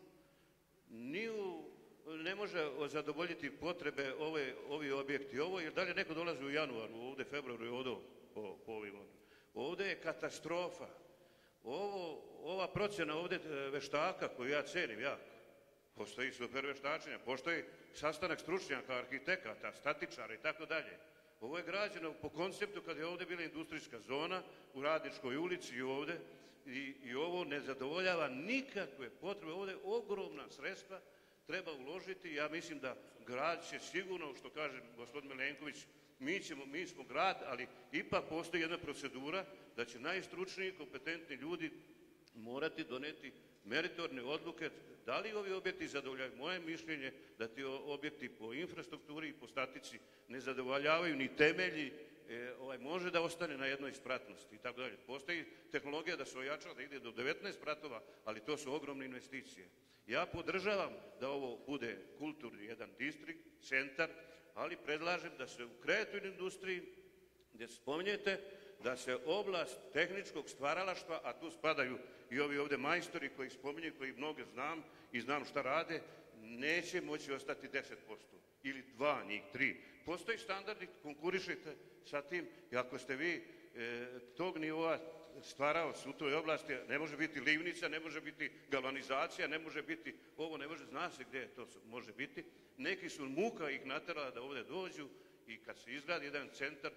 ne može zadovoljiti potrebe ovi objekti. Ovo je, da li neko dolazi u januaru, ovdje februaru i ovdje po ovim objektima. Ovdje je katastrofa. Ova procjena ovdje veštaka koju ja cenim jako, postoji super veštačenja, postoji sastanak stručnjaka, arhitekata, statičara i tako dalje. Ovo je građeno po konceptu kad je ovdje bila industrijska zona u Radničkoj ulici i ovdje i ovo ne zadovoljava nikakve potrebe. Ovdje ogromna sredstva treba uložiti. Ja mislim da grad će sigurno, što kaže gospodin Milenković, mi smo grad, ali ipak postoji jedna procedura da će najstručniji, kompetentni ljudi morati doneti meritorne odluke da li ovi objekti zadovoljavaju. Moje mišljenje da ti objekti po infrastrukturi i po statici ne zadovoljavaju ni temelji, može da ostane na jednoj spratnosti i tako dalje. Postoji tehnologija da se ojača, da ide do 19 spratova, ali to su ogromne investicije. Ja podržavam da ovo bude kulturni jedan distrikt, centar, ali predlažem da se u kreativnoj industriji, gdje spominjete, da se oblast tehničkog stvaralaštva, a tu spadaju i ovi ovdje majstori koji spominju, koji mnoge znam i znam šta rade, neće moći ostati 10%. ili dva, njih tri. Postoji standardi, konkurišite sa tim i ako ste vi tog nivoa stvaraoc u toj oblasti, ne može biti livnica, ne može biti galvanizacija, ne može biti ovo, ne može, zna se gdje to može biti. Neki su muka ih naterala da ovdje dođu i kad se izgradi jedan centar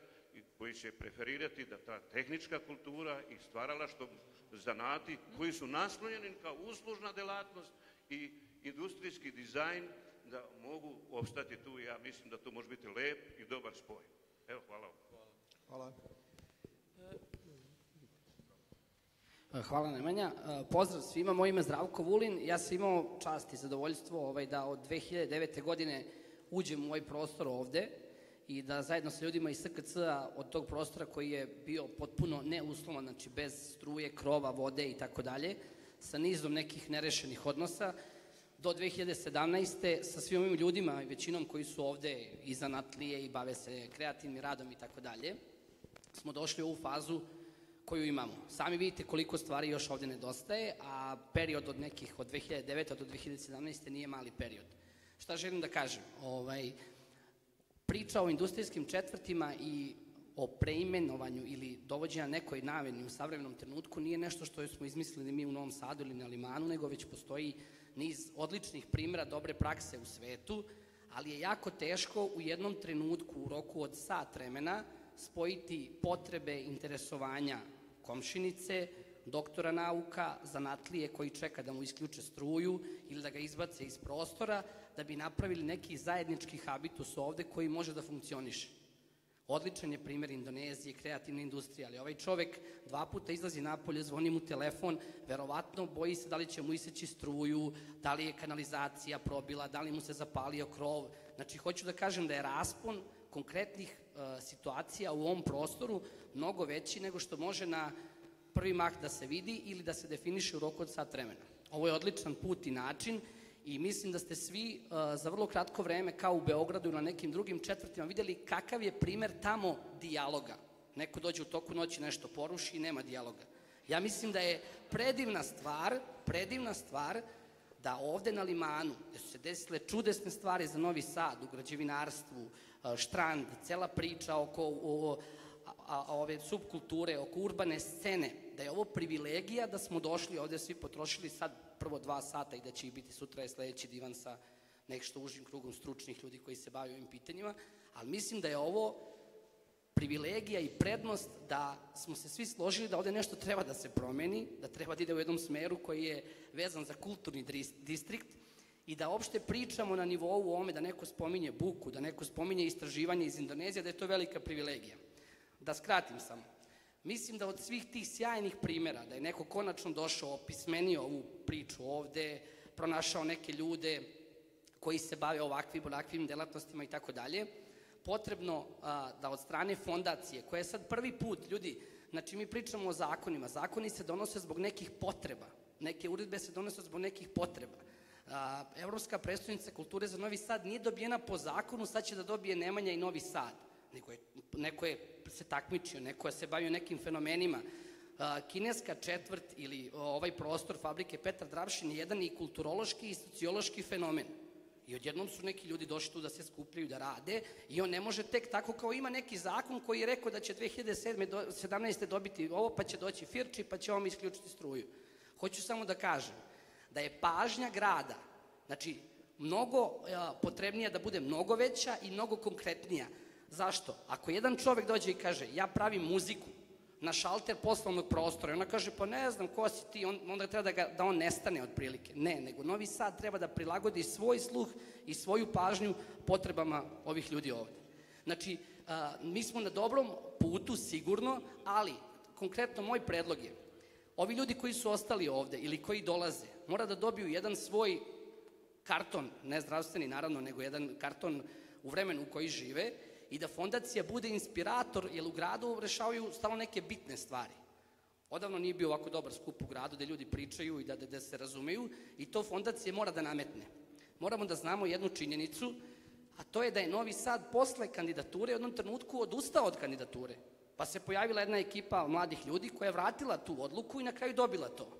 koji će preferirati da ta tehnička kultura i stvaralaštvo zanati koji su naslonjeni kao uslužna delatnost i industrijski dizajn da mogu opstati tu i ja mislim da to može biti lep i dobar spoj. Evo, hvala vam. Hvala. Hvala Nemanja. Pozdrav svima, moje ime je Zdravko Vulin. Ja sam imao čast i zadovoljstvo da od 2009. godine uđem u ovaj prostor ovde i da zajedno sa ljudima iz SKC-a od tog prostora koji je bio potpuno neuslovan, znači bez struje, krova, vode i tako dalje, sa nizom nekih nerešenih odnosa, do 2017. sa svim ovim ljudima i većinom koji su ovde i zanatlije i bave se kreativnim radom i tako dalje, smo došli u ovu fazu koju imamo. Sami vidite koliko stvari još ovde nedostaje, a period od nekih od 2009. do 2017. nije mali period. Šta želim da kažem? Priča o industrijskim četvrtima i o preimenovanju ili dovođenja nekoj nameni u savremenom trenutku nije nešto što smo izmislili mi u Novom Sadu ili na Limanu, nego već postoji niz odličnih primjera dobre prakse u svetu, ali je jako teško u jednom trenutku u roku od sat vremena spojiti potrebe interesovanja komšinice, doktora nauka, zanatlije koji čeka da mu isključe struju ili da ga izbace iz prostora, da bi napravili neki zajednički habitus ovde koji može da funkcioniše. Odličan je primjer Indonezije, kreativne industrije, ali ovaj čovek 2 puta izlazi napolje, zvoni mu telefon, verovatno boji se da li će mu iseći struju, da li je kanalizacija probila, da li mu se zapalio krov. Znači, hoću da kažem da je raspon konkretnih situacija u ovom prostoru mnogo veći nego što može na prvi mah da se vidi ili da se definiše u roku od sat vremena. Ovo je odličan put i način i mislim da ste svi za vrlo kratko vreme kao u Beogradu i na nekim drugim četvrtima videli kakav je primer tamo dijaloga. Neko dođe u toku noći, nešto poruši i nema dijaloga. Ja mislim da je predivna stvar da ovde na Limanu, gde su se desile čudesne stvari za Novi Sad, u građevinarstvu, štrand, cela priča oko ove subkulture, oko urbane scene, da je ovo privilegija da smo došli ovde, svi potrošili sad prvo 2 sata i da će ih biti sutra je sledeći divan sa nešto užim krugom stručnih ljudi koji se bavaju ovim pitanjima, ali mislim da je ovo privilegija i prednost da smo se svi složili da ovde nešto treba da se promeni, da treba da ide u jednom smeru koji je vezan za kulturni distrikt i da opšte pričamo na nivou ome da neko spominje buku, da neko spominje istraživanje iz Indonezije, da je to velika privilegija. Da skratim samo. Mislim da od svih tih sjajnih primjera, da je neko konačno došao, opismenio ovu priču ovde, pronašao neke ljude koji se bave ovakvim, onakvim delatnostima i tako dalje, potrebno da od strane fondacije, koja je sad prvi put, ljudi, znači mi pričamo o zakonima, zakoni se donose zbog nekih potreba, neke uredbe se donose zbog nekih potreba. Evropska prestonica kulture za Novi Sad nije dobijena po zakonu, sad će da dobije Nemanja i Novi Sad. Neko je se takmičio, neko je se bavio nekim fenomenima. Kineska četvrt ili ovaj prostor fabrike Petar Drapšin je jedan i kulturološki i sociološki fenomen. I odjednom su neki ljudi došli tu da se skupljaju, da rade i on ne može tek tako kao ima neki zakon koji je rekao da će 2017. dobiti ovo, pa će doći Firči, pa će ovom isključiti struju. Hoću samo da kažem da je pažnja grada, znači, mnogo potrebnija da bude mnogo veća i mnogo konkretnija. Zašto? Ako jedan čovek dođe i kaže ja pravim muziku na šalter poslovnog prostora i ona kaže pa ne znam ko si ti, onda treba da on nestane otprilike. Ne, nego Novi Sad treba da prilagodi svoj sluh i svoju pažnju potrebama ovih ljudi ovde. Znači, mi smo na dobrom putu sigurno, ali konkretno moj predlog je ovi ljudi koji su ostali ovde ili koji dolaze mora da dobiju jedan svoj karton, ne zdravstveni naravno, nego jedan karton u vremenu u koji žive i da fondacija bude inspirator, jer u gradu rešavaju stalno neke bitne stvari. Odavno nije bio ovako dobar skup u gradu gde ljudi pričaju i da se razumeju i to fondacija mora da nametne. Moramo da znamo jednu činjenicu, a to je da je Novi Sad posle kandidature u jednom trenutku odustao od kandidature, pa se pojavila jedna ekipa mladih ljudi koja je vratila tu odluku i na kraju dobila to.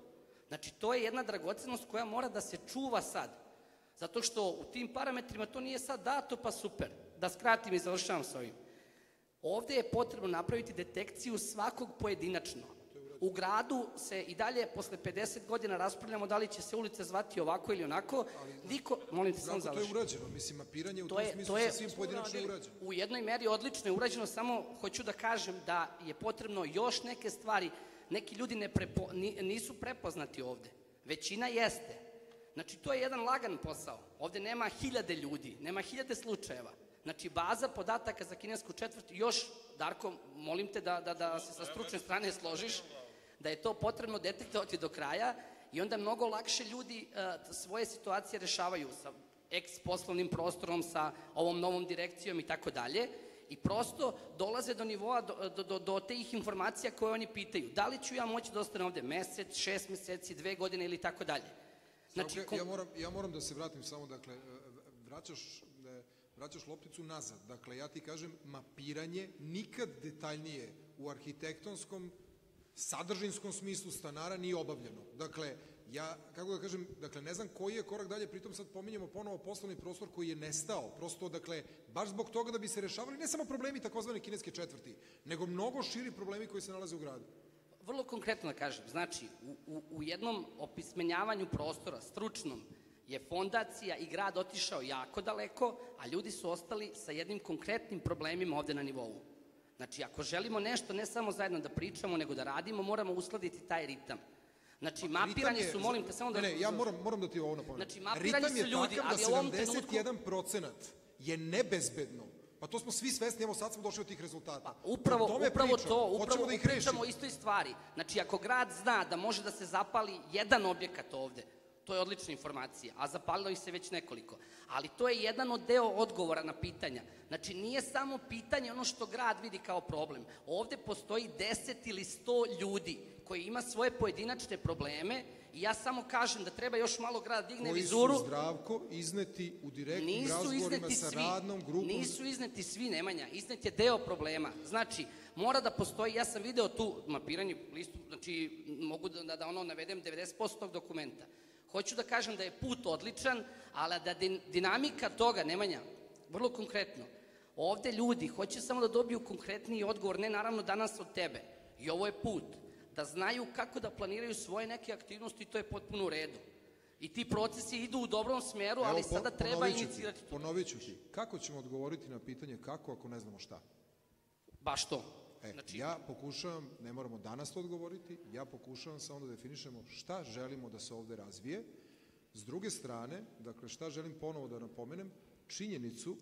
Znači, to je jedna dragocenost koja mora da se čuva sad. Zato što u tim parametrima to nije sad dato, pa super. Da skratim i završavam s ovim. Ovde je potrebno napraviti detekciju svakog pojedinačno. U gradu se i dalje, posle 50 godina, raspravljamo da li će se ulice zvati ovako ili onako. Niko, molim te, samo završim. To je urađeno, mislim, mapiranje u tom smislu sa svim pojedinačno je urađeno. U jednoj meri odlično je urađeno, samo hoću da kažem da je potrebno još neke stvari. Neki ljudi nisu prepoznati ovde. Većina jeste. Znači, to je jedan lagan posao. Ovde nema 1000 ljudi, nema 1000 slučajeva. Znači, baza podataka za kinesku četvrt, još, Darko, molim te da se sa stručne strane složiš, da je to potrebno detektovati do kraja i onda mnogo lakše ljudi svoje situacije rešavaju sa ex-poslovnim prostorom, sa ovom novom direkcijom i tako dalje. I prosto dolaze do nivoa, do tih informacija koje oni pitaju. Da li ću ja moći da ostane ovde mesec, 6 meseci, 2 godine ili tako dalje? Ja moram da se vratim samo, dakle, vraćaš lopticu nazad. Dakle, ja ti kažem, mapiranje nikad detaljnije u arhitektonskom, sadržinskom smislu stanara nije obavljeno. Dakle, ja, kako da kažem, dakle, ne znam koji je korak dalje, pritom sad pominjamo ponovo poslovni prostor koji je nestao, prosto, dakle, baš zbog toga da bi se rešavali ne samo problemi takozvane kineske četvrti, nego mnogo širi problemi koji se nalaze u gradu. Vrlo konkretno da kažem, znači, u jednom opismenjavanju prostora, stručnom, je fondacija i grad otišao jako daleko, a ljudi su ostali sa jednim konkretnim problemima ovde na nivou. Znači, ako želimo nešto, ne samo zajedno da pričamo, nego da radimo, moramo uskladiti taj ritam. Znači, mapirani su, molim te, samo da... Ne, ja moram da ti ovo napomenem. Znači, mapirani su ljudi, ali u ovom trenutku... Ritam je takav da 71% je nebezbedno. Pa to smo svi svesni, evo sad smo došli od tih rezultata. Upravo to, upravo pričamo o istoj stvari. Znači, ako grad zna da može da se zapali jedan objekat ovde, to je odlična informacija, a zapalilo ih se već nekoliko. Ali to je jedan od deo odgovora na pitanja. Znači, nije samo pitanje ono što grad vidi kao problem. Ovde postoji 10 ili 100 ljudi koji ima svoje pojedinačne probleme i ja samo kažem da treba još malo grada digne vizuru. Koji su, Zdravko, izneti u direktnim razgovorima sa radnom grupom? Nisu izneti svi, Nemanja. Iznet je deo problema. Znači, mora da postoji, ja sam video tu mapiranje listu, znači, mogu da ono navedem 90% tog dokumenta. Hoću da kažem da je put odličan, ali da dinamika toga, Nemanja, vrlo konkretno, ovde ljudi hoće samo da dobiju konkretniji odgovor, ne naravno danas od tebe, i ovo je put, da znaju kako da planiraju svoje neke aktivnosti, to je potpuno u redu. I ti procesi idu u dobrom smeru, ali sada treba inicirati to. Ponovit ću ti, kako ćemo odgovoriti na pitanje kako ako ne znamo šta? Baš to. Ja pokušavam, ne moramo danas to odgovoriti, ja pokušavam samo da definišemo šta želimo da se ovde razvije. S druge strane, dakle, šta želim ponovo da napomenem, činjenicu,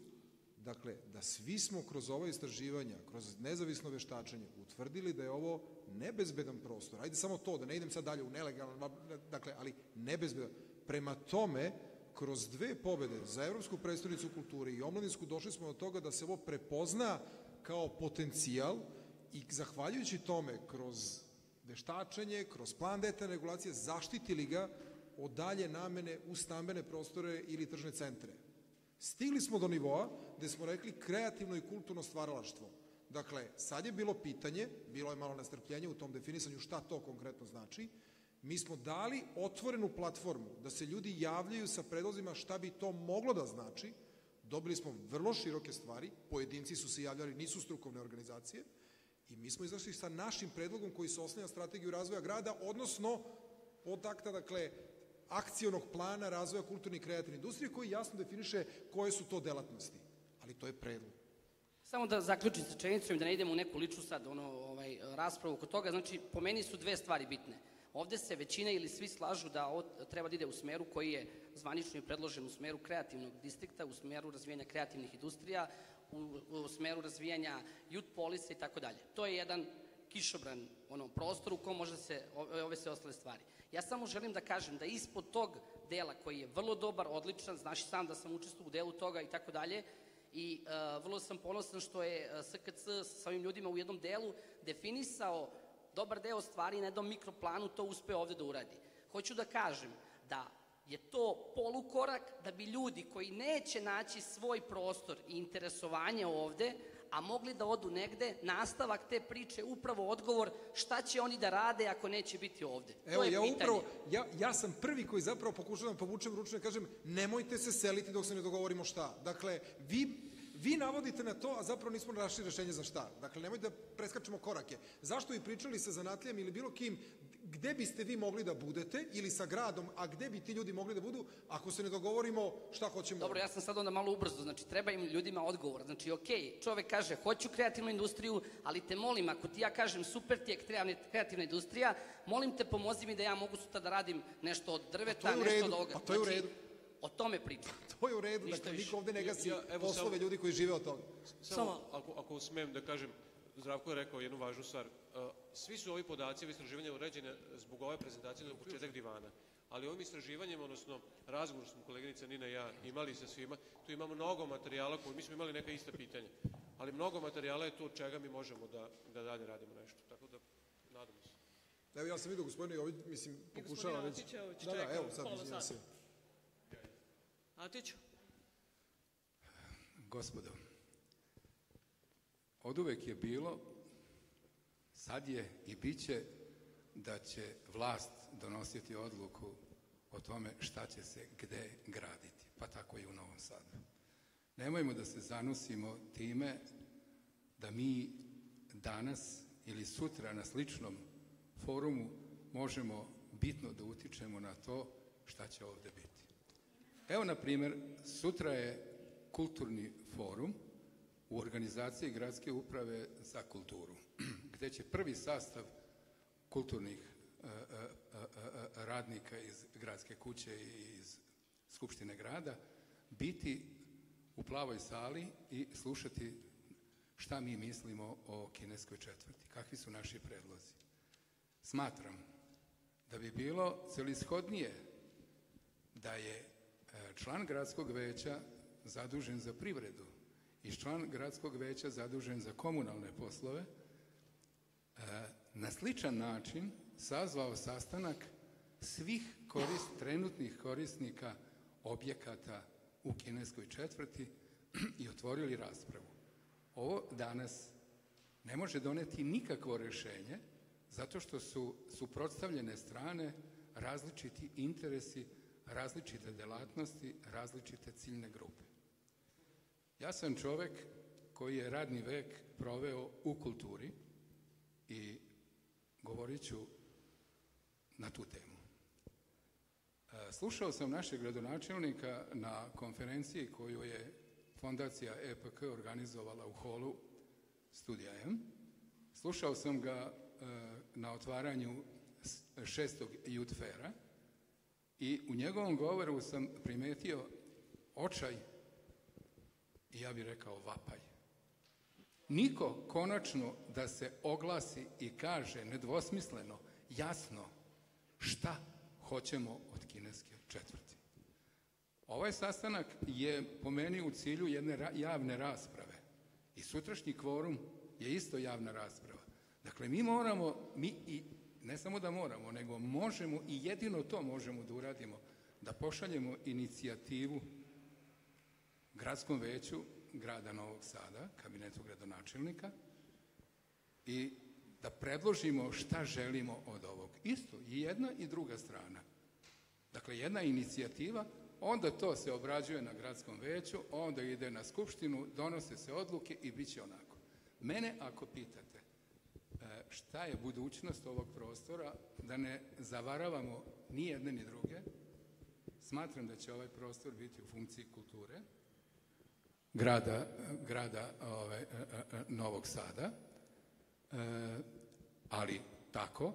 dakle, da svi smo kroz ova istraživanja, kroz nezavisno veštačenje, utvrdili da je ovo nebezbedan prostor. Ajde samo to, da ne idem sad dalje u nelegalan, dakle, ali nebezbedan. Prema tome, kroz 2 pobede za Evropsku prestonicu kulture i omladinsku došli smo do toga da se ovo prepozna kao potencijal i zahvaljujući tome kroz veštačenje, kroz plan detaljne regulacije, zaštitili ga od dalje namene u stambene prostore ili tržne centre. Stigli smo do nivoa gde smo rekli kreativno i kulturno stvaralaštvo. Dakle, sad je bilo pitanje, bilo je malo nestrpljenje u tom definisanju šta to konkretno znači. Mi smo dali otvorenu platformu da se ljudi javljaju sa predlozima šta bi to moglo da znači. Dobili smo vrlo široke stvari, pojedinci su se javljali, nisu strukovne organizacije, i mi smo izašli sa našim predlogom koji se oslanja strategiju razvoja grada, odnosno od akta, dakle, akcionog plana razvoja kulturne i kreativne industrije koji jasno definiše koje su to delatnosti. Ali to je predlog. Samo da zaključim sa činjenicom i da ne idemo u neku ličnu sad raspravu oko toga. Znači, po meni su 2 stvari bitne. Ovde se većina ili svi slažu da ovo treba da ide u smeru koji je zvanično i predložen, u smeru kreativnog distrikta, u smeru razvijanja kreativnih industrija, u smeru razvijanja youth policy i tako dalje. To je jedan kišobran prostor u kom može se ove sve ostale stvari. Ja samo želim da kažem da ispod tog dela koji je vrlo dobar, odličan, znaš sam da sam učestvovao u delu toga i tako dalje, i vrlo sam ponosan što je SKC sa ovim ljudima u jednom delu definisao dobar deo stvari na jednom mikroplanu, to uspe ovde da uradi. Hoću da kažem da je to polukorak da bi ljudi koji neće naći svoj prostor i interesovanje ovde, a mogli da odu negde, nastavak te priče, upravo odgovor šta će oni da rade ako neće biti ovde. Evo, ja upravo, ja sam prvi koji zapravo pokušavam da povučem ručnu i kažem nemojte se seliti dok se ne dogovorimo šta. Dakle, vi navodite na to, a zapravo nismo našli rešenje za šta. Dakle, nemojte da preskačemo korake. Zašto bi pričali sa zanatlijama ili bilo kim, gde biste vi mogli da budete ili sa gradom, a gde bi ti ljudi mogli da budu ako se ne dogovorimo šta hoćemo? Dobro, ja sam sad onda malo ubrzo, znači treba im ljudima odgovor. Znači, okej, čovek kaže hoću kreativnu industriju, ali te molim, ako ti ja kažem super ti je kreativna industrija, molim te pomozi mi da ja mogu sutra da radim nešto od drveta, nešto od ovoga. Pa to je u redu. O tome pričam. To je u redu, dakle niko ovde ne gasi poslove ljudi koji žive od toga. Samo, ako smem da kažem, Zdravko je rekao jednu važnu stvar. Svi su ovi podaci i istraživanja uređene zbog ove prezentacije na početak divana. Ali ovim istraživanjem, odnosno razgovor smo koleginica Nina i ja imali sa svima, tu imamo mnogo materijala koji mi smo imali neka ista pitanja. Ali mnogo materijala je tu od čega mi možemo da dalje radimo nešto. Tako da, nadamo se. Evo, ja sam vidio gospodina i ovdje, mislim, pokušava već... Atiću? Gospodo, od uvek je bilo, sad je i bit će da će vlast donositi odluku o tome šta će se gde graditi, pa tako i u Novom Sadu. Nemojmo da se zanusimo time da mi danas ili sutra na sličnom forumu možemo bitno da utičemo na to šta će ovde biti. Evo, na primjer, sutra je kulturni forum u organizaciji Gradske uprave za kulturu, gde će prvi sastav kulturnih radnika iz Gradske kuće i iz Skupštine grada biti u plavoj sali i slušati šta mi mislimo o Kineskoj četvrti, kakvi su naši predlozi. Smatram da bi bilo celishodnije da je član gradskog veća zadužen za privredu i član gradskog veća zadužen za komunalne poslove na sličan način sazvao sastanak svih trenutnih korisnika objekata u Kineskoj četvrti i otvorili raspravu. Ovo danas ne može doneti nikakvo rešenje zato što su suprotstavljene strane, različiti interesi, različite delatnosti, različite ciljne grupe. Ja sam čovek koji je radni vek proveo u kulturi i govorit ću na tu temu. Slušao sam našeg gradonačelnika na konferenciji koju je fondacija EPK organizovala u holu Studija M. Slušao sam ga na otvaranju 6. Youth Faira i u njegovom govoru sam primetio očaj i ja bih rekao vapaj. Niko konačno da se oglasi i kaže nedvosmisleno, jasno, šta hoćemo od Kineske četvrti. Ovaj sastanak je po meni u cilju jedne javne rasprave i sutrašnji kvorum je isto javna rasprava. Dakle, mi moramo, ne samo da moramo, nego možemo i jedino to možemo da uradimo, da pošaljemo inicijativu Gradskom veću grada Novog Sada, kabinetu gradonačelnika, i da predložimo šta želimo od ovog. Isto, i jedna i druga strana. Dakle, jedna inicijativa, onda to se obrađuje na Gradskom veću, onda ide na Skupštinu, donose se odluke i bit će onako. Mene, ako pitate, šta je budućnost ovog prostora, da ne zavaravamo ni jedne ni druge, smatram da će ovaj prostor biti u funkciji kulture grada Novog Sada, ali tako,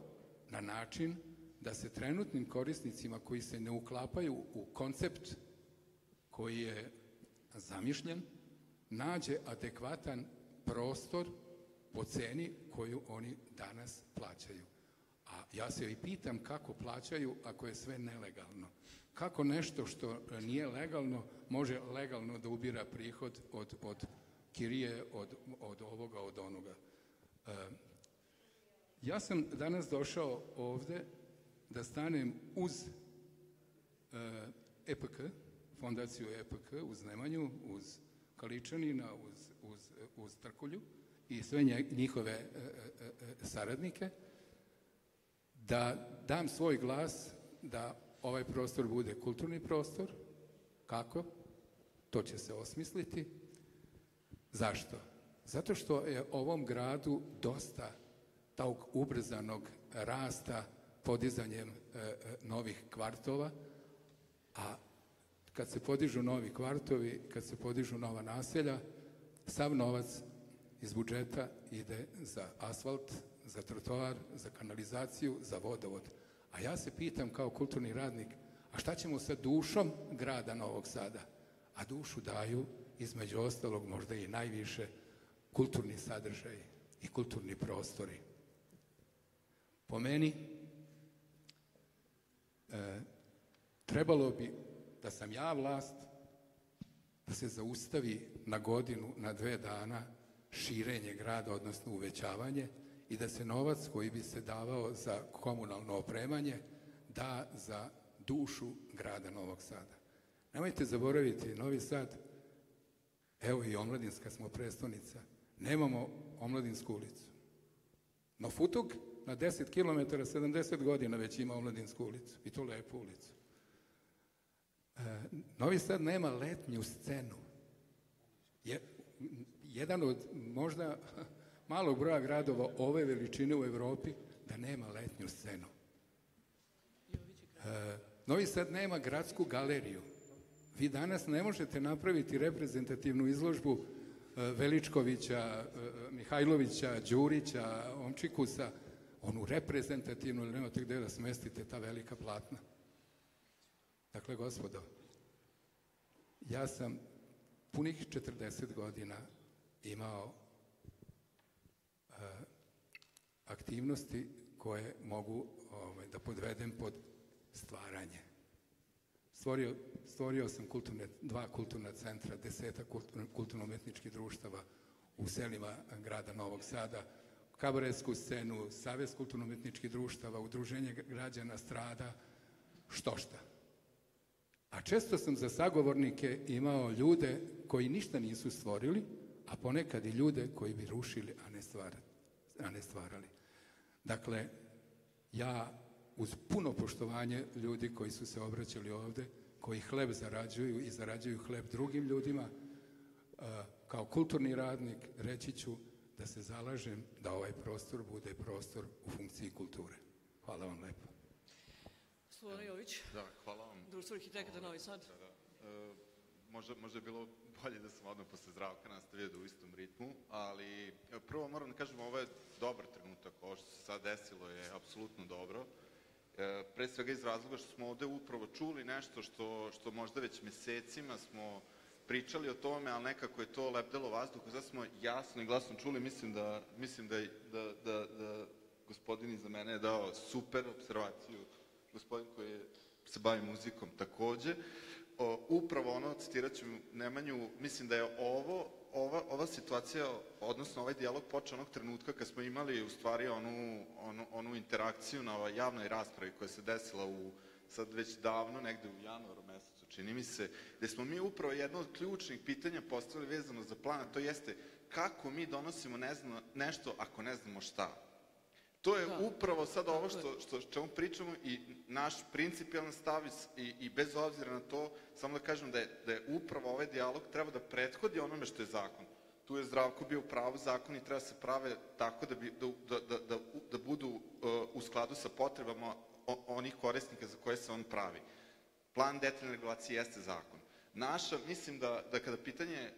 na način da se trenutnim korisnicima koji se ne uklapaju u koncept koji je zamišljen, nađe adekvatan prostor po ceni koju oni danas plaćaju. A ja se i pitam kako plaćaju ako je sve nelegalno. Kako nešto što nije legalno može legalno da ubira prihod od kirije, od ovoga, od onoga. Ja sam danas došao ovde da stanem uz EPK, fondaciju EPK, uz Nemanju, uz Kaličanina uz Trkulju i sve njihove saradnike, da dam svoj glas da ovaj prostor bude kulturni prostor. Kako? To će se osmisliti. Zašto? Zato što je ovom gradu dosta tog ubrzanog rasta podizanjem novih kvartova, a kad se podižu novi kvartovi, kad se podižu nova naselja, sav novac iz budžeta ide za asfalt, za trotoar, za kanalizaciju, za vodovod. A ja se pitam kao kulturni radnik, a šta ćemo sa dušom grada Novog Sada? A dušu daju, između ostalog, možda i najviše, kulturni sadržaj i kulturni prostori. Po meni, trebalo bi da sam ja vlast, da se zaustavi na godinu, na dve dana širenje grada, odnosno uvećavanje, i da se novac koji bi se davao za komunalno opremanje da za dušu grada Novog Sada. Nemojte zaboraviti, Novi Sad, evo i omladinska smo prestonica, nemamo omladinsku ulicu. No Futog na 10 km 70 godina već ima omladinsku ulicu, i to lepu ulicu. Novi Sad nema letnju scenu. Jedan od možda malog broja gradova ove veličine u Evropi da nema letnju scenu. Novi Sad nema gradsku galeriju. Vi danas ne možete napraviti reprezentativnu izložbu Veličkovića, Mihajlovića, Đurića, Omčikusa, onu reprezentativnu, ili nemate gde da smestite ta velika platna. Dakle, gospodo, ja sam punih 40 godina imao aktivnosti koje mogu da podvedem pod stvaranje. Stvorio sam dva kulturna centra, 10-ak kulturno-umetničkih društava u selima grada Novog Sada, kabaretsku scenu, Savez kulturno-umetničkih društava, Udruženje građana Strada, što šta. A često sam za sagovornike imao ljude koji ništa nisu stvorili, a ponekad i ljude koji bi rušili, a ne stvarali. Dakle, ja uz puno poštovanje ljudi koji su se obraćali ovde, koji hleb zarađuju i zarađuju hleb drugim ljudima, kao kulturni radnik reći ću da se zalažem da ovaj prostor bude prostor u funkciji kulture. Hvala vam lepo. Slobodan Jović, Društvo arhitekata Novi Sad. Možda je bilo bolje da sam odmah posle Zdravka nastavio da u istom ritmu, ali prvo moram da kažem, ovo je dobar trenutak, ovo što se sad desilo je apsolutno dobro. Pre svega iz razloga što smo ovde upravo čuli nešto što možda već mesecima smo pričali o tome, ali nekako je to lebdelo vazduha, zato smo jasno i glasno čuli, mislim da gospodin iza mene je dao super observaciju, gospodin koji se bavi muzikom takođe. Upravo ono, citirat ću Nemanju, mislim da je ova situacija, odnosno ovaj dijalog počeo onog trenutka kad smo imali u stvari onu interakciju na javnoj raspravi koja se desila u, sad već davno, negde u januaru mesecu, čini mi se, gde smo mi upravo jedno od ključnih pitanja postavili vezano za plan, to jeste kako mi donosimo nešto ako ne znamo šta. To je upravo sad ovo što čemu pričamo i naš principijalan stav i bez obzira na to, samo da kažem da je upravo ovaj dijalog treba da prethodi onome što je zakon. Tu je Zdravko bio u pravu, zakoni treba se prave tako da budu u skladu sa potrebama onih korisnika za koje se on pravi. Plan detaljne regulacije jeste zakon. Naša, mislim da kada pitanje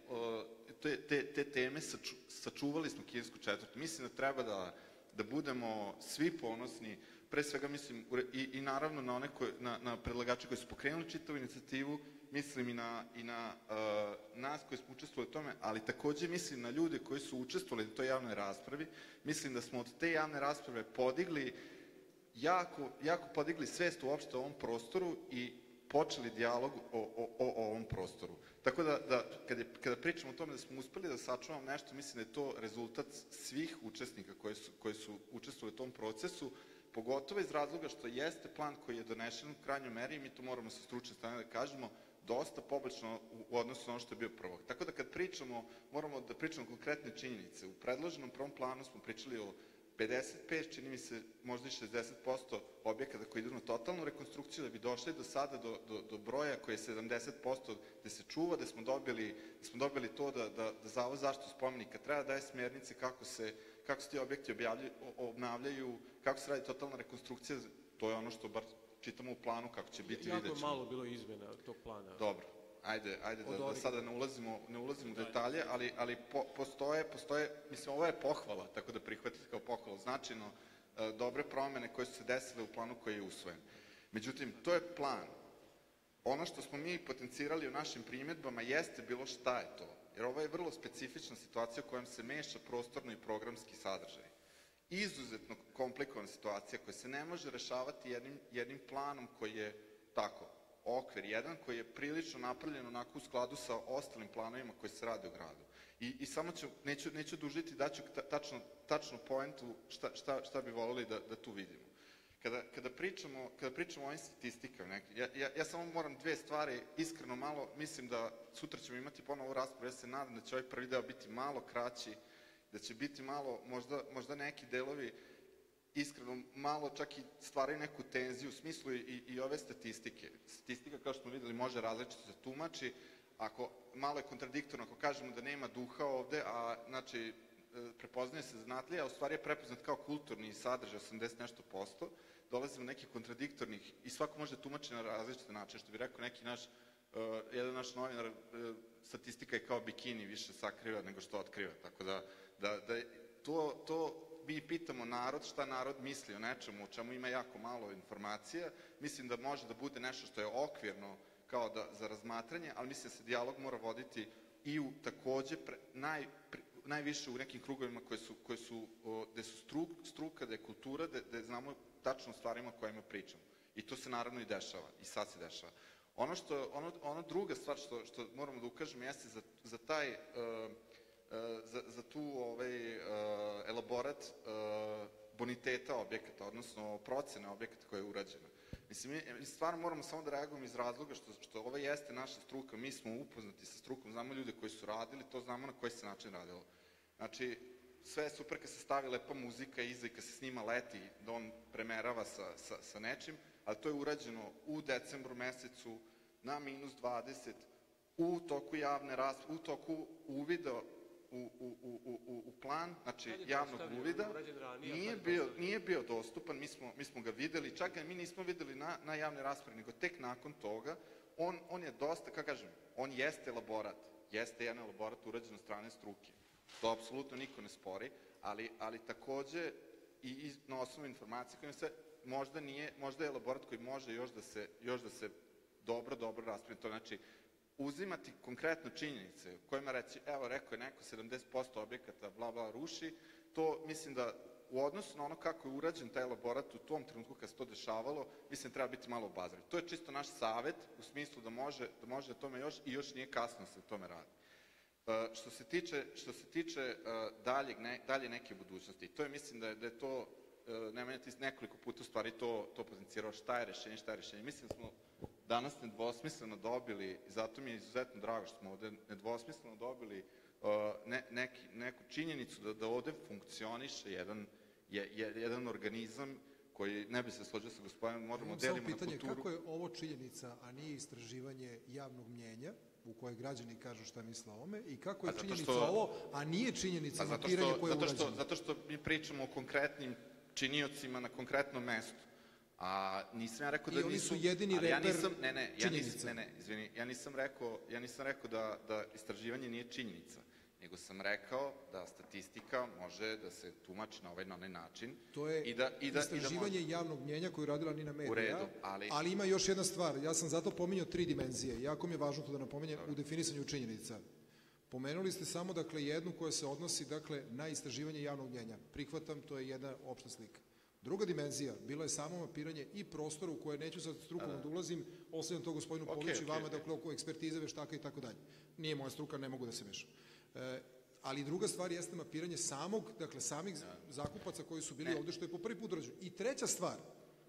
te teme sačuvali smo Kirsku četvrtu, mislim da treba da budemo svi ponosni, pre svega mislim, i naravno na predlagače koji su pokrenuli čitavu inicijativu, mislim i na nas koji smo učestvovali u tome, ali takođe mislim na ljude koji su učestvovali u toj javnoj raspravi, mislim da smo od te javne rasprave podigli, jako podigli svest uopšte o ovom prostoru i počeli dijalog o ovom prostoru. Tako da, kada pričamo o tome da smo uspeli da sačuvamo nešto, mislim da je to rezultat svih učesnika koji su učestvovali u tom procesu, pogotovo iz razloga što jeste plan koji je donesen u krajnjoj meri, i mi to moramo sa stručne strane da kažemo, dosta poboljšano u odnosu na ono što je bio prvog. Tako da kad pričamo, moramo da pričamo konkretne činjenice. U predloženom prvom planu smo pričali o 55, čini mi se možda i 60% objekata koji idu na totalnu rekonstrukciju, da bi došli do sada do broja koji je 70% gde se čuva, da smo dobili to da Zavod za zaštitu spomenika treba daje smernice kako se ti objekti obnavljaju, kako se radi totalna rekonstrukcija, to je ono što bar čitamo u planu kako će biti, videćemo. Jako je malo bilo izmjena tog plana. Dobro, ajde da sada ne ulazimo u detalje, ali postoje, mislim, ovo je pohvala, tako da prihvatite kao pohvala, značajno dobre promene koje su se desile u planu koji je usvojen. Međutim, to je plan. Ono što smo mi potencirali u našim primjedbama jeste bilo šta je to, jer ovo je vrlo specifična situacija u kojem se meša prostorno i programski sadržaj. Izuzetno komplikovana situacija koja se ne može rešavati jednim planom koji je tako, okvir jedan koji je prilično napravljen onako u skladu sa ostalim planovima koji se rade u gradu. I samo neću dužiti, daću tačnu poentu šta bi volili da tu vidimo. Kada pričamo o ovim statistikama, ja samo moram dve stvari, iskreno malo, mislim da sutra ćemo imati ponovo raspravu, ja se nadam da će ovaj prvi deo biti malo kraći, da će biti malo, možda neki delovi, iskreno malo čak i stvaraju neku tenziju u smislu i ove statistike. Statistika, kao što smo videli, može različito se tumači, malo je kontradiktorno ako kažemo da nema duha ovde, a znači prepoznaje se zanatlija, a u stvari je prepoznat kao kulturni sadržaj 80 nešto posto, dolazimo nekih kontradiktornih i svako može tumačiti na različite načine, što bi rekao jedan naš novinar, statistika je kao bikini, više sakriva nego što otkriva, tako da to mi pitamo narod šta narod misli o nečemu, o čemu ima jako malo informacija, mislim da može da bude nešto što je okvirno kao za razmatranje, ali mislim da se dijalog mora voditi i u takođe najviše u nekim krugovima gde su struka, gde je kultura, gde znamo tačno stvarima o kojima pričamo. I to se naravno i dešava, i sad se dešava. Ono druga stvar što moramo da ukažemo jeste za tu elaborat boniteta objekata, odnosno procena objekata koja je urađena. Mislim, mi stvarno moramo samo da reagujemo iz razloga što ovo jeste naša struka, mi smo upoznati sa strukom, znamo ljude koji su radili, to znamo na koji se način radilo. Znači, sve je super kad se stavi lepa muzika iza i kad se snima leti, da on premerava sa nečim, ali to je urađeno u decembru mesecu, na -20, u toku javne rasprave, u toku uvida u plan, znači javnog uvida, nije bio dostupan, mi smo ga videli, čak mi nismo videli na javne rasprave, nego tek nakon toga, on je dosta, kako kažem, on jeste elaborat, jeste jedan elaborat urađen od strane struke, to apsolutno niko ne spori, ali takođe i na osnovu informacije kojima se možda je elaborat koji može još da se dobro raspravi. To znači uzimati konkretno činjenice kojima reći, evo, rekao je neko 70% objekata, bla, bla, ruši, to mislim da u odnosu na ono kako je urađen taj elaborat u tom trenutku kad se to dešavalo, mislim treba biti malo obazriv. To je čisto naš savet u smislu da može tome još i još nije kasno se tome radi. Što se tiče dalje neke budućnosti, to je, mislim da je to Nemanja ti nekoliko puta u stvari to potencirao, šta je rešenje. Mislim da smo danas nedvosmisleno dobili, zato mi je izuzetno drago što smo ovde nedvosmisleno dobili neku činjenicu da ovde funkcioniše jedan organizam koji ne bi se složio sa gospodinom, moramo delimo na kulturu. Samo pitanje, kako je ovo činjenica, a nije istraživanje javnog mnjenja, u kojoj građani kažu šta misle o ome, i kako je činjenica ovo, a nije činjenica mapiranje koje je urađeno. Zato što mi pričamo o konkretnim činiocima na konkretnom mestu. A nisam ja rekao da nisu... I oni su jedini reper činjenica. Ne, izvini, ja nisam rekao da istraživanje nije činjenica, nego sam rekao da statistika može da se tumači na ovaj na onaj način. To je istraživanje javnog mnjenja koju je radila Nina Medija, ali ima još jedna stvar, ja sam zato pominjao tri dimenzije, jako mi je važno to da napominjem u definisanju činjenica. Pomenuli ste samo, dakle, jednu koja se odnosi, dakle, na istraživanje javnog mnjenja. Prihvatam, to je jedna opšta slika. Druga dimenzija, bilo je samo mapiranje i prostora u koje neću sad strukovno da ulazim, ostavljam to gospodinu Poliću i vama, dakle, oko ekspertize, veštaka i tako dalje. Nije moja struka, ne mogu da se mešam. Ali druga stvar jeste mapiranje samih zakupaca koji su bili ovde, što je po prvi put urađeno. I treća stvar,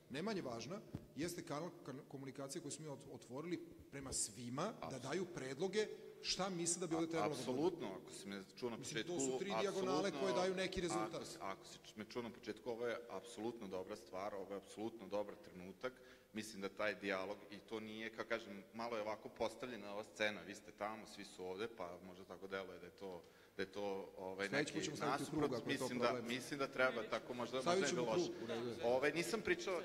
Ne manje važna jeste kanal komunikacije koji smo mi otvorili prema svima da daju predloge šta misle da bi ovde trebalo da bude. Apsolutno, ako si me čuo na početku... Mislim, to su tri dijagonale koje daju neki rezultat. Ako si me čuo na početku, ovo je apsolutno dobra stvar, ovo je apsolutno dobar trenutak. Mislim da taj dijalog, i to nije, kao kažem, malo je ovako postavljena ova scena, vi ste tamo, svi su ovde, pa možda tako deluje da je to... da je to neki nasprot, mislim da treba, tako možda je bilo loše.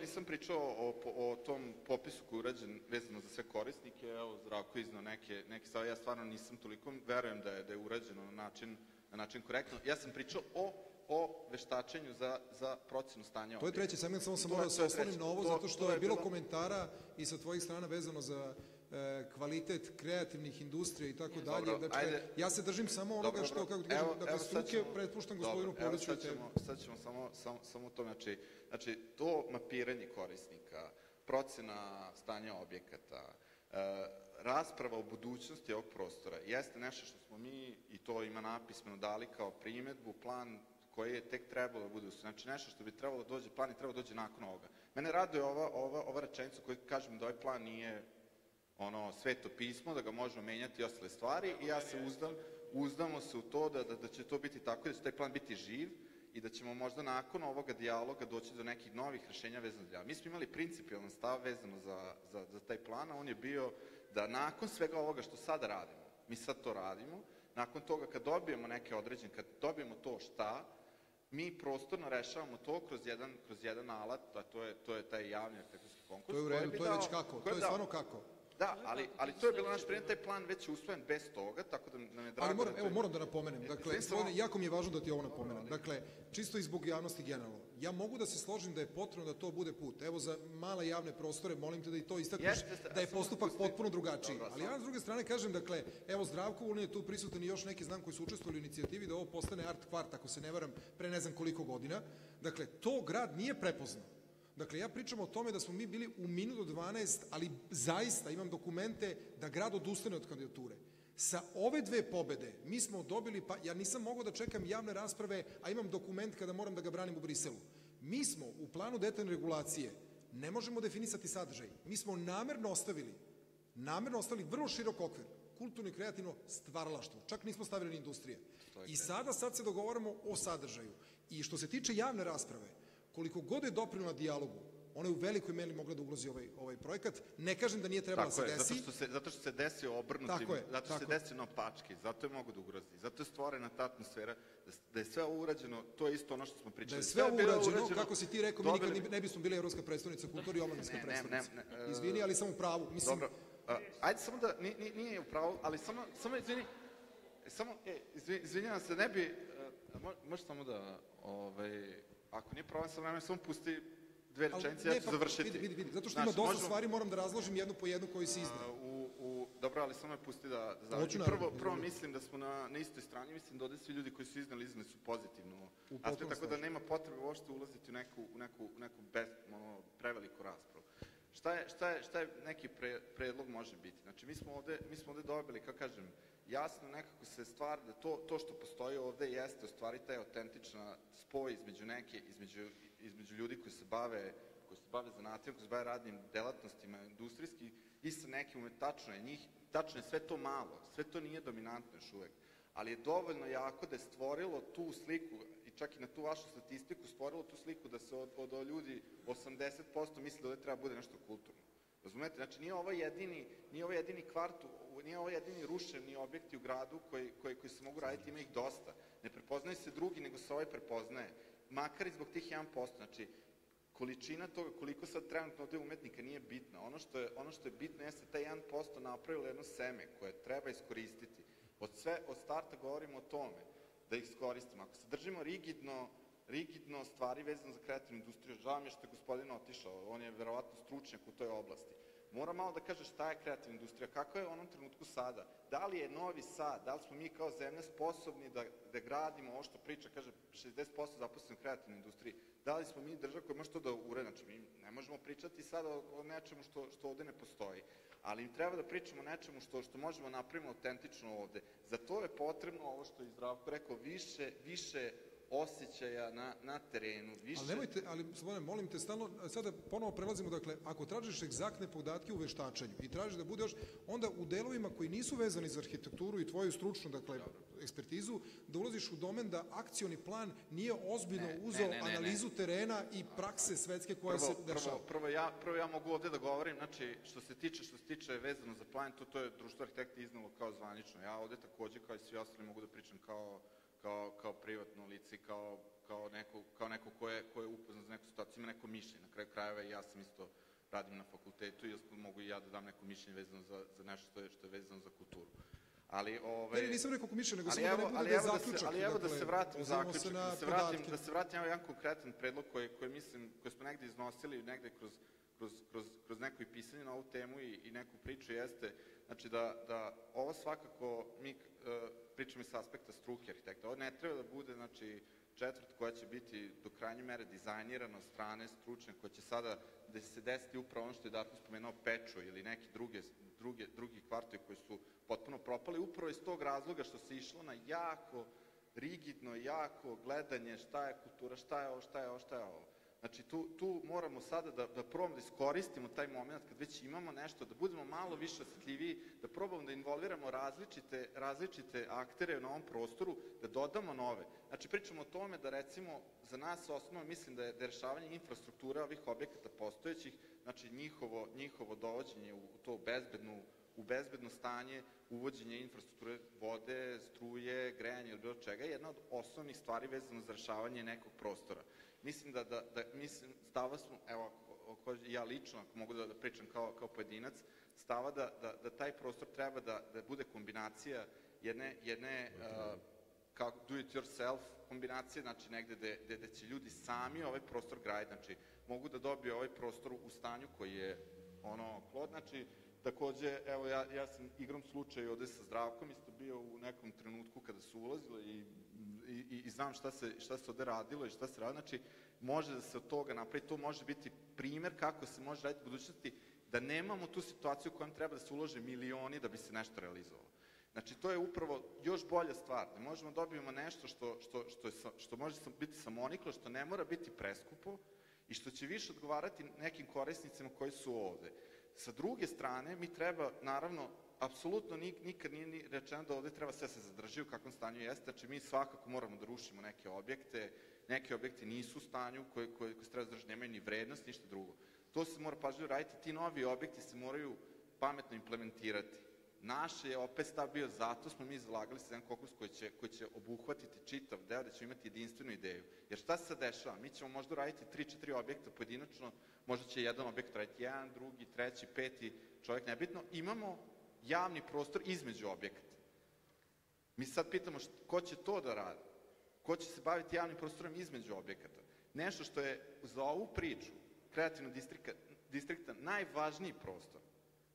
Nisam pričao o tom popisu koji je urađen vezano za sve korisnike, evo Zdravko iznao neke stvari, ja stvarno nisam toliko, verujem da je urađeno na način korektno. Ja sam pričao o veštačenju za procenu stanja. To je treći segment, samo sam morao da se oslonim na ovo, zato što je bilo komentara i sa tvojih strana vezano za kvalitet kreativnih industrija i tako dalje. Ja se držim samo onoga što, kako ti kažem, dakle struke pretpuštam gospodinu Poliću i tebi. Sad ćemo samo to, znači to mapiranje korisnika, procena stanja objekata, rasprava o budućnosti ovog prostora jeste nešto što smo mi, i to ima napismeno, dali kao primedbu, plan koji je tek trebalo da bude usvojen. Znači nešto što bi trebalo da dođe, plan je trebalo da dođe nakon ovoga. Mene raduje ova rečenica koju kažem da ovaj plan nije ono sveto pismo, da ga možemo menjati i ostale stvari, i ja se uzdamo se u to da će to biti tako, da će taj plan biti živ i da ćemo možda nakon ovoga dijaloga doći do nekih novih rešenja vezano za. Mi smo imali principijalan stav vezano za taj plan, a on je bio da nakon svega ovoga što sada radimo, mi sad to radimo, nakon toga kad dobijemo neke određene, kad dobijemo to šta, mi prostorno rešavamo to kroz jedan alat, a to je taj javni arhitektonski konkurs. To je u redu, to je već kako, to je stvarno kako. Da, ali to je bilo naš prijem, taj plan već je usvojen bez toga, tako da nam je drago... Evo, moram da napomenem, dakle, jako mi je važno da ti ovo napomenem, dakle, čisto i zbog javnosti generalno. Ja mogu da se složim da je potrebno da to bude put. Evo, za mala javne prostore, molim te da i to istakneš, da je postupak potpuno drugačiji. Ali ja s druge strane kažem, dakle, evo, Zdravko, on je tu prisutan i još neki znam koji su učestvovali u inicijativi da ovo postane art kvart, ako se ne varam, pre ne znam koliko godina. Dakle, to grad nije prepoznao. Dakle, ja pričam o tome da smo mi bili u minutu 12, ali zaista imam dokumente da grad odustane od kandidature. Sa ove dve pobede mi smo dobili, pa ja nisam mogao da čekam javne rasprave, a imam dokument kada moram da ga branim u Briselu. Mi smo u planu detaljne regulacije, ne možemo definisati sadržaj. Mi smo namerno ostavili vrlo širok okvir, kulturno i kreativno stvaralaštvo. Čak nismo stavili ni industrije. I sad se dogovaramo o sadržaju. I što se tiče javne rasprave, koliko god je doprinula dijalogu, ona je u velikoj meri mogla da ugrozi ovaj projekat. Ne kažem da nije trebala se desi. Zato što se desio obrnutim, zato što se desio naopački, zato je mogao da ugrozi. Zato je stvorena ta atmosfera da je sve ovo urađeno, to je isto ono što smo pričali. Da je sve ovo urađeno, kako si ti rekao, mi nikad ne bismo bili Evropska predstavnica kulturi i omladinska predstavnica. Izvini, ali sam u pravu. Dobro, ajde samo da, nije u pravu, ali samo izvini, izvinjam se, ne bi, možeš samo da, ako nije problem sa vremenom, samo pusti dve rečenice, ja ću završiti. Vidi, zato što ima dosta stvari, moram da razložim jednu po jednu koju si izdao. Dobro, ali samo je pusti da završim. Prvo mislim da smo na istoj strani, mislim da ovde svi ljudi koji su iznali su pozitivno. Tako da nema potrebe uopšte ulaziti u neku preveliku raspravu. Šta je neki predlog može biti? Znači, mi smo ovde dobili, kako kažem, jasno nekako se stvar da to što postoji ovde jeste u stvari taj autentična spoj između ljudi koji se bave zanatijom, koji se bave radnim delatnostima, industrijski, i sa nekim tačno je sve to malo, sve to nije dominantno još uvek, ali je dovoljno jako da je stvorilo tu sliku, i čak i na tu vašu statistiku stvorilo tu sliku da se od ljudi 80% misli da ovde treba bude nešto kulturno. Razumete? Znači, nije ovo jedini ruševni objekti u gradu koji se mogu raditi, ima ih dosta. Ne prepoznaju se drugi, nego se ovaj prepoznaje. Makar i zbog tih 1%. Znači, količina toga, koliko sad trenutno ovde umetnika, nije bitna. Ono što je bitno jeste taj 1% napravilo jedno seme koje treba iskoristiti. Od starta govorimo o tome da ih iskoristimo. Ako se držimo rigidno stvari vezano za kreativnu industriju, žao mi je što je gospodin otišao, on je verovatno stručnjak u toj oblasti. Mora malo da kaže šta je kreativna industrija, kako je u onom trenutku sada, da li je Novi Sad, da li smo mi kao zemlja sposobni da gradimo ovo što priča, kaže 60% zaposleno u kreativnoj industriji, da li smo mi država koja može to da uredi, znači mi ne možemo pričati sada o nečemu što ovde ne postoji, ali im treba da pričamo o nečemu što možemo napraviti autentično ovde. Za to je potrebno, ovo što je Zdravko rekao, više osjećaja na terenu. Ali nemojte, ali molim te stalno, sada ponovo prelazimo, dakle, ako tražiš egzaktne podatke u veštačenju i tražiš da bude još, onda u delovima koji nisu vezani za arhitekturu i tvoju stručnu, dakle, ekspertizu, da ulaziš u domen da akcioni plan nije ozbiljno uzeo analizu terena i prakse svetske koja se dešava. Prvo ja mogu ovde da govorim, znači, što se tiče vezano za plan, to je Društvo arhitekata iznelo kao zvanično. Ja ovde takođe, kao i svi ostali, mogu da pričam kao privatno lice i kao neko ko je upoznan za neku situaciju, ima neko mišljenje. Na kraju krajeva i ja sam isto radim na fakultetu i mogu i ja da dam neko mišljenje vezano za nešto što je vezano za kulturu. Ali nisam rekao mišljenje, nego samo da ne bude da je zaključak. Ali evo da se vratim u zaključak, da se vratim na jedan konkretan predlog koji smo negde iznosili, negde kroz neko i pisanje na ovu temu i neku priču jeste, znači da ovo svakako mi pričamo i s aspekta struke arhitekta. Ovo ne treba da bude četvrt koja će biti do krajnje mere dizajnirana od strane stručne, koja će sada da se desiti upravo ono što je Darko spomenuo, Peču ili neki drugi kvartovi koji su potpuno propali, upravo iz tog razloga što se išlo na jako rigidno, jako gledanje šta je kultura, šta je ovo, šta je ovo, šta je ovo. Znači, tu moramo sada da probamo da iskoristimo taj moment kad već imamo nešto, da budemo malo više osjetljiviji, da probamo da involviramo različite aktere na ovom prostoru, da dodamo nove. Znači, pričamo o tome da, recimo, za nas osnovno mislim da je rešavanje infrastrukture ovih objekata postojećih, znači njihovo dovođenje u to bezbedno stanje, uvođenje infrastrukture, vode, struje, grejanje ili bilo čega, je jedna od osnovnih stvari vezano za rešavanje nekog prostora. Mislim stava smo, evo, ja lično, ako mogu da pričam kao pojedinac, stava da taj prostor treba da bude kombinacija jedne, kao do it yourself kombinacije, znači negde gde će ljudi sami ovaj prostor graditi, znači mogu da dobiju ovaj prostor u stanju koji je ono klod, znači takođe, evo, ja sam igram slučaj ovde sa Zdravkom, isto bio u nekom trenutku kada se ulazilo i znam šta se ovde radilo i šta se radilo, znači može da se od toga napravi, to može biti primer kako se može raditi u budućnosti, da nemamo tu situaciju u kojem treba da se ulože milioni da bi se nešto realizovalo. Znači, to je upravo još bolja stvar, da možemo dobijemo nešto što može biti samoniklo, što ne mora biti preskupo i što će više odgovarati nekim korisnicima koji su ovde. Sa druge strane, mi treba, naravno, apsolutno nikad nije ni rečeno da ovde treba sve se zadrži u kakvom stanju jeste, znači mi svakako moramo da rušimo neke objekte, neke objekte nisu u stanju koje se treba zadržati, nemaju ni vrednost, ništa drugo. To se mora pažljivo raditi, ti novi objekti se moraju pametno implementirati. Naš je opet stav bio, zato smo mi izlagali se jedan konkurs koji će obuhvatiti čitav deo, da ćemo imati jedinstvenu ideju. Jer šta se dešava? Mi ćemo možda raditi 3-4 objekta pojedinačno, možda će jedan objekt raditi jedan, drugi, treći, peti, čovjek nebitno. Imamo javni prostor između objekata. Mi sad pitamo ko će to da radi? Ko će se baviti javnim prostorom između objekata? Nešto što je za ovu priču kreativnog distrikta najvažniji prostor.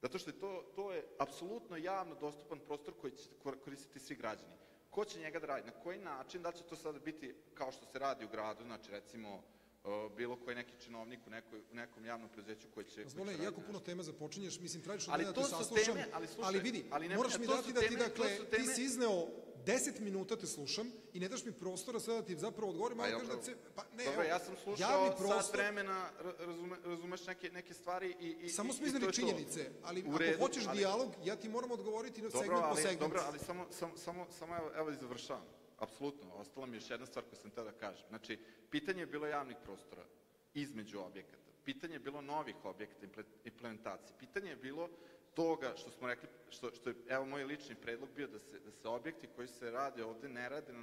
Zato što to je apsolutno javno dostupan prostor koji će koristiti svi građani. Ko će njega da radi? Na koji način? Da će to sada biti kao što se radi u gradu, znači recimo bilo koji neki činovnik u nekom javnom preduzeću koji će... Zvole, jako puno tema započinješ, mislim, tragično da te saslušam, ali vidi, moraš mi dati da ti, dakle, ti si izneo 10 minuta te slušam i ne daš mi prostora sve da ti zapravo odgovorim, ali kažem da se... Dobro, ja sam slušao sat vremena, razumeš neke stvari i... Samo smo izneli činjenice, ali ako hoćeš dijalog, ja ti moram odgovoriti segment po segment. Dobro, ali samo evo i završavam. Apsolutno, ostala mi je još jedna stvar koju sam teo da kažem. Znači, pitanje je bilo javnih prostora između objekata, pitanje je bilo novih objekata implementacije, pitanje je bilo toga što smo rekli, što je, evo, moj lični predlog bio da se objekti koji se rade ovde ne rade,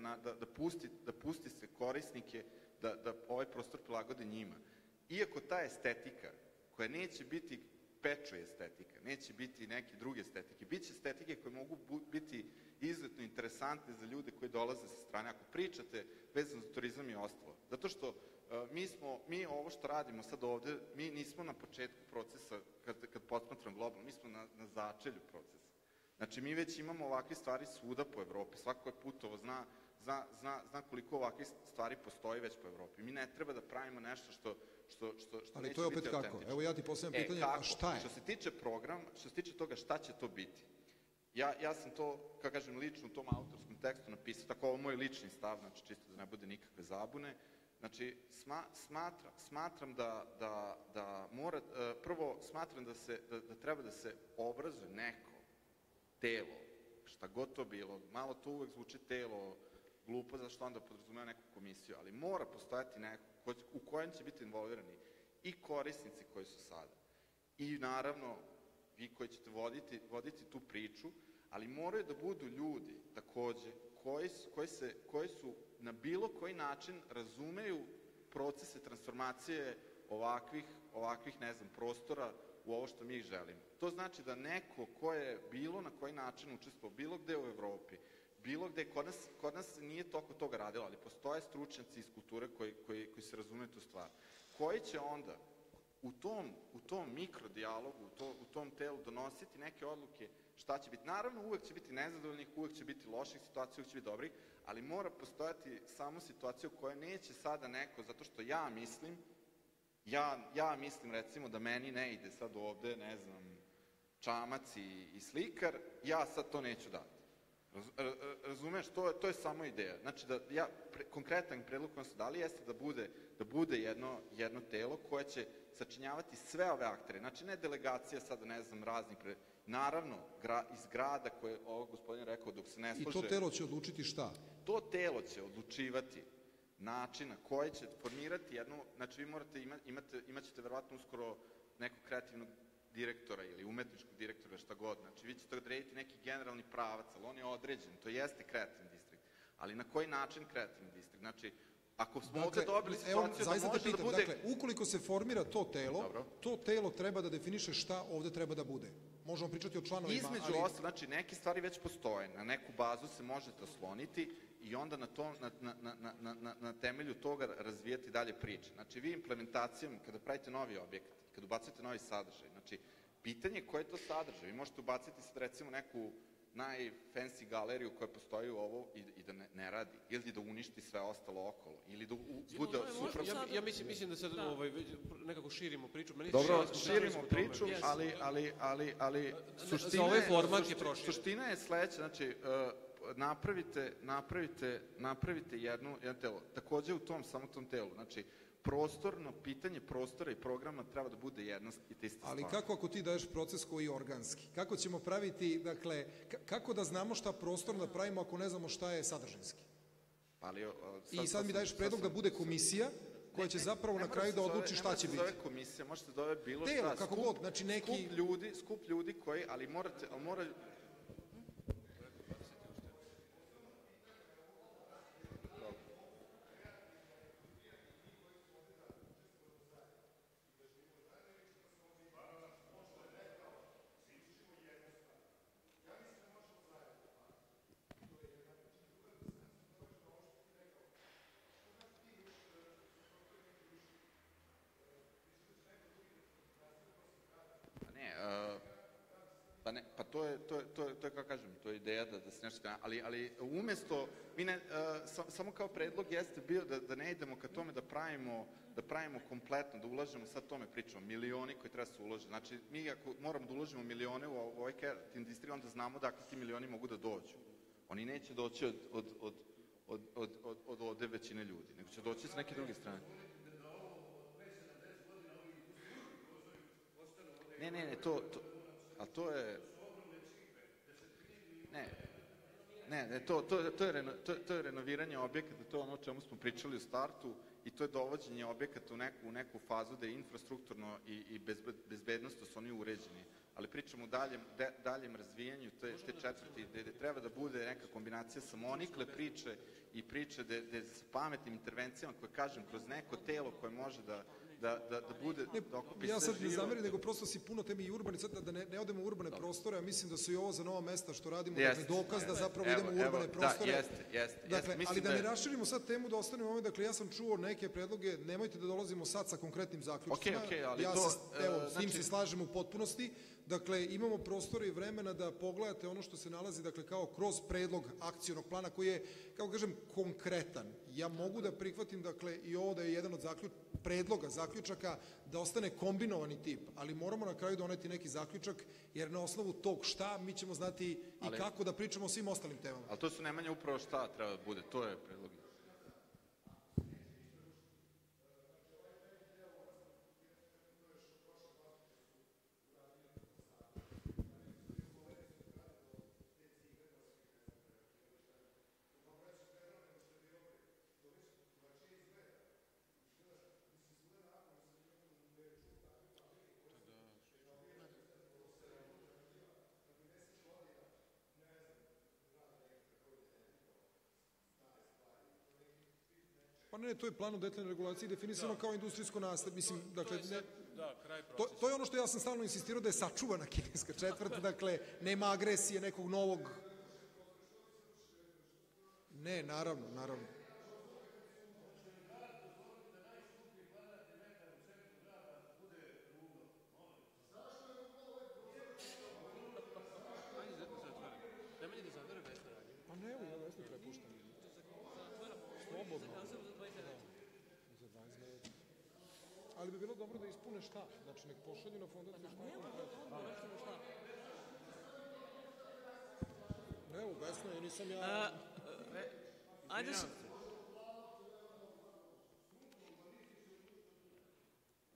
da pusti se korisnike, da ovaj prostor prilagode njima. Iako ta estetika, koja neće biti Pečo estetika, neće biti neke druge estetike, bit će estetike koje mogu biti izuzetno interesantne za ljude koji dolaze sa strane, ako pričate vezano za turizam i ostalo. Zato što mi ovo što radimo sad ovde, mi nismo na početku procesa, kad posmatram globalno, mi smo na začelju procesa. Znači, mi već imamo ovakve stvari svuda po Evropi, svako je putovo zna koliko ovakvih stvari postoji već po Evropi. Mi ne treba da pravimo nešto što neće biti autentično. Ali to je opet kako? Evo, ja ti postavljam pitanje, a šta je? Što se tiče programa, što se tiče toga šta će to biti, ja sam to, kao kažem, lično u tom autorskom tekstu napisao, tako ovo moj lični stav, znači čisto da ne bude nikakve zabune, znači smatram da mora, prvo smatram da treba da se obrazuje neko telo, šta god to bilo, malo to uvek zvuči telo glupo, zašto onda podrazumeva neku komisiju, ali mora postojati neko u kojem će biti involvirani i korisnici koji su sada. I naravno, vi koji ćete voditi tu priču, ali moraju da budu ljudi takođe koji su na bilo koji način razumeju procese transformacije ovakvih, ne znam, prostora u ovo što mi ih želimo. To znači da neko ko je bilo na koji način učestvo, bilo gde u Evropi, bilo gde, kod nas nije toliko toga radilo, ali postoje stručnjaci iz kulture koji se razumeju tu stvar, koji će onda u tom mikrodijalogu, u tom telu donositi neke odluke šta će biti. Naravno, uvek će biti nezadovoljnih, uvek će biti loših situacija, uvek će biti dobrih, ali mora postojati samo situacija u kojoj neće sada neko, zato što ja mislim recimo da meni ne ide sad ovde, ne znam, čamac i slikar, ja sad to neću dati. Razumeš, to je samo ideja. Znači, konkretan predlog koji su dali jeste da bude jedno telo koje će sačinjavati sve ove aktere. Znači, ne delegacija sada, ne znam, raznih, naravno, iz grada koje je ovo gospodin rekao dok se ne slože. I to telo će odlučiti šta? To telo će odlučivati način na koji će formirati jednu, znači vi imaćete verovatno uskoro nekog kreativnog direktora ili umetničkog direktora, šta god, znači vi ćete odrediti neki generalni pravac, ali on je određen, to jeste kreativni distrikt, ali na koji način kreativni distrikt, znači ako smo ovde dobili situaciju da može da bude... Dakle, ukoliko se formira to telo treba da definiše šta ovde treba da bude. Možemo pričati o članovima, ali... Između ostalo, znači, neke stvari već postoje, na neku bazu se možete osloniti i onda na temelju toga razvijati dalje priče. Znači, vi implementacijom, kada pravite novi objekat, kada ubacujete novi sadržaj, znači, pitanje je koji je to sadržaj. Vi možete ubaciti sad, recimo, neku najfancy galeriju koja postoji u ovo i da ne radi, ili da uništi sve ostalo okolo, ili da bude suprotno. Ja mislim da sad nekako širimo priču. Dobro, širimo priču, ali suština je sledeća, znači napravite jedno telo. Takođe u tom, samo tom telu, znači prostorno, pitanje prostora i programa treba da bude jedna i te iste stvari. Ali kako ako ti daješ proces koji je organski? Kako ćemo praviti, dakle, kako da znamo šta prostorno da pravimo ako ne znamo šta je sadržinski? I sad mi daješ predlog da bude komisija koja će zapravo na kraju da odluči šta će biti. Ne mora se zove komisija, može se zove bilo šta. Skup ljudi koji, ali morate, ali mora... Pa to je, kao kažem, to je ideja da se nešto... Ali umesto, samo kao predlog jeste bio da ne idemo ka tome da pravimo kompletno, da ulažemo, sad tome pričamo, milioni koji treba se uložiti. Znači, mi ako moramo da uložimo milione u ovoj kreativni distrikt, onda znamo da ti milioni mogu da dođu. Oni neće doći od ovde većine ljudi, nego će doći s neke druge strane. Ne, a to je... Ne, to je renoviranje objekata, to je ono o čemu smo pričali u startu i to je dovođenje objekata u neku fazu da je infrastrukturno i bezbednostno su oni uređeni. Ali pričamo o daljem razvijanju te četvrti, gde treba da bude neka kombinacija samonikle priče i priče gde s pametnim intervencijama koje, kažem, kroz neko telo koje može da... Ja sad ne zamerim, nego prosto si puno temi i urbani, sad da ne odemo u urbane prostore, a mislim da su i ovo za nova mesta što radimo, dakle, dokaz da zapravo idemo u urbane prostore. Da, jeste. Ali da ne raširimo sad temu, da ostanemo ovome, dakle, ja sam čuo neke predloge, nemojte da dolazimo sad sa konkretnim zaključcima, ja se, evo, s njim se slažem u potpunosti, dakle, imamo prostora i vremena da pogledate ono što se nalazi, dakle, kao kroz predlog akcionog plana koji je kako kažem, konkretan. Ja mogu da prihvatim, dakle, i ovo da je jedan od predloga, zaključaka, da ostane kombinovani tip, ali moramo na kraju doneti neki zaključak, jer na osnovu tog šta mi ćemo znati i kako da pričamo o svim ostalim temama. Ali to su najmanje upravo šta treba da bude, to je predlog. Pa ne, to je plan o detaljnoj regulaciji definisano kao industrijsko nasled. To je ono što ja sam stalno insistirao da je sačuvana kineska četvrt, dakle, nema agresije nekog novog... Ne, naravno, naravno. Pa ne, ja Vesnu prepuštam. Slobodno. Ali bi bilo dobro da ispune šta? Znači, nek pošalju na fondaciju šta je konkretno. Evo, Vesno, ja nisam ja... Ajde se...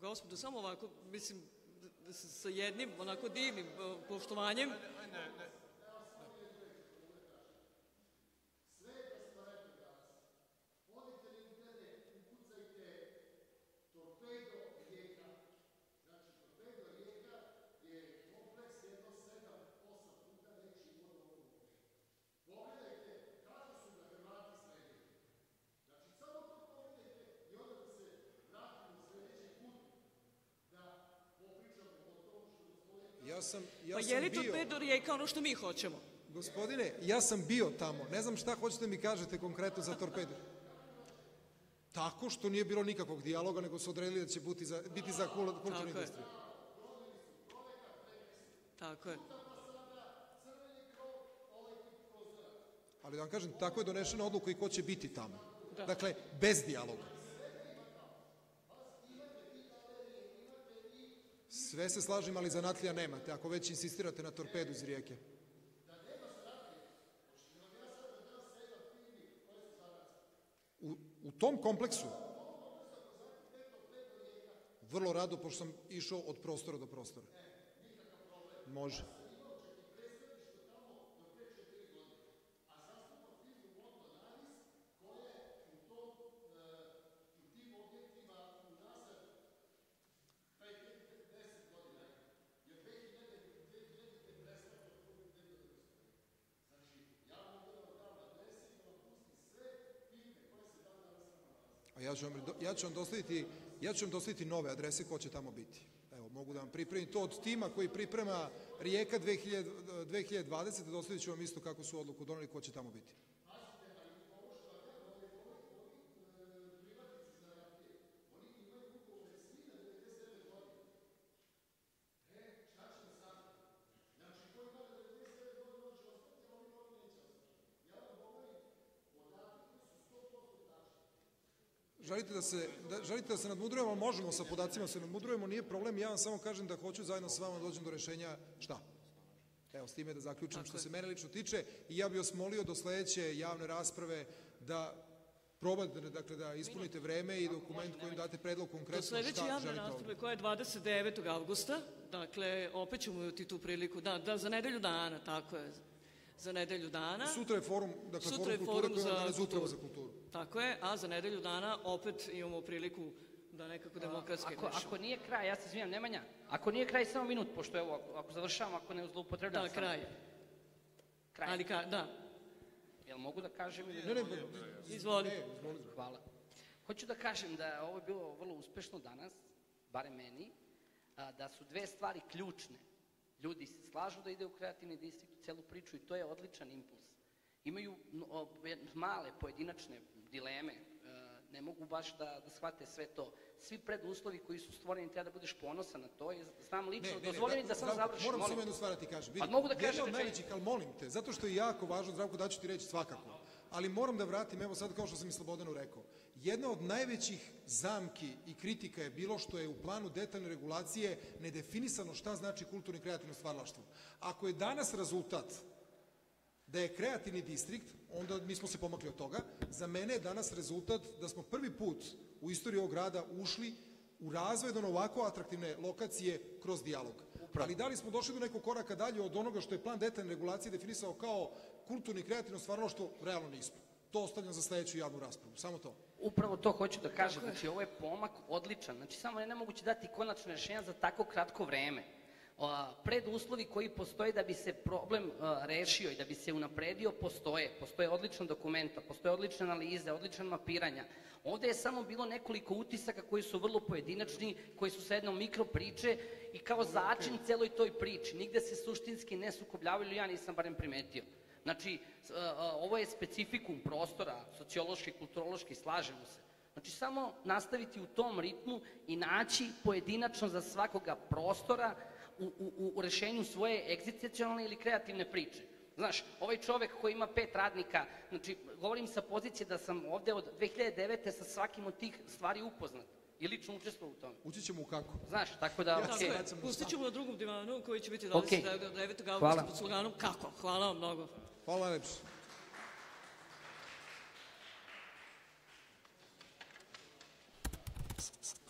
Gospodo, samo ovako, mislim, sa jednim, onako divnim poštovanjem... Pa je li Torpedo Rijeka ono što mi hoćemo? Gospodine, ja sam bio tamo. Ne znam šta hoćete mi kažete konkretno za Torpedo. Tako što nije bilo nikakvog dijaloga, nego su odredili da će biti za kulturnu industriju. Tako je. Ali da vam kažem, tako je donešena odluka i ko će biti tamo. Dakle, bez dijaloga. Sve se slažem, ali zanatlija nemate, ako već insistirate na Torpedu iz Rijeke. U tom kompleksu? Vrlo rado, pošto sam išao od prostora do prostora. Može. Ja ću vam dostaviti nove adrese ko će tamo biti. Evo, mogu da vam pripremim to od tima koji priprema Rijeka 2020. Dostavit ću vam isto kako su odluku doneli ko će tamo biti. Želite da se nadmudrujemo, ali možemo sa podacima se nadmudrujemo, nije problem, ja vam samo kažem da hoću zajedno s vama dođem do rešenja šta. Evo, s time da zaključim što se mene lično tiče i ja bih vas molio do sledeće javne rasprave da probate, dakle, da ispunite vreme i dokument kojim date predlog konkretno šta želite ovdje. Do sledeće javne rasprave koja je 29. avgusta, dakle, opet ćemo imati tu priliku, da, za nedelju dana, tako je, za nedelju dana. Sutra je forum, dakle, forum kulture koji vam danas upravo za kulturu. Tako je, a za nedelju dana opet imamo priliku da nekako demokratske rešimo. Ako nije kraj, ja se izvinjam, Nemanja, ako nije kraj samo minut, pošto evo, ako završavam, ako ne zloupotrebljam sam. Da, kraj. Kraj. Ali kraj, da. Jel mogu da kažem? Izvoli. Hvala. Hoću da kažem da ovo je bilo vrlo uspešno danas, bare meni, da su dve stvari ključne. Ljudi se slažu da ide u kreativni distrikt, celu priču i to je odličan impuls. Imaju male pojedinačne dileme, ne mogu baš da shvate sve to. Svi preduslovi koji su stvoreni, treba da budeš ponosan na to. Znam lično, dozvoljeni da sam završim. Moram samo jednu stvar da ti kažem. Mogu da kažem. Jedna od najvećih, ali molim te, zato što je jako važno, Zdravko, da ću ti reći svakako. ali moram da vratim, evo sad kao što sam i Slobodanu rekao, jedna od najvećih zamki i kritika je bilo što je u planu detaljne regulacije nedefinisano šta znači kulturno i kreativno stvaralaštvo. Ako je danas rezultat da je kreativni distrikt, onda mi smo se pomakli od toga, za mene je danas rezultat da smo prvi put u istoriji ovog grada ušli u razvoj do ovako atraktivne lokacije kroz dijalog. Ali da li smo došli do nekog koraka dalje od onoga što je plan detaljne regulacije definisao kao kulturno i kreativno stvaralaštvo, realno nismo. To ostavljam za sledeću javnu raspravu, samo to. Upravo to hoću da kažem, znači ovo je pomak odličan, znači samo je nemoguće dati konačno rešenje za tako kratko vreme. Preduslovi koji postoje da bi se problem rešio i da bi se unapredio postoje. Postoje odličan dokumenta, postoje odlične analize, odličan mapiranja. Ovde je samo bilo nekoliko utisaka koji su vrlo pojedinačni, koji su sa jednom mikro priče i kao začin celoj toj priči. Nigde se suštinski ne sukobljavaju, ja nisam barem primetio. Znači, ovo je specifikum prostora, sociološki, kulturološki, slažemo se. Znači, samo nastaviti u tom ritmu i naći pojedinačno za svakoga prostora u rešenju svoje egzistencijalne ili kreativne priče. Znaš, ovaj čovek koji ima 5 radnika, znači, govorim sa pozicije da sam ovde od 2009. sa svakim od tih stvari upoznat i lično učestvovao u tome. Ući ćemo u kako. Znaš, tako da... Tako je, pustit ćemo na drugom divanu koji će biti 29. augusta pod sloganom Kako. Hvala vam mnogo. Hvala najlepše. Hvala.